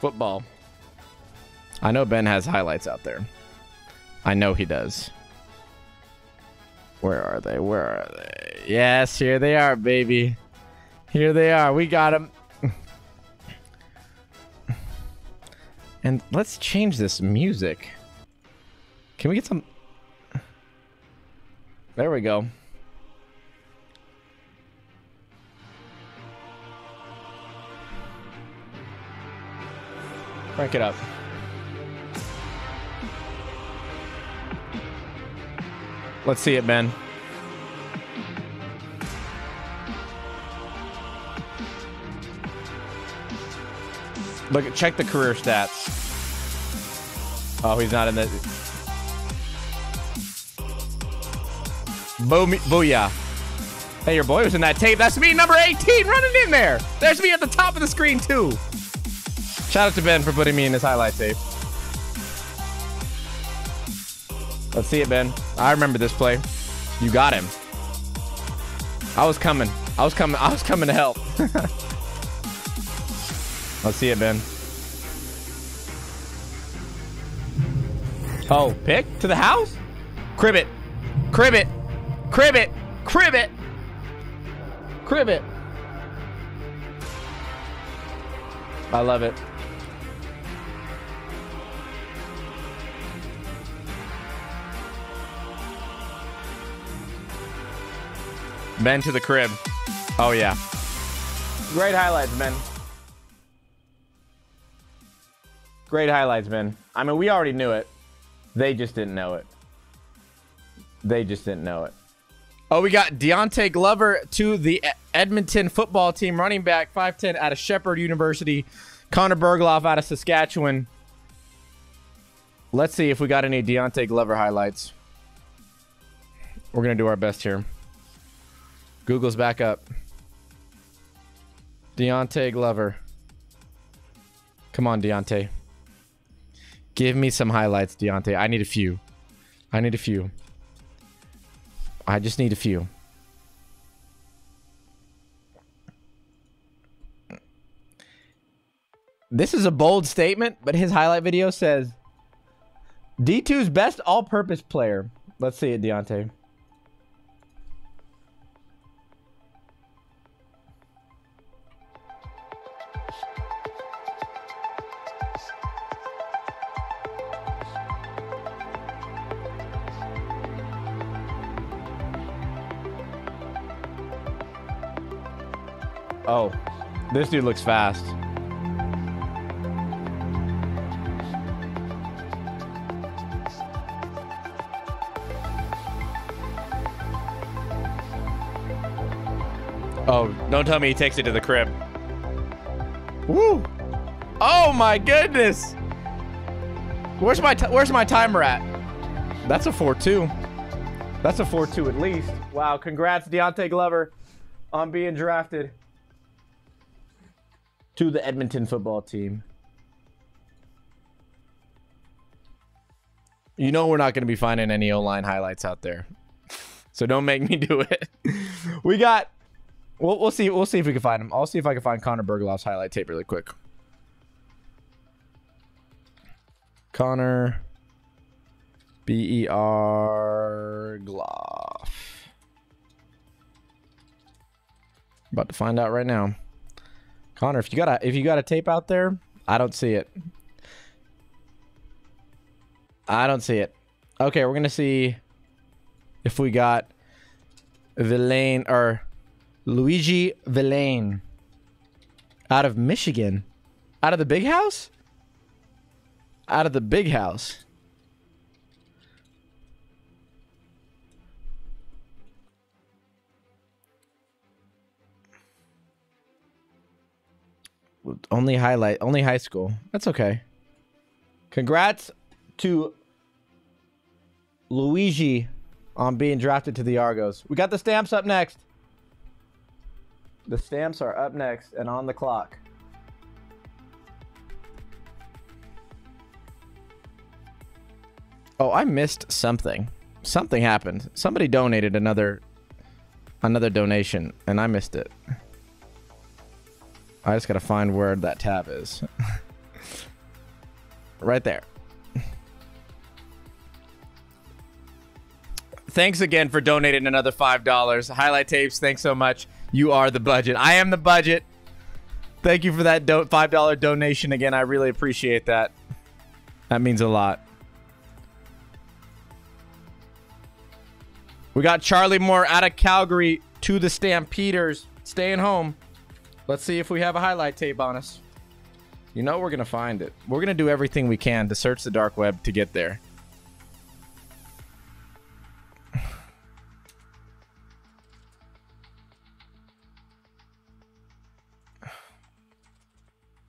Football. I know Ben has highlights out there. I know he does. Where are they? Where are they? Yes, here they are, baby. Here they are. We got them. And let's change this music. Can we get some? There we go. Crank it up. Let's see it, Ben. Look, check the career stats. Oh, he's not in the... Bo Booyah. Hey, your boy was in that tape. That's me, number eighteen, running in there. There's me at the top of the screen, too. Shout out to Ben for putting me in his highlight tape. Let's see it, Ben. I remember this play. You got him. I was coming. I was coming. I was coming to help. Let's see it, Ben. Oh, pick to the house? Crib it. Crib it. Crib it. Crib it. Crib it. I love it. Ben to the crib. Oh, yeah. Great highlights, Ben. Great highlights, Ben. I mean, we already knew it. They just didn't know it. They just didn't know it. Oh, we got Deontay Glover to the Edmonton football team, running back, five ten, out of Shepherd University. Connor Bergloff out of Saskatchewan. Let's see if we got any Deontay Glover highlights. We're going to do our best here. Google's back up. Deontay Glover. Come on, Deontay. Give me some highlights, Deontay. I need a few. I need a few. I just need a few. This is a bold statement, but his highlight video says, D two's best all-purpose player. Let's see it, Deontay. Oh, this dude looks fast. Oh, don't tell me he takes it to the crib. Woo! Oh my goodness! Where's my t where's my timer at? That's a four two. That's a four two at least. Wow! Congrats, Deontay Glover, on being drafted to the Edmonton football team. You know we're not going to be finding any O-line highlights out there, so don't make me do it. We got... We'll, we'll see. We'll see if we can find him. I'll see if I can find Connor Bergloff's highlight tape really quick. Connor B E R Gloff. About to find out right now. Connor, if you got a if you got a tape out there, I don't see it. I don't see it. Okay, we're gonna see if we got Villain or Luigi Villain out of Michigan, out of the big house, out of the big house. Only highlight, only high school. That's okay. Congrats to Luigi on being drafted to the Argos. We got the Stamps up next. The Stamps are up next and on the clock. Oh, I missed something. Something happened. Somebody donated another another donation, and I missed it. I just gotta find where that tab is. Right there. Thanks again for donating another five dollars. Highlight tapes, thanks so much. You are the budget. I am the budget. Thank you for that do five dollar donation again. I really appreciate that. That means a lot. We got Charlie Moore out of Calgary to the Stampeders. Staying home. Let's see if we have a highlight tape on us. You know we're going to find it. We're going to do everything we can to search the dark web to get there.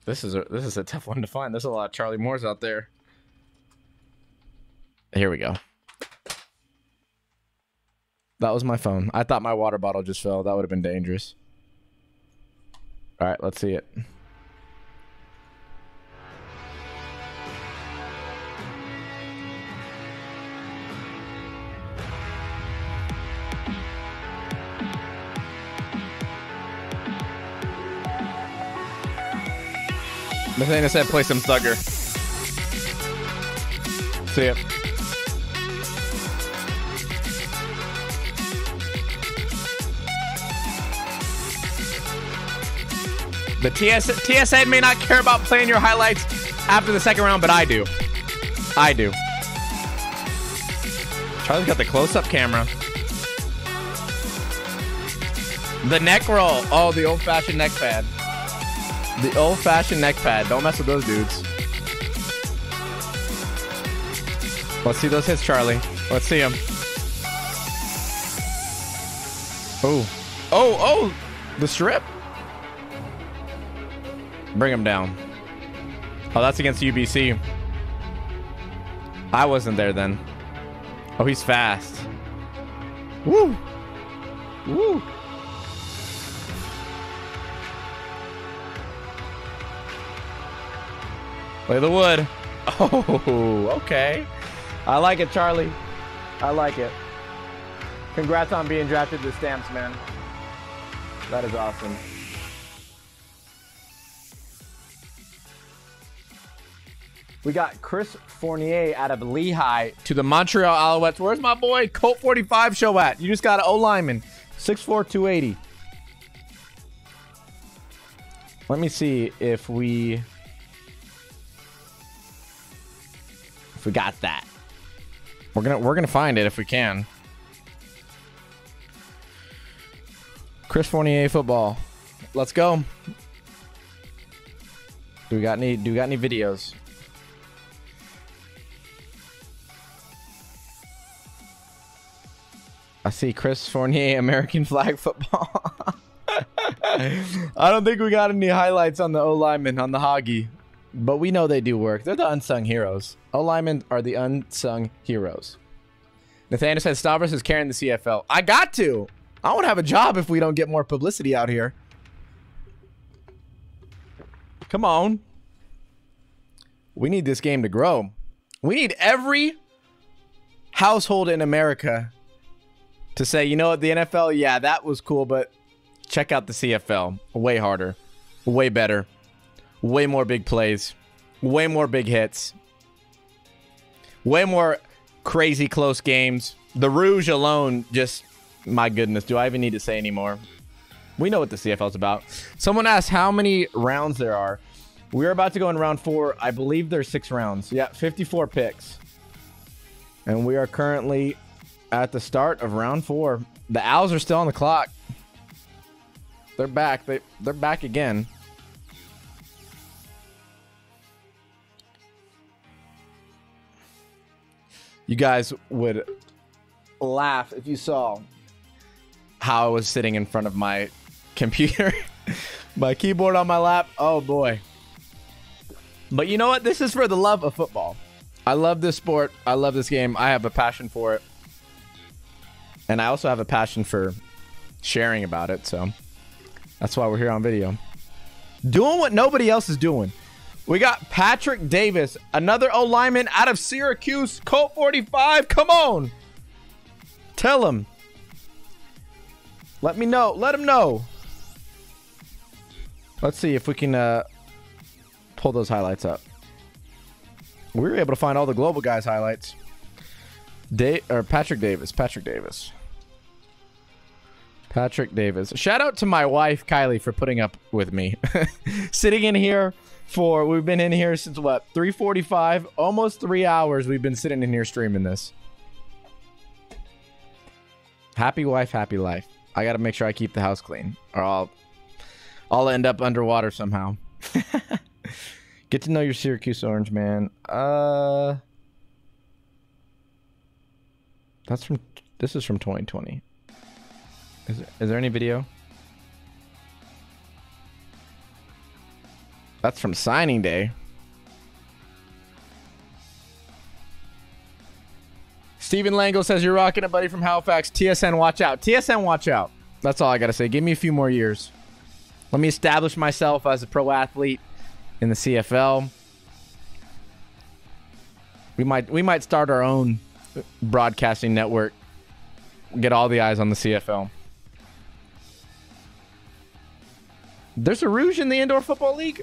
This is a this is a tough one to find. There's a lot of Charlie Moores out there. Here we go. That was my phone. I thought my water bottle just fell. That would have been dangerous. All right, let's see it. Mathena said play some Thugger. See ya. The T S A may not care about playing your highlights after the second round, but I do. I do. Charlie's got the close-up camera. The neck roll. Oh, the old-fashioned neck pad. The old-fashioned neck pad. Don't mess with those dudes. Let's see those hits, Charlie. Let's see them. Oh. Oh, oh! The strip. Bring him down. Oh, that's against U B C. I wasn't there then. Oh, he's fast. Woo! Woo! Play the wood. Oh, okay. I like it, Charlie. I like it. Congrats on being drafted to Stamps, man. That is awesome. We got Chris Fournier out of Lehigh to the Montreal Alouettes. Where's my boy Colt forty-five show at? You just got an O-lineman. six four, two eighty. Let me see if we... If we got that. We're gonna we're gonna find it if we can. Chris Fournier football. Let's go. Do we got any do we got any videos? I see Chris Fournier, American flag football. I don't think we got any highlights on the O-lineman, on the Hoggy. But we know they do work. They're the unsung heroes. O-linemen are the unsung heroes. Nathaniel said Stavros is carrying the C F L. I got to. I won't have a job if we don't get more publicity out here. Come on. We need this game to grow. We need every household in America to say, you know what, the N F L, yeah, that was cool, but check out the C F L. Way harder. Way better. Way more big plays, way more big hits, way more crazy close games. The Rouge alone, just, my goodness, do I even need to say anymore? We know what the C F L is about. Someone asked how many rounds there are. We're about to go in round four. I believe there's six rounds. Yeah, fifty-four picks. And we are currently at the start of round four. The Owls are still on the clock. They're back. They, they're back again. You guys would laugh if you saw how I was sitting in front of my computer, my keyboard on my lap. Oh, boy. But you know what? This is for the love of football. I love this sport. I love this game. I have a passion for it. And I also have a passion for sharing about it. So that's why we're here on video. Doing what nobody else is doing. We got Patrick Davis, another O-lineman out of Syracuse. Colt forty-five, come on. Tell him. Let me know. Let him know. Let's see if we can uh, pull those highlights up. We were able to find all the global guys' highlights. Da- or Patrick Davis. Patrick Davis. Patrick Davis. Shout out to my wife, Kylie, for putting up with me. Sitting in here. For we've been in here since what, three forty-five, almost three hours. We've been sitting in here streaming this. Happy wife, happy life. I gotta make sure I keep the house clean, or I'll I'll end up underwater somehow. Get to know your Syracuse Orange, man. Uh, that's from. This is from twenty twenty. Is there, is there any video? That's from signing day. Steven Lango says, you're rocking a buddy from Halifax. T S N, watch out. T S N, watch out. That's all I got to say. Give me a few more years. Let me establish myself as a pro athlete in the C F L. We might, we might start our own broadcasting network. Get all the eyes on the C F L. There's a Rouge in the Indoor Football League?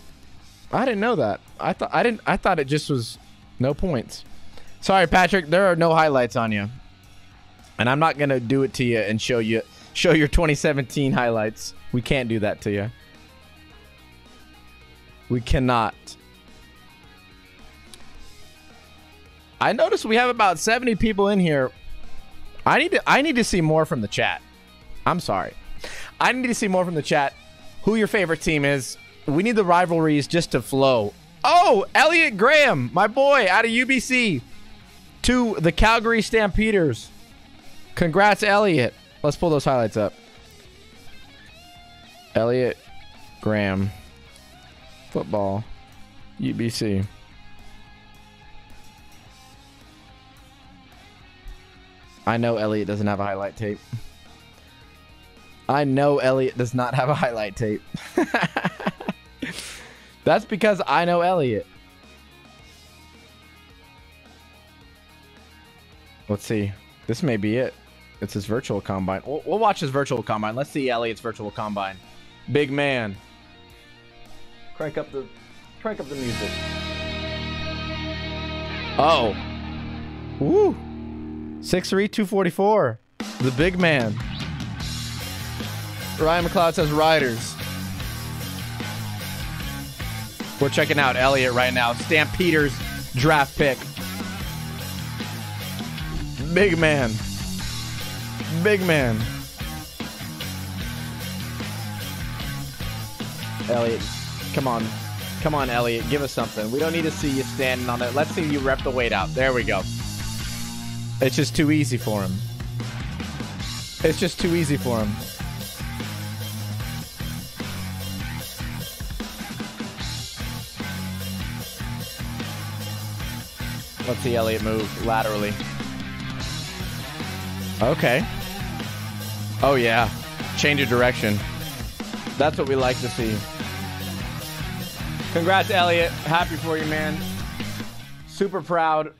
I didn't know that. I thought I didn't I thought it just was no points. Sorry, Patrick, there are no highlights on you. And I'm not going to do it to you and show you show your twenty seventeen highlights. We can't do that to you. We cannot. I noticed we have about seventy people in here. I need to I need to see more from the chat. I'm sorry. I need to see more from the chat. Who your favorite team is. We need the rivalries just to flow. Oh, Elliot Graham, my boy, out of U B C to the Calgary Stampeders. Congrats, Elliot. Let's pull those highlights up. Elliot Graham, football, U B C. I know Elliot doesn't have a highlight tape. I know Elliot does not have a highlight tape. That's because I know Elliot. Let's see. This may be it. It's his virtual combine. We'll, we'll watch his virtual combine. Let's see Elliot's virtual combine. Big man. Crank up the, crank up the music. Uh oh. Woo. six three, two forty-four. The big man. Ryan McLeod says Riders. We're checking out Elliot right now. Stampeders draft pick. Big man. Big man. Elliot, come on. Come on, Elliot. Give us something. We don't need to see you standing on it. Let's see you rep the weight out. There we go. It's just too easy for him. It's just too easy for him. Let's see Elliot move laterally. Okay. Oh, yeah. Change of direction. That's what we like to see. Congrats, Elliot. Happy for you, man. Super proud.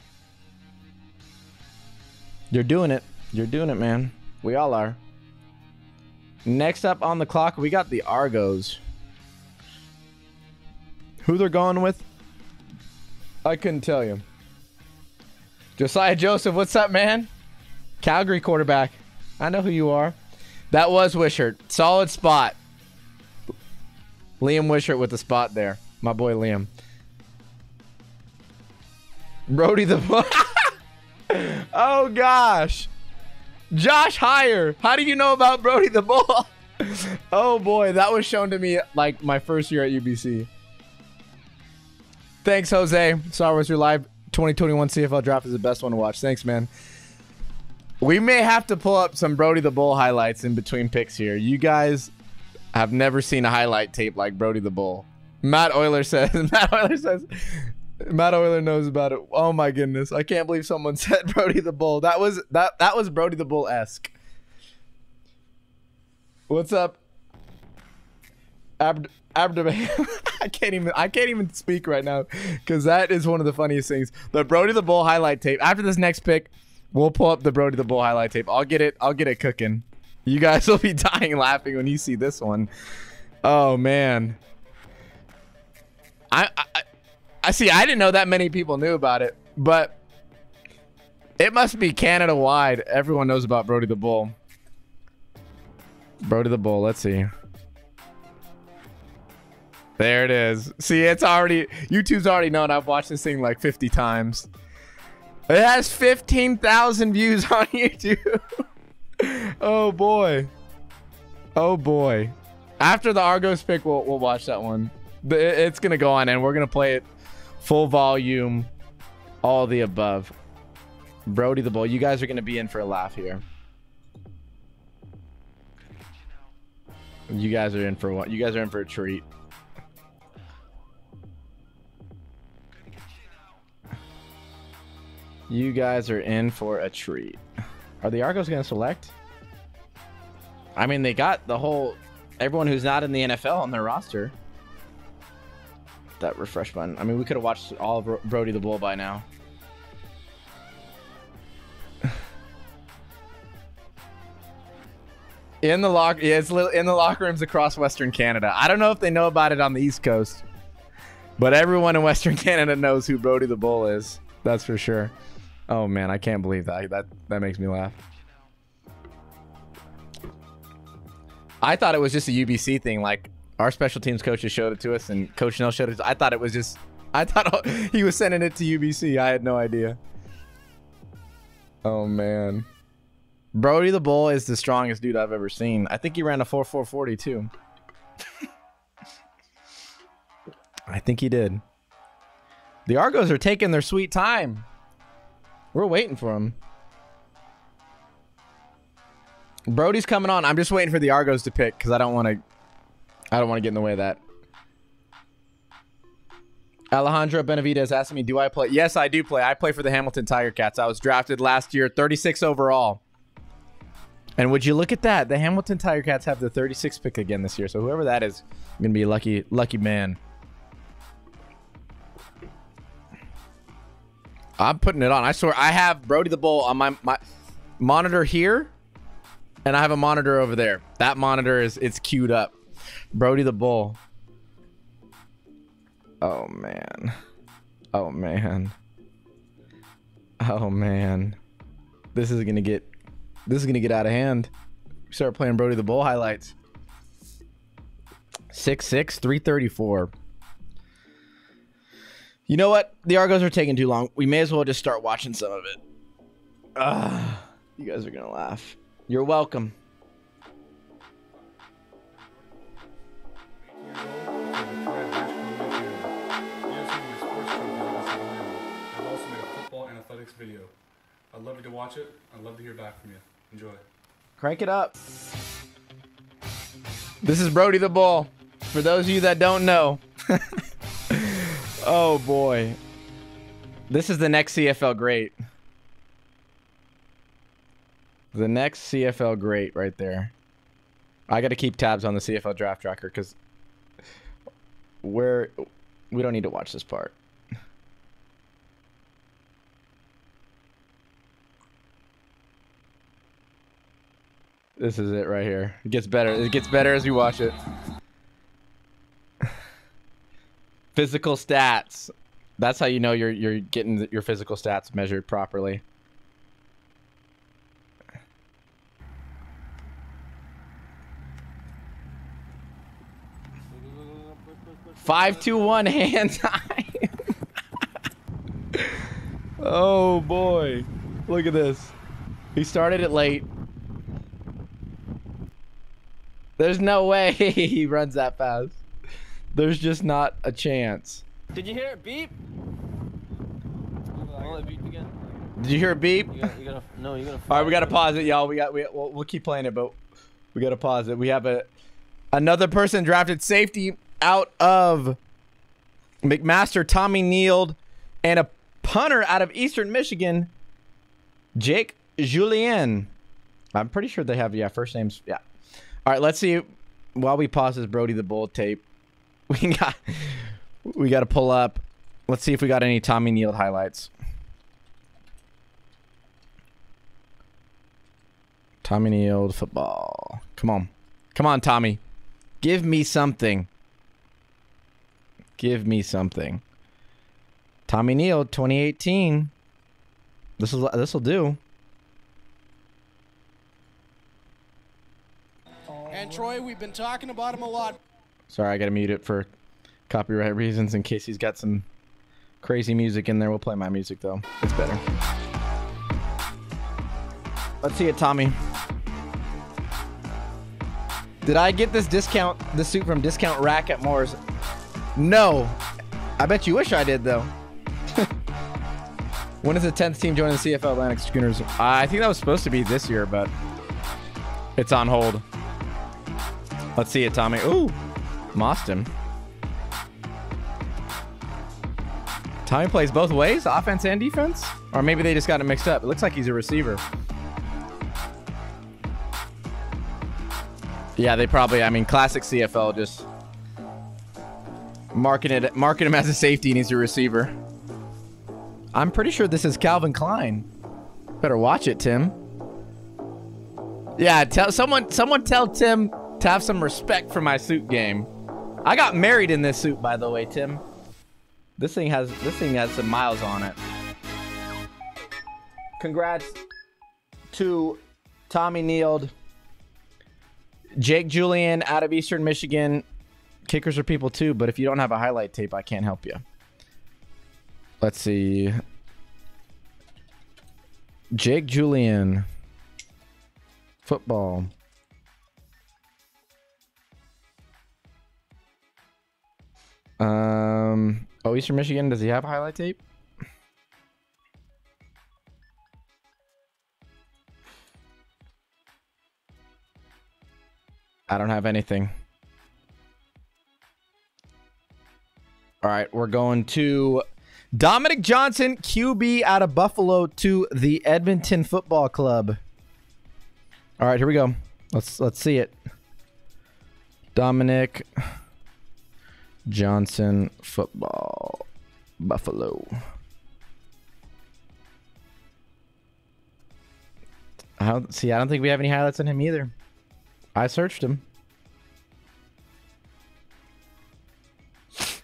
You're doing it. You're doing it, man. We all are. Next up on the clock, we got the Argos. Who they're going with? I couldn't tell you. Josiah Joseph, what's up, man? Calgary quarterback. I know who you are. That was Wishart. Solid spot. Liam Wishart with the spot there. My boy Liam. Brody the... Oh, gosh. Josh Heyer. How do you know about Brody the Bull? Oh, boy. That was shown to me like my first year at U B C. Thanks, Jose. Sorry, was your live... twenty twenty-one C F L draft is the best one to watch. Thanks, man. We may have to pull up some Brody the Bull highlights in between picks here. You guys have never seen a highlight tape like Brody the Bull. Matt Euler says, Matt Euler says, Matt Euler knows about it. Oh my goodness. I can't believe someone said Brody the Bull. That was, that, that was Brody the Bull-esque. What's up? Abd I can't even I can't even speak right now because that is one of the funniest things. The Brody the Bull highlight tape. After this next pick, we'll pull up the Brody the Bull highlight tape. I'll get it. I'll get it cooking. You guys will be dying laughing when you see this one. Oh man. I I, I see. I didn't know that many people knew about it, but it must be Canada wide. Everyone knows about Brody the Bull. Brody the Bull. Let's see. There it is. See, it's already, YouTube's already known. I've watched this thing like fifty times. It has fifteen thousand views on YouTube. Oh boy. Oh boy. After the Argos pick, we'll, we'll watch that one. It's going to go on and we're going to play it full volume, all the above. Brody the Bull, you guys are going to be in for a laugh here. You guys are in for what? You guys are in for a treat. You guys are in for a treat. Are the Argos going to select? I mean, they got the whole, everyone who's not in the N F L on their roster. That refresh button. I mean, we could have watched all of Brody the Bull by now. In the lock, yeah, it's in the locker rooms across Western Canada. I don't know if they know about it on the East Coast, but everyone in Western Canada knows who Brody the Bull is. That's for sure. Oh man, I can't believe that. That that makes me laugh. I thought it was just a U B C thing. Like our special teams coaches showed it to us, and Coach Nell showed it. To, I thought it was just. I thought he was sending it to U B C. I had no idea. Oh man. Brody the Bull is the strongest dude I've ever seen. I think he ran a four four forty too. I think he did. The Argos are taking their sweet time. We're waiting for him. Brody's coming on. I'm just waiting for the Argos to pick because I don't want to. I don't want to get in the way of that. Alejandro Benavidez asking me, "Do I play?" Yes, I do play. I play for the Hamilton Tiger-Cats. I was drafted last year, thirty-six overall. And would you look at that? The Hamilton Tiger-Cats have the thirty-sixth pick again this year. So whoever that is, I'm going to be a lucky, lucky man. I'm putting it on. I swear, I have Brody the Bull on my, my monitor here, and I have a monitor over there. That monitor is, it's queued up. Brody the Bull. Oh, man. Oh, man. Oh, man. This is going to get... This is going to get out of hand. We start playing Brody the Bull highlights. six six, three thirty-four. You know what? The Argos are taking too long. We may as well just start watching some of it. Ugh. You guys are going to laugh. You're welcome. I've also made a football and athletics video. I'd love you to watch it. I'd love to hear back from you. Enjoy. Crank it up. This is Brody the Bull. For those of you that don't know. Oh boy. This is the next C F L great. The next C F L great right there. I got to keep tabs on the C F L draft tracker because we're, we don't need to watch this part. This is it right here. It gets better. It gets better as we watch it. Physical stats. That's how you know you're you're getting your physical stats measured properly. five two one hand time. Oh boy. Look at this. He started it late. There's no way he runs that fast. There's just not a chance. Did you hear it beep? Oh, it beeped again. Did you hear a beep? You gotta, you gotta, no, you gotta. All right, we gotta pause it, y'all. We got. We, we'll, we'll keep playing it, but we gotta pause it. We have a another person drafted safety out of McMaster, Tommy Neild, and a punter out of Eastern Michigan, Jake Julien. I'm pretty sure they have yeah first names yeah. All right, let's see. While we pause this Brody the Bull tape, we got we got to pull up. Let's see if we got any Tommy Neild highlights. Tommy Neild football. Come on, come on, Tommy. Give me something. Give me something. Tommy Neild, twenty eighteen. This is this will do. And Troy, we've been talking about him a lot. Sorry, I gotta mute it for copyright reasons in case he's got some crazy music in there. We'll play my music though. It's better. Let's see it, Tommy. Did I get this discount, this suit from Discount Rack at Moore's? No. I bet you wish I did, though. When is the tenth team joining the C F L Atlantic Schooners? Uh, I think that was supposed to be this year, but it's on hold. Let's see it, Tommy. Ooh, mossed him. Tommy plays both ways, offense and defense? Or maybe they just got it mixed up. It looks like he's a receiver. Yeah, they probably, I mean, classic C F L, just marking it, marking him as a safety and he's a receiver. I'm pretty sure this is Calvin Klein. Better watch it, Tim. Yeah, tell someone someone tell Tim to have some respect for my suit game. I got married in this suit, by the way, Tim. This thing has this thing has some miles on it. Congrats to Tommy Neild, Jake Julian out of Eastern Michigan. Kickers are people too, but if you don't have a highlight tape, I can't help you. Let's see. Jake Julian. Football. Um, oh, Eastern Michigan, does he have highlight tape? I don't have anything. All right, we're going to Dominic Johnson, Q B out of Buffalo to the Edmonton Football Club. All right, here we go. Let's let's see it. Dominic Johnson, football, Buffalo. I don't, see, I don't think we have any highlights on him either. I searched him.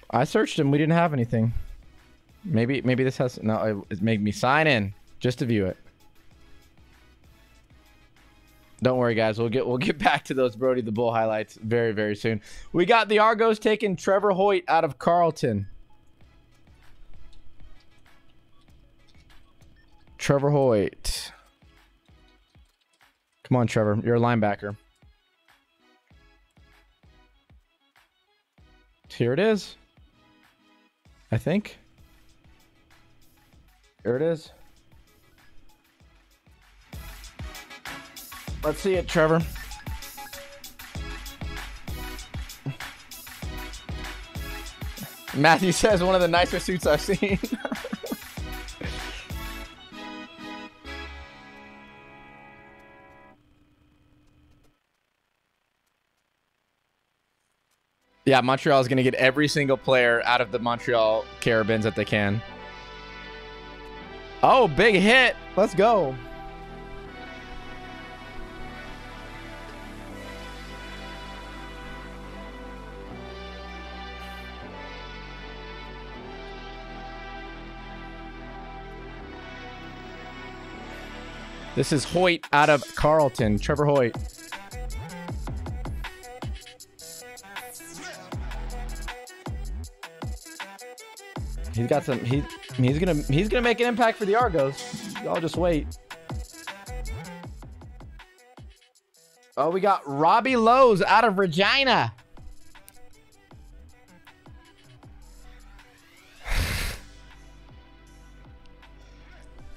I searched him. We didn't have anything. Maybe maybe this has... No, it, it made me sign in just to view it. Don't worry, guys. We'll get we'll get back to those Brody the Bull highlights very, very soon. We got the Argos taking Trevor Hoyt out of Carleton. Trevor Hoyt. Come on, Trevor. You're a linebacker. Here it is. I think. Here it is. Let's see it, Trevor. Matthew says one of the nicer suits I've seen. Yeah, Montreal is going to get every single player out of the Montreal Carabins that they can. Oh, big hit. Let's go. This is Hoyt out of Carleton, Trevor Hoyt. He's got some. He he's gonna he's gonna make an impact for the Argos. Y'all just wait. Oh, we got Robbie Lowe's out of Regina.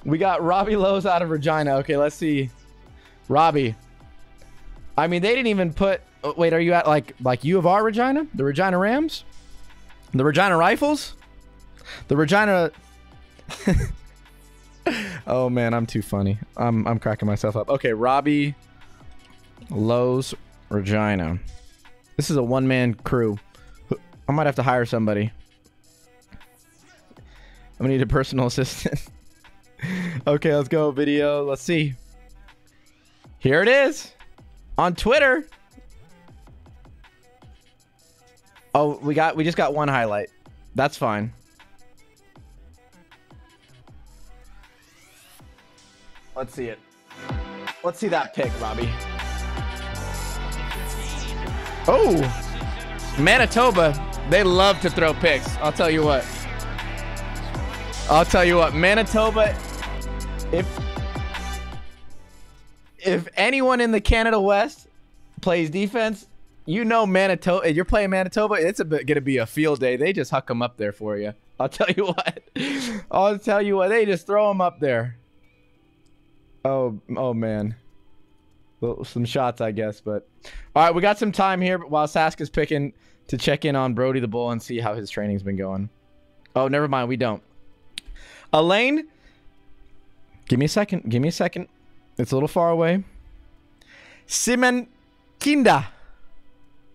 We got Robbie Lowe's out of Regina. Okay, let's see. Robbie. I mean, they didn't even put. Oh, wait, are you at like like U of R Regina? The Regina Rams? The Regina Rifles? The Regina. Oh man, I'm too funny. I'm I'm cracking myself up. Okay, Robbie Lowe's Regina. This is a one-man crew. I might have to hire somebody. I'm gonna need a personal assistant. Okay, let's go video. Let's see. Here it is on Twitter. Oh, we got we just got one highlight. That's fine. Let's see it. Let's see that pick, Robbie. Oh, Manitoba. They love to throw picks. I'll tell you what. I'll tell you what, Manitoba, if if anyone in the Canada West plays defense, you know Manitoba, you're playing Manitoba, it's a bit, gonna be a field day. They just huck them up there for you. I'll tell you what. I'll tell you what. They just throw them up there. Oh, oh man. Well, some shots, I guess. But all right, we got some time here while Sask is picking to check in on Brody the Bull and see how his training's been going. Oh, never mind. We don't. Elaine, give me a second. Give me a second. It's a little far away. Simenkinda.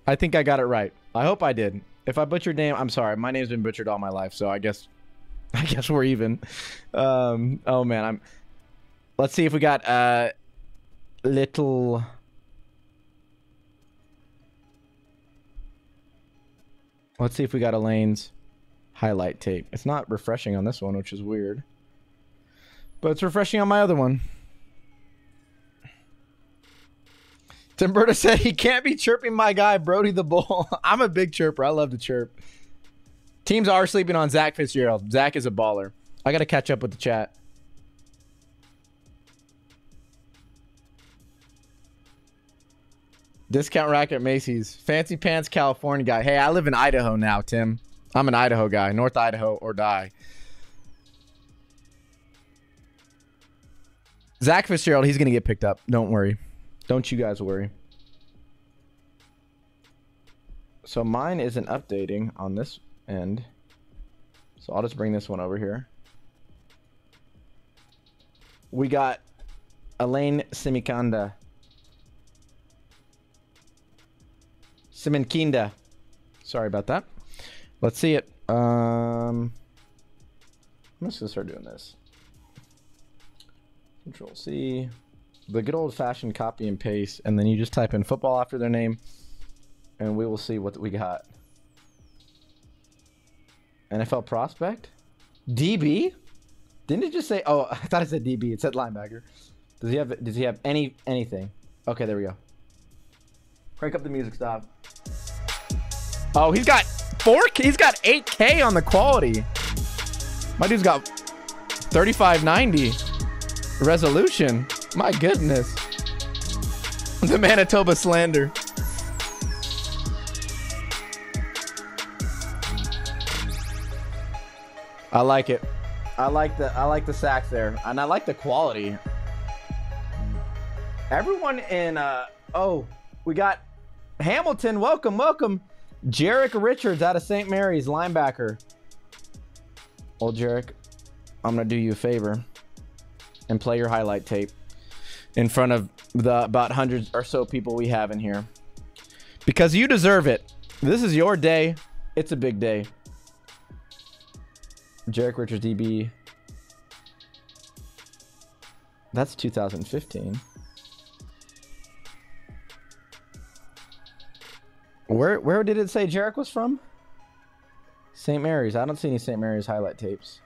I think I got it right. I hope I did. If I butchered name, I'm sorry. My name's been butchered all my life, so I guess, I guess we're even. Um, oh man, I'm. Let's see if we got uh, little. Let's see if we got Elaine's highlight tape. It's not refreshing on this one, which is weird. But it's refreshing on my other one. Timberta said he can't be chirping my guy, Brody the Bull. I'm a big chirper. I love to chirp. Teams are sleeping on Zach Fitzgerald. Zach is a baller. I got to catch up with the chat. Discount rack at Macy's. Fancy Pants California guy. Hey, I live in Idaho now, Tim. I'm an Idaho guy. North Idaho or die. Zach Fitzgerald, he's going to get picked up. Don't worry. Don't you guys worry. So mine isn't updating on this end. So I'll just bring this one over here. We got Elaine Simikanda. Simenkinda. Sorry about that. Let's see it. Um, I'm just going to start doing this. Control C. The good old-fashioned copy and paste, and then you just type in football after their name, and we will see what we got. N F L prospect? D B? Didn't it just say... Oh, I thought it said D B. It said linebacker. Does he have Does he have any anything? Okay, there we go. Crank up the music, stop. Oh, he's got four. He's got eight K on the quality. My dude's got thirty-five ninety resolution. My goodness. The Manitoba slander. I like it. I like the I like the sack there. And I like the quality. Everyone in uh oh, we got Hamilton. Welcome, welcome. Jarek Richards out of Saint Mary's, linebacker. Old Jarek, I'm gonna do you a favor and play your highlight tape in front of the about hundreds or so people we have in here, because you deserve it. This is your day. It's a big day. Jarek Richards, D B. That's two thousand fifteen. Where where did it say Jarek was from? Saint Mary's. I don't see any Saint Mary's highlight tapes.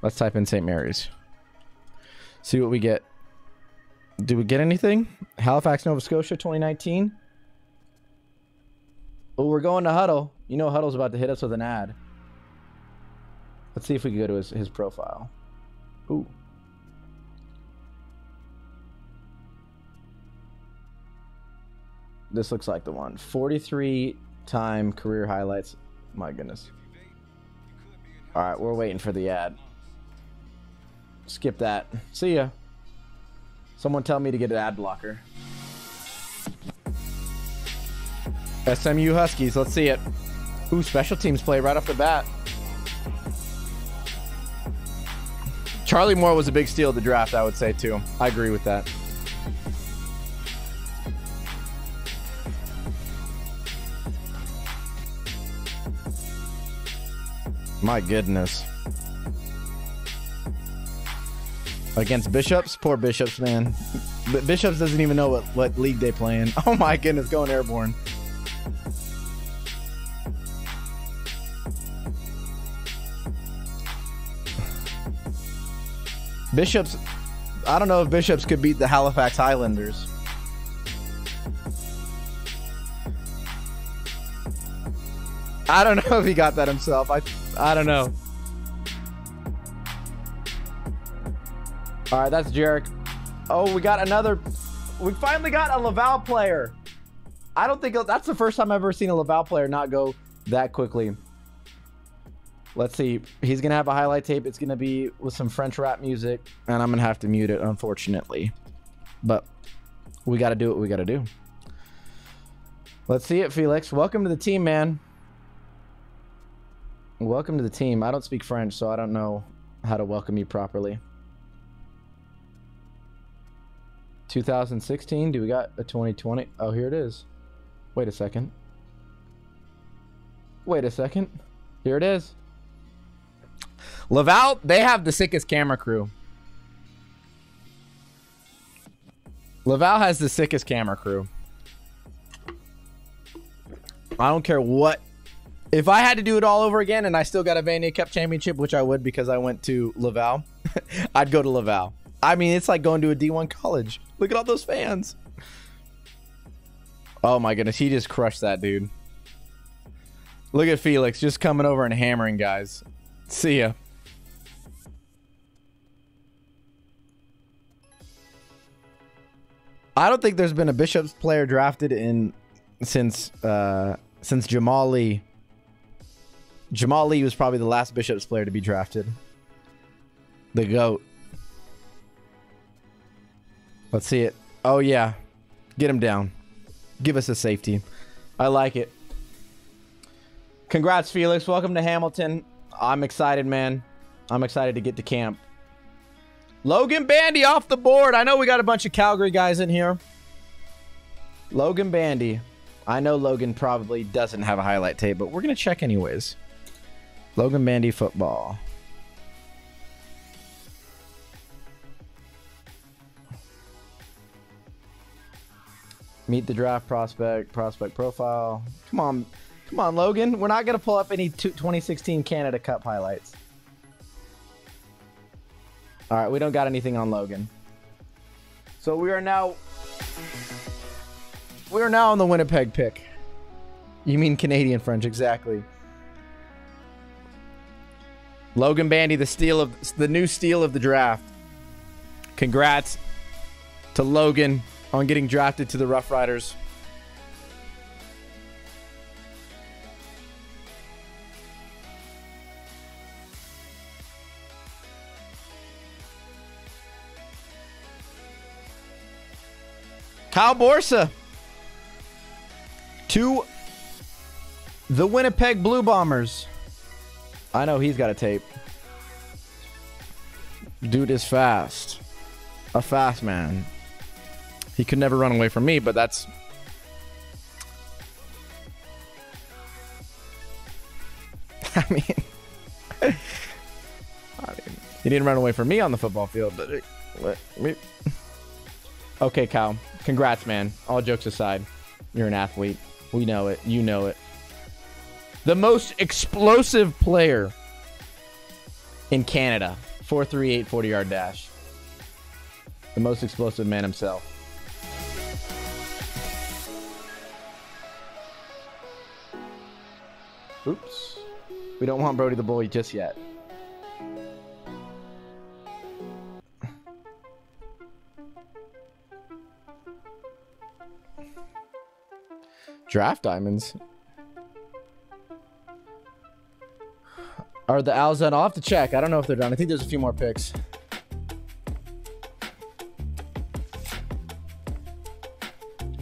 Let's type in Saint Mary's. See what we get. Do we get anything? Halifax, Nova Scotia, twenty nineteen. Oh, we're going to Huddle. You know Huddle's about to hit us with an ad. Let's see if we can go to his, his profile. Ooh. This looks like the one. forty-three time career highlights. My goodness. All right, we're waiting for the ad. Skip that. See ya. Someone tell me to get an ad blocker. S M U Huskies, let's see it. Ooh, special teams play right off the bat. Charlie Moore was a big steal of the draft, I would say, too. I agree with that. My goodness. Against Bishops? Poor Bishops, man. But Bishops doesn't even know what, what league they play in. Oh my goodness, going airborne. Bishops, I don't know if Bishops could beat the Halifax Highlanders. I don't know if he got that himself. I, I don't know. All right, that's Jarek. Oh, we got another. We finally got a Laval player. I don't think that's the first time I've ever seen a Laval player not go that quickly. Let's see. He's going to have a highlight tape. It's going to be with some French rap music, and I'm going to have to mute it, unfortunately. But we got to do what we got to do. Let's see it, Felix. Welcome to the team, man. Welcome to the team. I don't speak French, so I don't know how to welcome you properly. two thousand sixteen. Do we got a twenty twenty? Oh, here it is. Wait a second. Wait a second. Here it is. Laval, they have the sickest camera crew. Laval has the sickest camera crew. I don't care what. If I had to do it all over again and I still got a Vanier Cup championship, which I would because I went to Laval, I'd go to Laval. I mean, it's like going to a D one college. Look at all those fans. Oh my goodness, he just crushed that dude. Look at Felix just coming over and hammering guys. See ya. I don't think there's been a Bishops player drafted in since uh, since Jamal Lee. Jamal Lee was probably the last Bishops player to be drafted. The GOAT. Let's see it. Oh, yeah. Get him down. Give us a safety. I like it. Congrats, Felix. Welcome to Hamilton. I'm excited, man. I'm excited to get to camp. Logan Bandy off the board. I know we got a bunch of Calgary guys in here. Logan Bandy. I know Logan probably doesn't have a highlight tape, but we're going to check anyways. Logan Bandy football. Meet the draft prospect, prospect profile. Come on. Come on, Logan. We're not going to pull up any twenty sixteen Canada Cup highlights. All right, we don't got anything on Logan. So we are now... We are now on the Winnipeg pick. You mean Canadian French, exactly. Logan Bandy, the steal of the new steal of the draft. Congrats to Logan on getting drafted to the Rough Riders. Kyle Borsa to the Winnipeg Blue Bombers. I know he's got a tape. Dude is fast. A fast man. He could never run away from me, but that's... I mean... I mean he didn't run away from me on the football field, but... It, let me... Okay, Kyle. Congrats, man. All jokes aside, you're an athlete. We know it. You know it. The most explosive player in Canada. four three eight, forty-yard dash. The most explosive man himself. Oops. We don't want Brody the Bully just yet. Draft diamonds. Are the Owls done? I'll have to check. I don't know if they're done. I think there's a few more picks.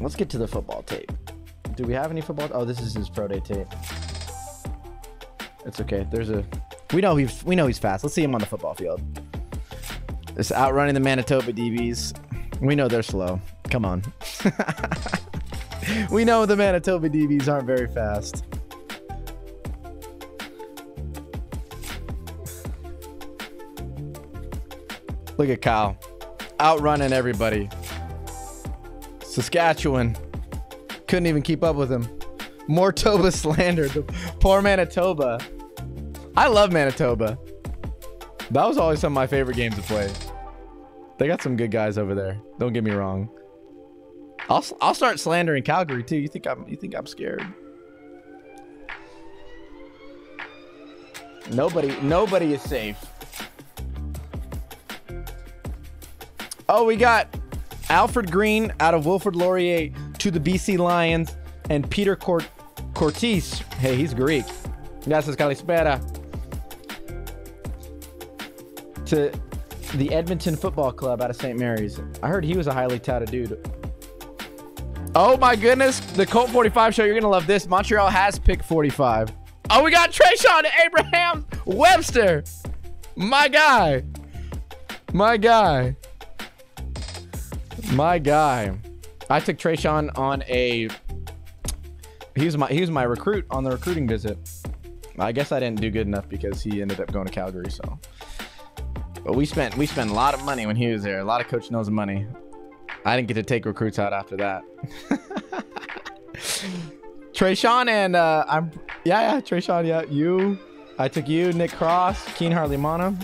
Let's get to the football tape. Do we have any football? Oh, this is his pro day tape. It's okay. There's a. We know he's. We know he's fast. Let's see him on the football field. It's outrunning the Manitoba D Bs. We know they're slow. Come on. We know the Manitoba D Bs aren't very fast. Look at Kyle. Outrunning everybody. Saskatchewan. Couldn't even keep up with him. Mortoba slandered. The poor Manitoba. I love Manitoba. That was always some of my favorite games to play. They got some good guys over there. Don't get me wrong. I'll I'll start slandering Calgary too. You think I'm you think I'm scared? Nobody nobody is safe. Oh, we got Alfred Green out of Wilfrid Laurier to the B C Lions. and Peter Cort Cortese. Hey, he's Greek. Gracias, Kalispera. To the Edmonton Football Club out of Saint Mary's. I heard he was a highly touted dude. Oh my goodness, the Colt forty-five show, you're gonna love this. Montreal has pick forty-five. Oh, we got Treshawn Abraham Webster. My guy. My guy. My guy. I took Treshawn on a, he was my he was my recruit on the recruiting visit. I guess I didn't do good enough because he ended up going to Calgary, so. But we spent we spent a lot of money when he was there. A lot of Coach Knows money. I didn't get to take recruits out after that. Treshawn and uh, I'm yeah yeah Treshawn yeah you I took you Nick Cross, Keen Harley-Mana.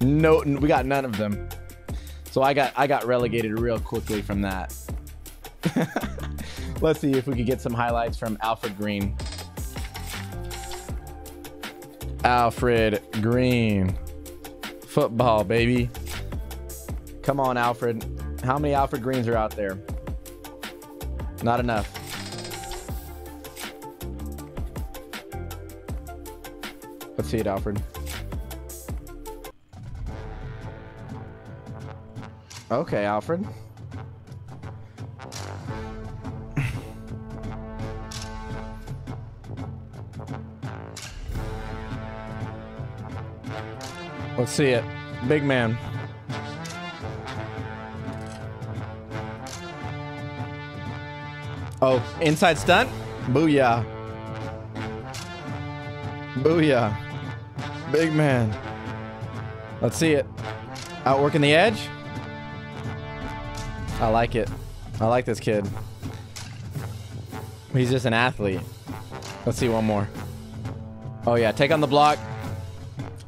No, we got none of them, so I got I got relegated real quickly from that. Let's see if we could get some highlights from Alfred Green. Alfred Green, football baby. Come on, Alfred. How many Alfred Greens are out there? Not enough. Let's see it, Alfred. Okay, Alfred. Let's see it. Big man. Oh, inside stunt? Booyah. Booyah. Big man. Let's see it. Outworking the edge. I like it. I like this kid. He's just an athlete. Let's see one more. Oh yeah, take on the block.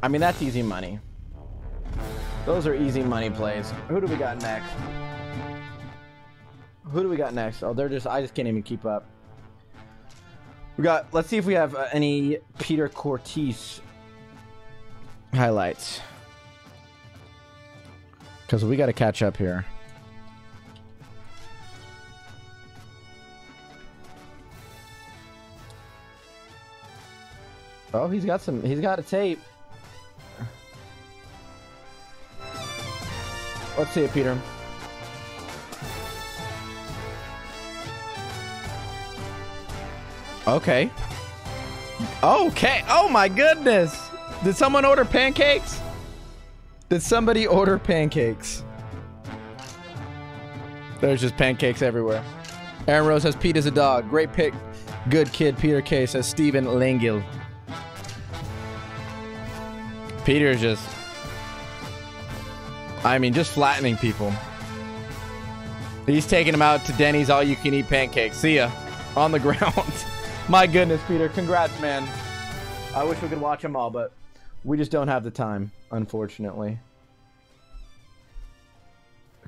I mean, that's easy money. Those are easy money plays. Who do we got next? Who do we got next? Oh, they're just, I just can't even keep up. We got, let's see if we have uh, any Peter Cortese highlights. Because we got to catch up here. Oh, he's got some, he's got a tape. Let's see it, Peter. Okay. Okay. Oh my goodness. Did someone order pancakes? Did somebody order pancakes? There's just pancakes everywhere. Aaron Rose says Pete is a dog. Great pick. Good kid. Peter K says Steven Langill. Peter's just, I mean, just flattening people. He's taking them out to Denny's all you can eat pancakes. See ya. On the ground. My goodness, Peter. Congrats, man. I wish we could watch them all, but we just don't have the time, unfortunately.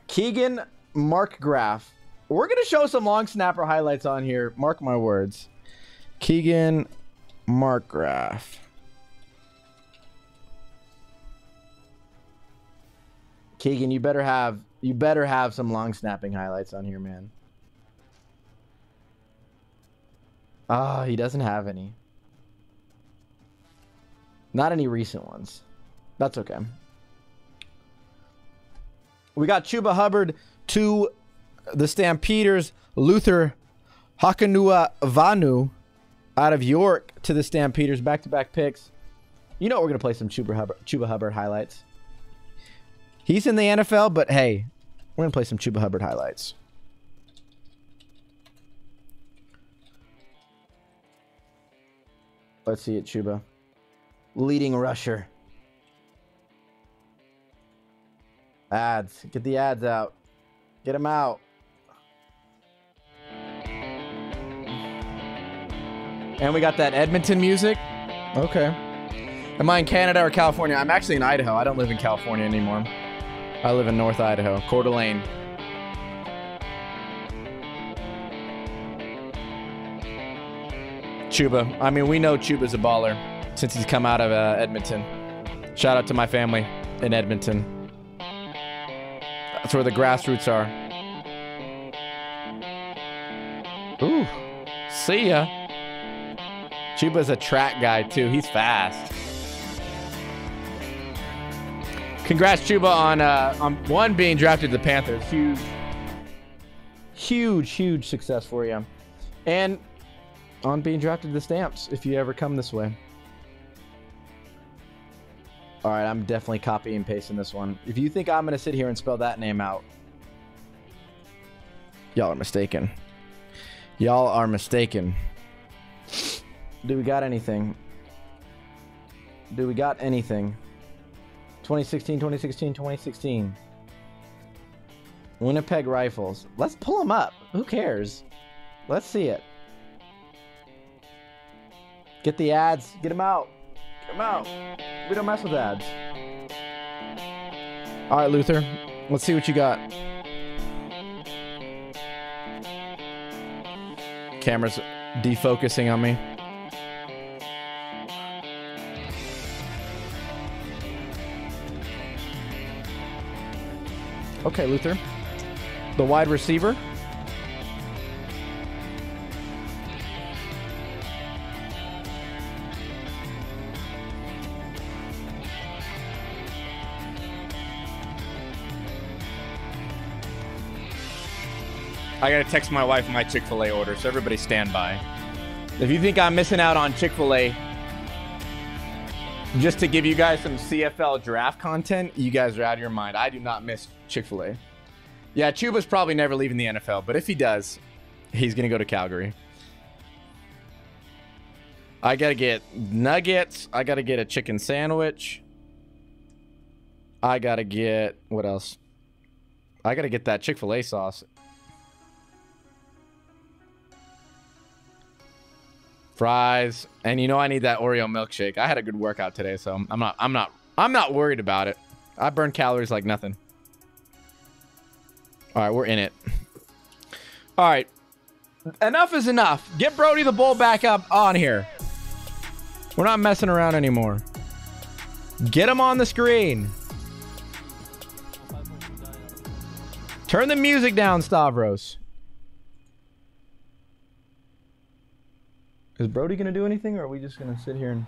Keegan Markgraf. We're going to show some long snapper highlights on here. Mark my words. Keegan Markgraf. Keegan, you better have you better have some long snapping highlights on here, man. Ah, oh, he doesn't have any. Not any recent ones. That's okay. We got Chuba Hubbard to the Stampeders. Luther Hakanuavanu out of York to the Stampeders. Back-to-back picks. You know we're going to play some Chuba Hubbard, Chuba Hubbard highlights. He's in the N F L, but hey, we're going to play some Chuba Hubbard highlights. Let's see it, Chuba. Leading rusher. Ads. Get the ads out. Get them out. And we got that Edmonton music. Okay. Am I in Canada or California? I'm actually in Idaho. I don't live in California anymore. I live in North Idaho, Coeur d'Alene. Chuba. I mean, we know Chuba's a baller since he's come out of uh, Edmonton. Shout out to my family in Edmonton. That's where the grassroots are. Ooh. See ya. Chuba's a track guy, too. He's fast. Congrats, Chuba, on, uh, on one, being drafted to the Panthers. Huge, huge, huge success for you. And on being drafted to the Stamps, if you ever come this way. All right, I'm definitely copying and pasting this one. If you think I'm going to sit here and spell that name out, y'all are mistaken. Y'all are mistaken. Do we got anything? Do we got anything? twenty sixteen, twenty sixteen, twenty sixteen. Winnipeg Rifles. Let's pull them up. Who cares? Let's see it. Get the ads. Get them out. Get them out. We don't mess with ads. All right, Luther. Let's see what you got. Camera's defocusing on me. Okay, Luther. The wide receiver. I gotta text my wife my Chick-fil-A order, so everybody stand by. If you think I'm missing out on Chick-fil-A, just to give you guys some C F L draft content, you guys are out of your mind. I do not miss Chick-fil-A. Yeah, Chuba's probably never leaving the N F L, but if he does, he's gonna go to Calgary. I gotta get nuggets. I gotta get a chicken sandwich. I gotta get, what else? I gotta get that Chick-fil-A sauce. Fries, and you know I need that Oreo milkshake. I had a good workout today, so I'm not I'm not I'm not worried about it. I burn calories like nothing. All right, we're in it. All right. Enough is enough. Get Brody the Bull back up on here. We're not messing around anymore. Get him on the screen. Turn the music down, Stavros. Is Brody going to do anything, or are we just going to sit here and...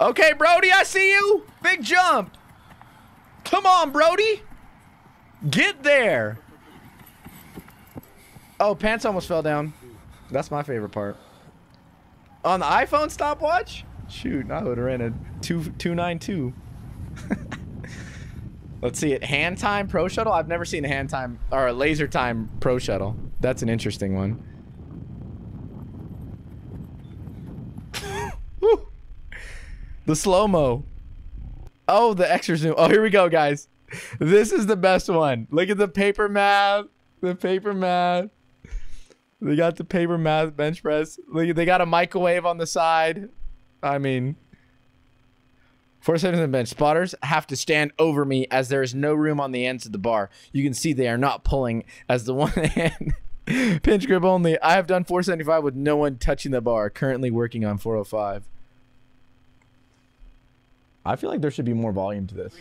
Okay, Brody, I see you. Big jump. Come on, Brody. Get there. Oh, pants almost fell down. That's my favorite part. On the iPhone stopwatch? Shoot, I would have ran a two ninety-two. Let's see it. Hand time pro shuttle? I've never seen a hand time or a laser time pro shuttle. That's an interesting one. The slow-mo. Oh, the extra zoom. Oh, here we go, guys. This is the best one. Look at the paper math. The paper math. They got the paper math bench press. Look, they got a microwave on the side. I mean, four seconds on the bench. Spotters have to stand over me as there is no room on the ends of the bar. You can see they are not pulling as the one hand. Pinch grip only. I have done four seventy-five with no one touching the bar. Currently working on four oh five. I feel like there should be more volume to this.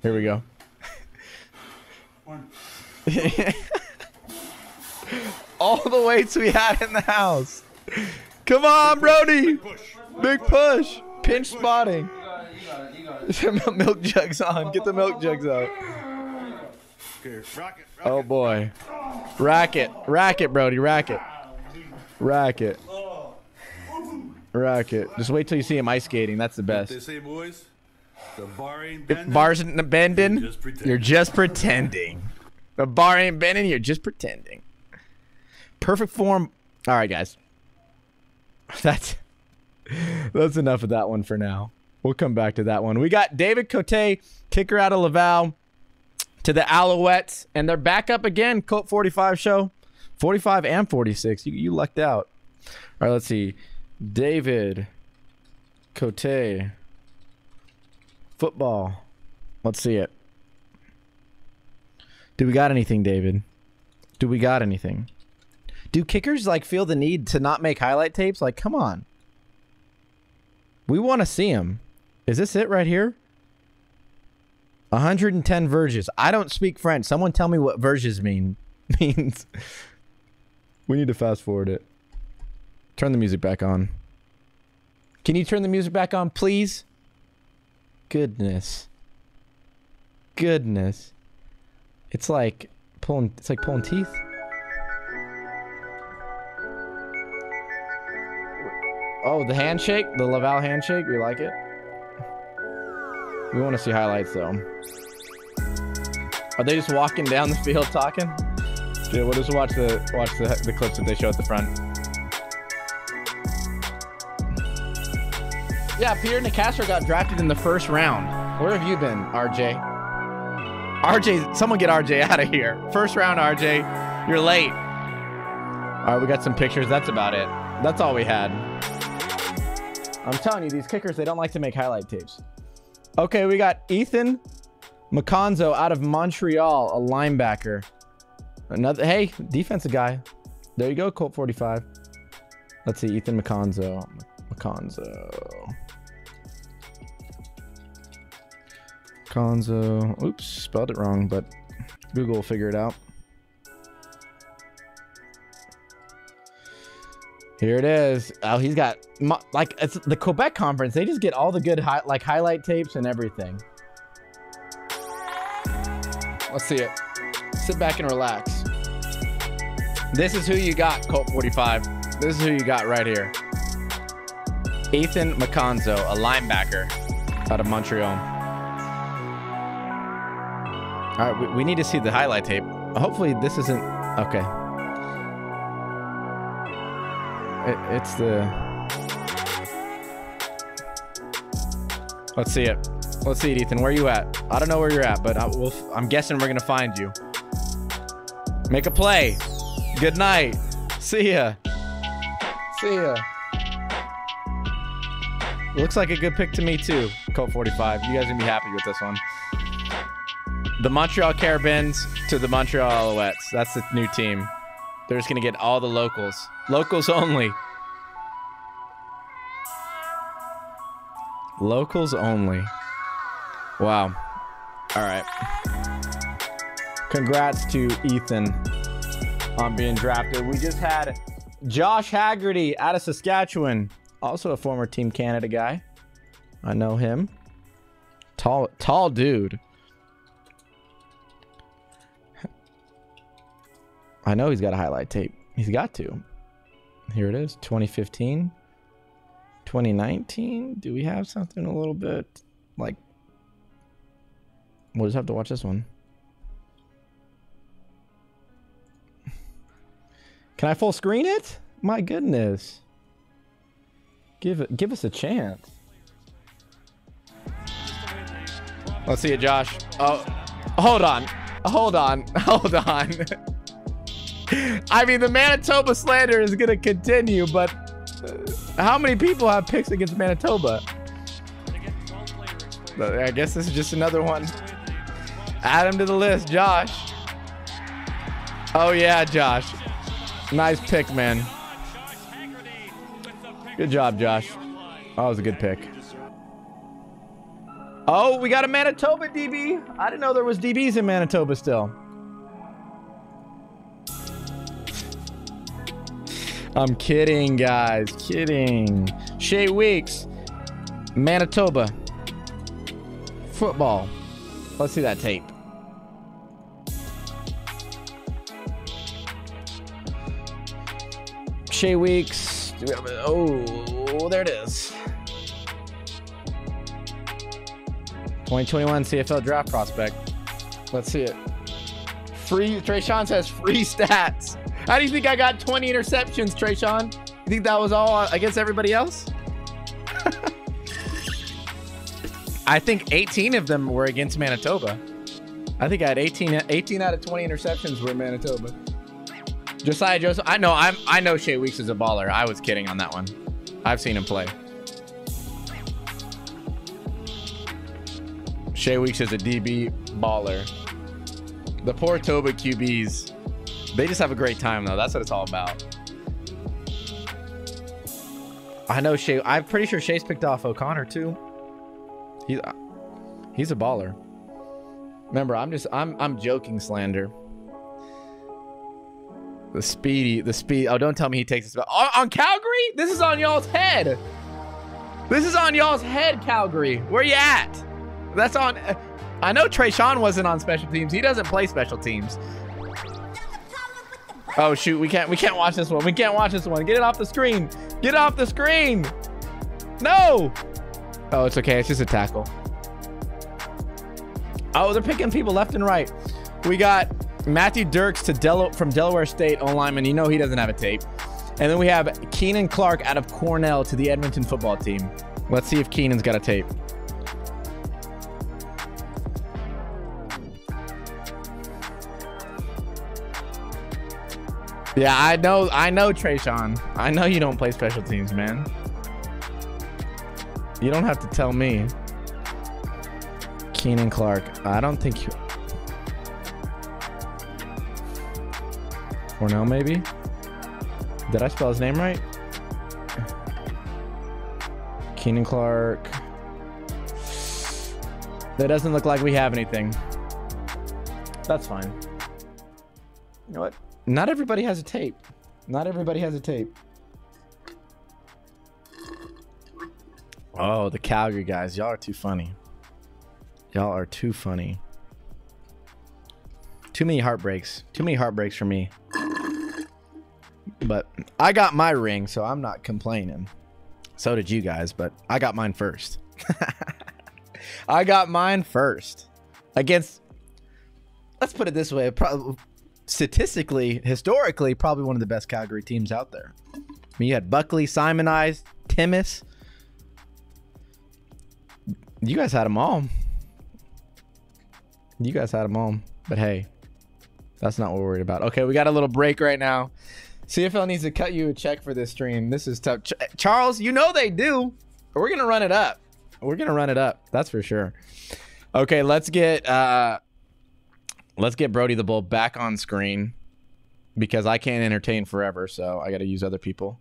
Here we go. All the weights we had in the house. Come on, Brody. Big push. Big push. Pinch spotting. Milk jugs on. Get the milk jugs out. Oh, boy. Rack it. Rack it, Brody. Rack it. Rack it. Racket. Just wait till you see him ice skating. That's the best. They say, boys, the bar ain't bending. If bars ain't bending, you're just, you're just pretending. The bar ain't bending, you're just pretending. Perfect form. All right, guys. That's that's enough of that one for now. We'll come back to that one. We got David Cote, kicker out of Laval, to the Alouettes, and they're back up again. Colt forty-five show, forty-five and forty-six. You you lucked out. All right, let's see. David Cote football. Let's see it. Do we got anything, David? Do we got anything? Do kickers like feel the need to not make highlight tapes? Like, come on. We want to see him. Is this it right here? one hundred ten verges. I don't speak French. Someone tell me what verges mean means. We need to fast forward it. Turn the music back on. Can you turn the music back on, please? Goodness. Goodness. It's like pulling, it's like pulling teeth. Oh, the handshake, the Laval handshake, we like it. We want to see highlights though. Are they just walking down the field talking? Dude, we'll just watch the watch the, the clips that they show at the front. Yeah, Peter Nicastro got drafted in the first round. Where have you been, R J? R J, someone get R J out of here. First round, R J, you're late. All right, we got some pictures. That's about it. That's all we had. I'm telling you, these kickers, they don't like to make highlight tapes. Okay, we got Ethan McConzo out of Montreal, a linebacker. Another, hey, defensive guy. There you go, Colt forty-five. Let's see, Ethan McConzo. Conzo. Conzo. Oops, spelled it wrong, but Google will figure it out. Here it is. Oh, he's got like it's the Quebec conference. They just get all the good hi like highlight tapes and everything. Let's see it. Sit back and relax. This is who you got, Colt forty-five. This is who you got right here. Ethan McConzo, a linebacker out of Montreal. All right, we, we need to see the highlight tape. Hopefully this isn't... Okay. It, it's the... Let's see it. Let's see it, Ethan. Where you at? I don't know where you're at, but I will, I'm guessing we're going to find you. Make a play. Good night. See ya. See ya. Looks like a good pick to me too, Colt forty-five. You guys are gonna be happy with this one. The Montreal Carabins to the Montreal Alouettes. That's the new team. They're just gonna get all the locals. Locals only. Locals only. Wow. All right. Congrats to Ethan on being drafted. We just had Josh Haggerty out of Saskatchewan. Also a former Team Canada guy. I know him. Tall, tall dude. I know he's got a highlight tape. He's got to. Here it is. twenty fifteen. twenty nineteen. Do we have something a little bit like... We'll just have to watch this one. Can I full screen it? My goodness. Give it, give us a chance. Let's see it, Josh. Oh, hold on. Hold on. Hold on. I mean, the Manitoba slander is going to continue, but how many people have picks against Manitoba? I guess this is just another one. Add him to the list, Josh. Oh, yeah, Josh. Nice pick, man. Good job, Josh. That was a good pick. Oh, we got a Manitoba D B. I didn't know there was D Bs in Manitoba still. I'm kidding, guys. Kidding. Shea Weeks, Manitoba football. Let's see that tape. Shea Weeks. Oh, there it is. twenty twenty-one C F L draft prospect. Let's see it. Free. Treshawn says free stats. How do you think I got twenty interceptions, Treshawn? You think that was all against everybody else? I think eighteen of them were against Manitoba. I think I had eighteen, eighteen out of twenty interceptions were Manitoba. Josiah Joseph, I know I'm I know Shea Weeks is a baller. I was kidding on that one. I've seen him play. Shea Weeks is a D B baller. The poor Toba Q Bs. They just have a great time though. That's what it's all about. I know Shea. I'm pretty sure Shea's picked off O'Connor too. He's he's a baller. Remember, I'm just I'm I'm joking slander. The speedy, the speed. Oh, don't tell me he takes this back. On, on Calgary? This is on y'all's head. This is on y'all's head, Calgary. Where you at? That's on. Uh, I know Treshawn wasn't on special teams. He doesn't play special teams. Oh shoot, we can't. We can't watch this one. We can't watch this one. Get it off the screen. Get it off the screen. No. Oh, it's okay. It's just a tackle. Oh, they're picking people left and right. We got Matthew Dirks to Del from Delaware State, O lineman. You know he doesn't have a tape. And then we have Keenan Clark out of Cornell to the Edmonton football team. Let's see if Keenan's got a tape. Yeah, I know, I know, Treshawn. I know you don't play special teams, man. You don't have to tell me. Keenan Clark. I don't think you... Cornell, maybe? Did I spell his name right? Keenan Clark. That doesn't look like we have anything. That's fine. You know what? Not everybody has a tape. Not everybody has a tape. Oh, the Calgary guys. Y'all are too funny. Y'all are too funny. Too many heartbreaks. Too many heartbreaks for me. But I got my ring, so I'm not complaining. So did you guys, but I got mine first. I got mine first. Against, let's put it this way, probably, statistically, historically, probably one of the best Calgary teams out there. I mean, you had Buckley, Simonize, Timmis. You guys had them all. You guys had them all. But hey, that's not what we're worried about. Okay, we got a little break right now. C F L needs to cut you a check for this stream. This is tough. Ch Charles, you know they do. We're going to run it up. We're going to run it up. That's for sure. Okay, let's get uh, let's get Brody the Bull back on screen because I can't entertain forever, so I got to use other people.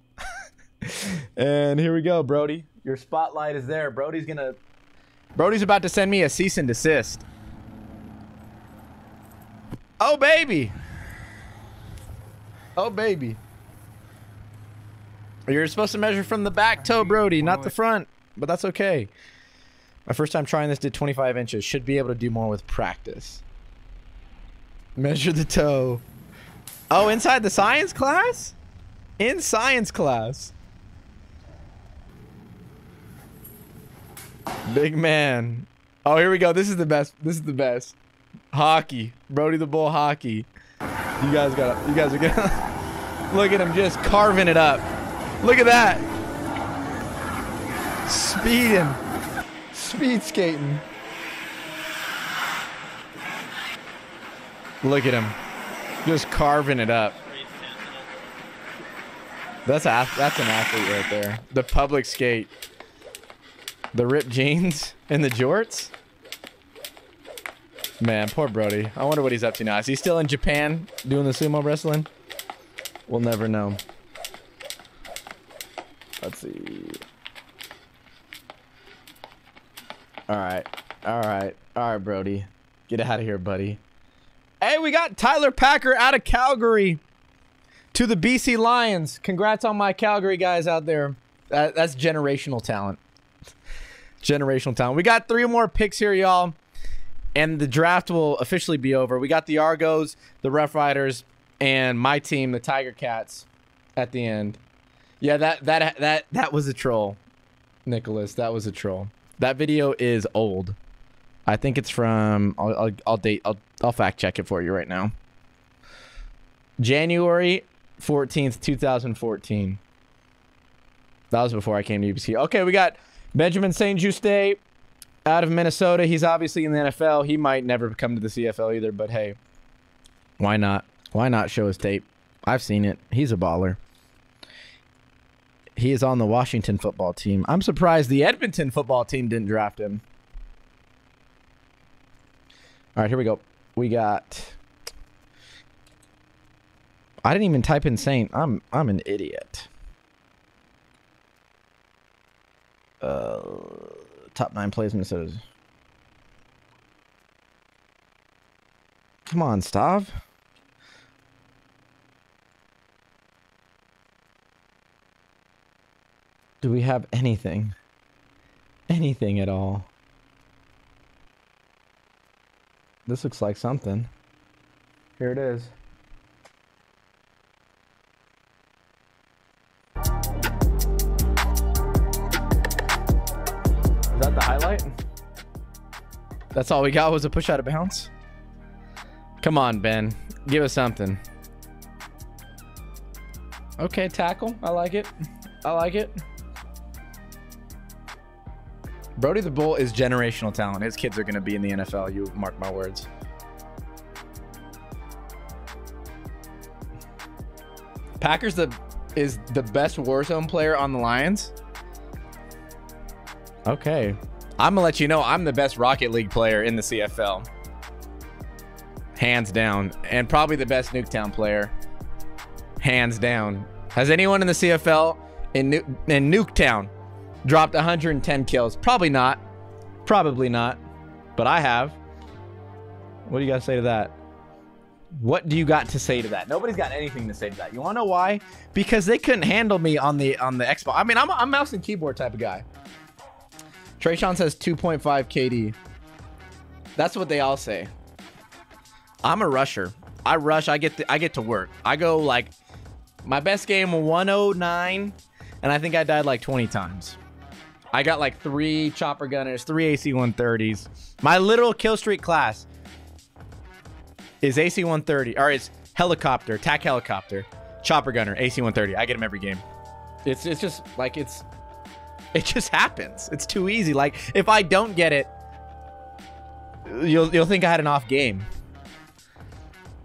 And here we go, Brody. Your spotlight is there. Brody's going to Brody's about to send me a cease and desist. Oh, baby. Oh, baby. You're supposed to measure from the back toe, Brody, not the front, but that's okay. My first time trying this did twenty-five inches. Should be able to do more with practice. Measure the toe. Oh, inside the science class? In science class. Big man. Oh, here we go. This is the best. This is the best. Hockey. Brody the Bull hockey. You guys got. You guys are gonna. Look at him just carving it up. Look at that. Speeding. Speed skating. Look at him. Just carving it up. That's a, that's an athlete right there. The public skate. The ripped jeans and the jorts. Man, poor Brody. I wonder what he's up to now. Is he still in Japan doing the sumo wrestling? We'll never know. Let's see. All right. All right. All right, Brody. Get out of here, buddy. Hey, we got Tyler Packer out of Calgary to the B C Lions. Congrats on my Calgary guys out there. That, that's generational talent. Generational talent. We got three more picks here, y'all. And the draft will officially be over. We got the Argos, the Roughriders, and my team, the Tiger-Cats, at the end. Yeah, that that that that was a troll, Nicholas. That was a troll. That video is old. I think it's from. I'll I'll, I'll date. I'll I'll fact check it for you right now. January fourteenth, two thousand fourteen. That was before I came to U B C. Okay, we got Benjamin Saint Juste out of Minnesota. He's obviously in the N F L. He might never come to the C F L either, but hey, why not? Why not show his tape? I've seen it. He's a baller. He is on the Washington football team. I'm surprised the Edmonton football team didn't draft him. All right, here we go. We got... I didn't even type in Saint. I'm, I'm an idiot. Uh, top nine plays Minnesota. Come on, Stav. Do we have anything? Anything at all? This looks like something. Here it is. Is that the highlight? That's all we got was a push out of bounds? Come on, Ben. Give us something. Okay, tackle. I like it. I like it. Brody the Bull is generational talent. His kids are going to be in the N F L. You mark my words. Packers the, is the best Warzone player on the Lions. Okay. I'm going to let you know I'm the best Rocket League player in the C F L. Hands down. And probably the best Nuketown player. Hands down. Has anyone in the C F L in, nu in Nuketown dropped one hundred ten kills? Probably not. Probably not. But I have. What do you got to say to that? What do you got to say to that? Nobody's got anything to say to that. You want to know why? Because they couldn't handle me on the on the Xbox. I mean, I'm a mouse and keyboard type of guy. Treshawn says two point five K D. That's what they all say. I'm a rusher. I rush. I get to, I get to work. I go like my best game one oh nine, and I think I died like twenty times. I got like three chopper gunners, three A C one thirties. My literal kill streak class is A C one thirty, or it's helicopter, attack helicopter, chopper gunner, A C one thirty. I get them every game. It's it's just like it's it just happens. It's too easy. Like if I don't get it, you'll you'll think I had an off game.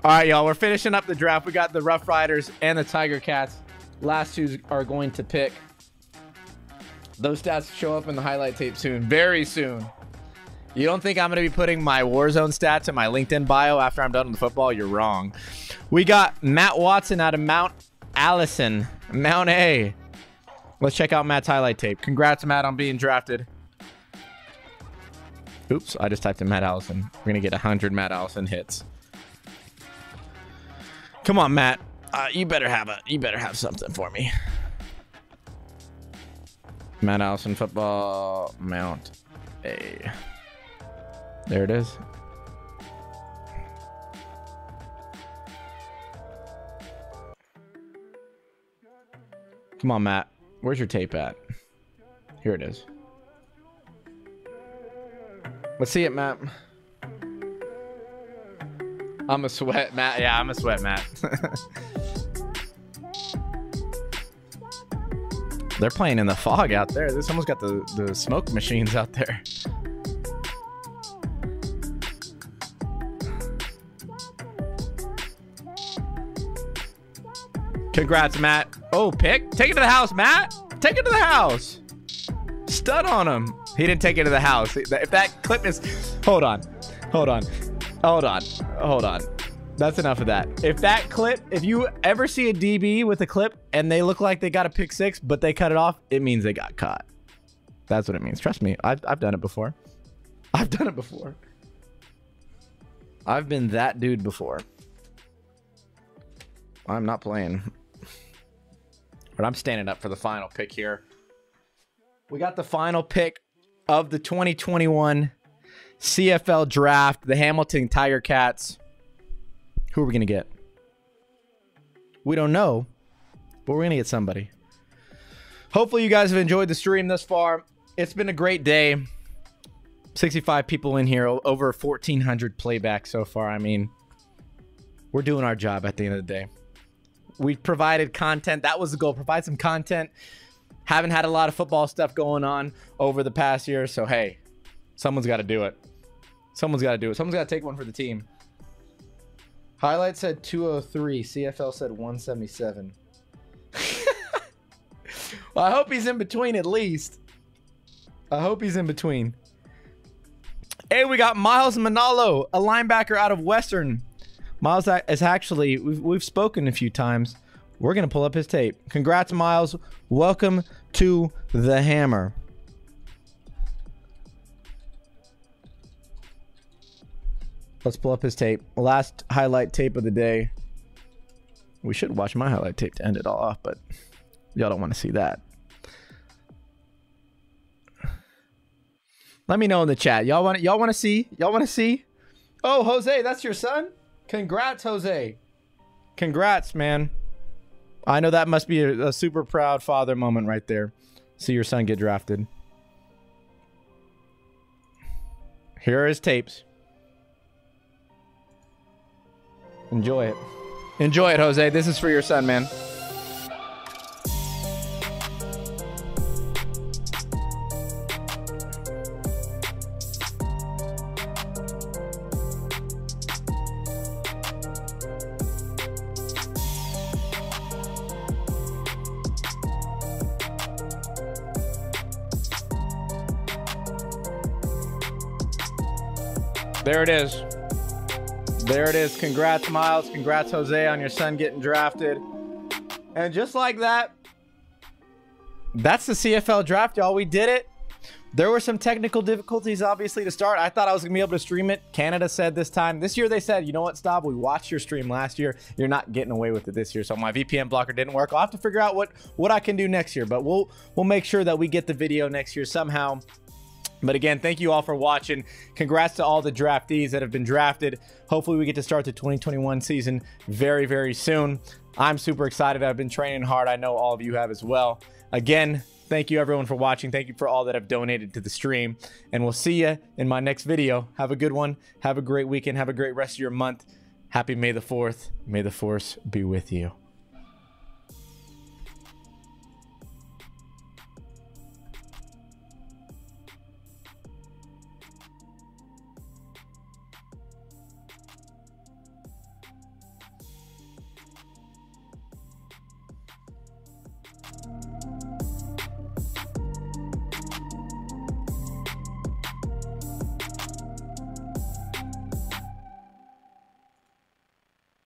All right, y'all, we're finishing up the draft. We got the Rough Riders and the Tiger Cats. Last two are going to pick. Those stats show up in the highlight tape soon, very soon. You don't think I'm going to be putting my Warzone stats in my LinkedIn bio after I'm done with football? You're wrong. We got Matt Watson out of Mount Allison, Mount A. Let's check out Matt's highlight tape. Congrats, Matt, on being drafted. Oops, I just typed in Matt Allison. We're going to get one hundred Matt Allison hits. Come on, Matt. Uh, you better have a. You better have something for me. Matt Allison football Mount A. There it is. Come on, Matt. Where's your tape at? Here it is. Let's see it, Matt. I'm a sweat, Matt. Yeah, I'm a sweat, Matt. They're playing in the fog out there. This someone's got the, the smoke machines out there. Congrats, Matt. Oh, pick. Take it to the house, Matt. Take it to the house. Stud on him. He didn't take it to the house. If that clip is... Hold on. Hold on. Hold on. Hold on. That's enough of that. If that clip, if you ever see a D B with a clip and they look like they got a pick six, but they cut it off, it means they got caught. That's what it means. Trust me. I've, I've done it before. I've done it before. I've been that dude before. I'm not playing. But I'm standing up for the final pick here. We got the final pick of the twenty twenty-one C F L draft, the Hamilton Tiger-Cats. Who are we going to get? We don't know, but we're going to get somebody. Hopefully you guys have enjoyed the stream thus far. It's been a great day. sixty-five people in here, over fourteen hundred playbacks so far. I mean, we're doing our job at the end of the day. We've provided content. That was the goal, provide some content. Haven't had a lot of football stuff going on over the past year, so hey, someone's got to do it. Someone's got to do it. Someone's got to take one for the team. Highlight said two oh three. C F L said one seventy-seven. Well, I hope he's in between at least. I hope he's in between. Hey, we got Miles Manalo, a linebacker out of Western. Miles is actually, we've, we've spoken a few times. We're going to pull up his tape. Congrats, Miles. Welcome to the Hammer. Let's pull up his tape. Last highlight tape of the day. We should watch my highlight tape to end it all off, but y'all don't want to see that. Let me know in the chat. Y'all want y'all want to see? Y'all want to see? Oh, Jose, that's your son? Congrats, Jose. Congrats, man. I know that must be a, a super proud father moment right there. See your son get drafted. Here are his tapes. Enjoy it. Enjoy it, Jose. This is for your son, man. There it is. There it is. Congrats, Miles. Congrats, Jose, on your son getting drafted. And just like that, that's the C F L draft, y'all. We did it. There were some technical difficulties, obviously, to start. I thought I was going to be able to stream it. Canada said this time. This year, they said, you know what, Staub? We watched your stream last year. You're not getting away with it this year. So my V P N blocker didn't work. I'll have to figure out what, what I can do next year. But we'll, we'll make sure that we get the video next year somehow. But again, thank you all for watching. Congrats to all the draftees that have been drafted. Hopefully we get to start the twenty twenty-one season very, very soon. I'm super excited. I've been training hard. I know all of you have as well. Again, thank you everyone for watching. Thank you for all that have donated to the stream. And we'll see you in my next video. Have a good one. Have a great weekend. Have a great rest of your month. Happy May the fourth. May the force be with you.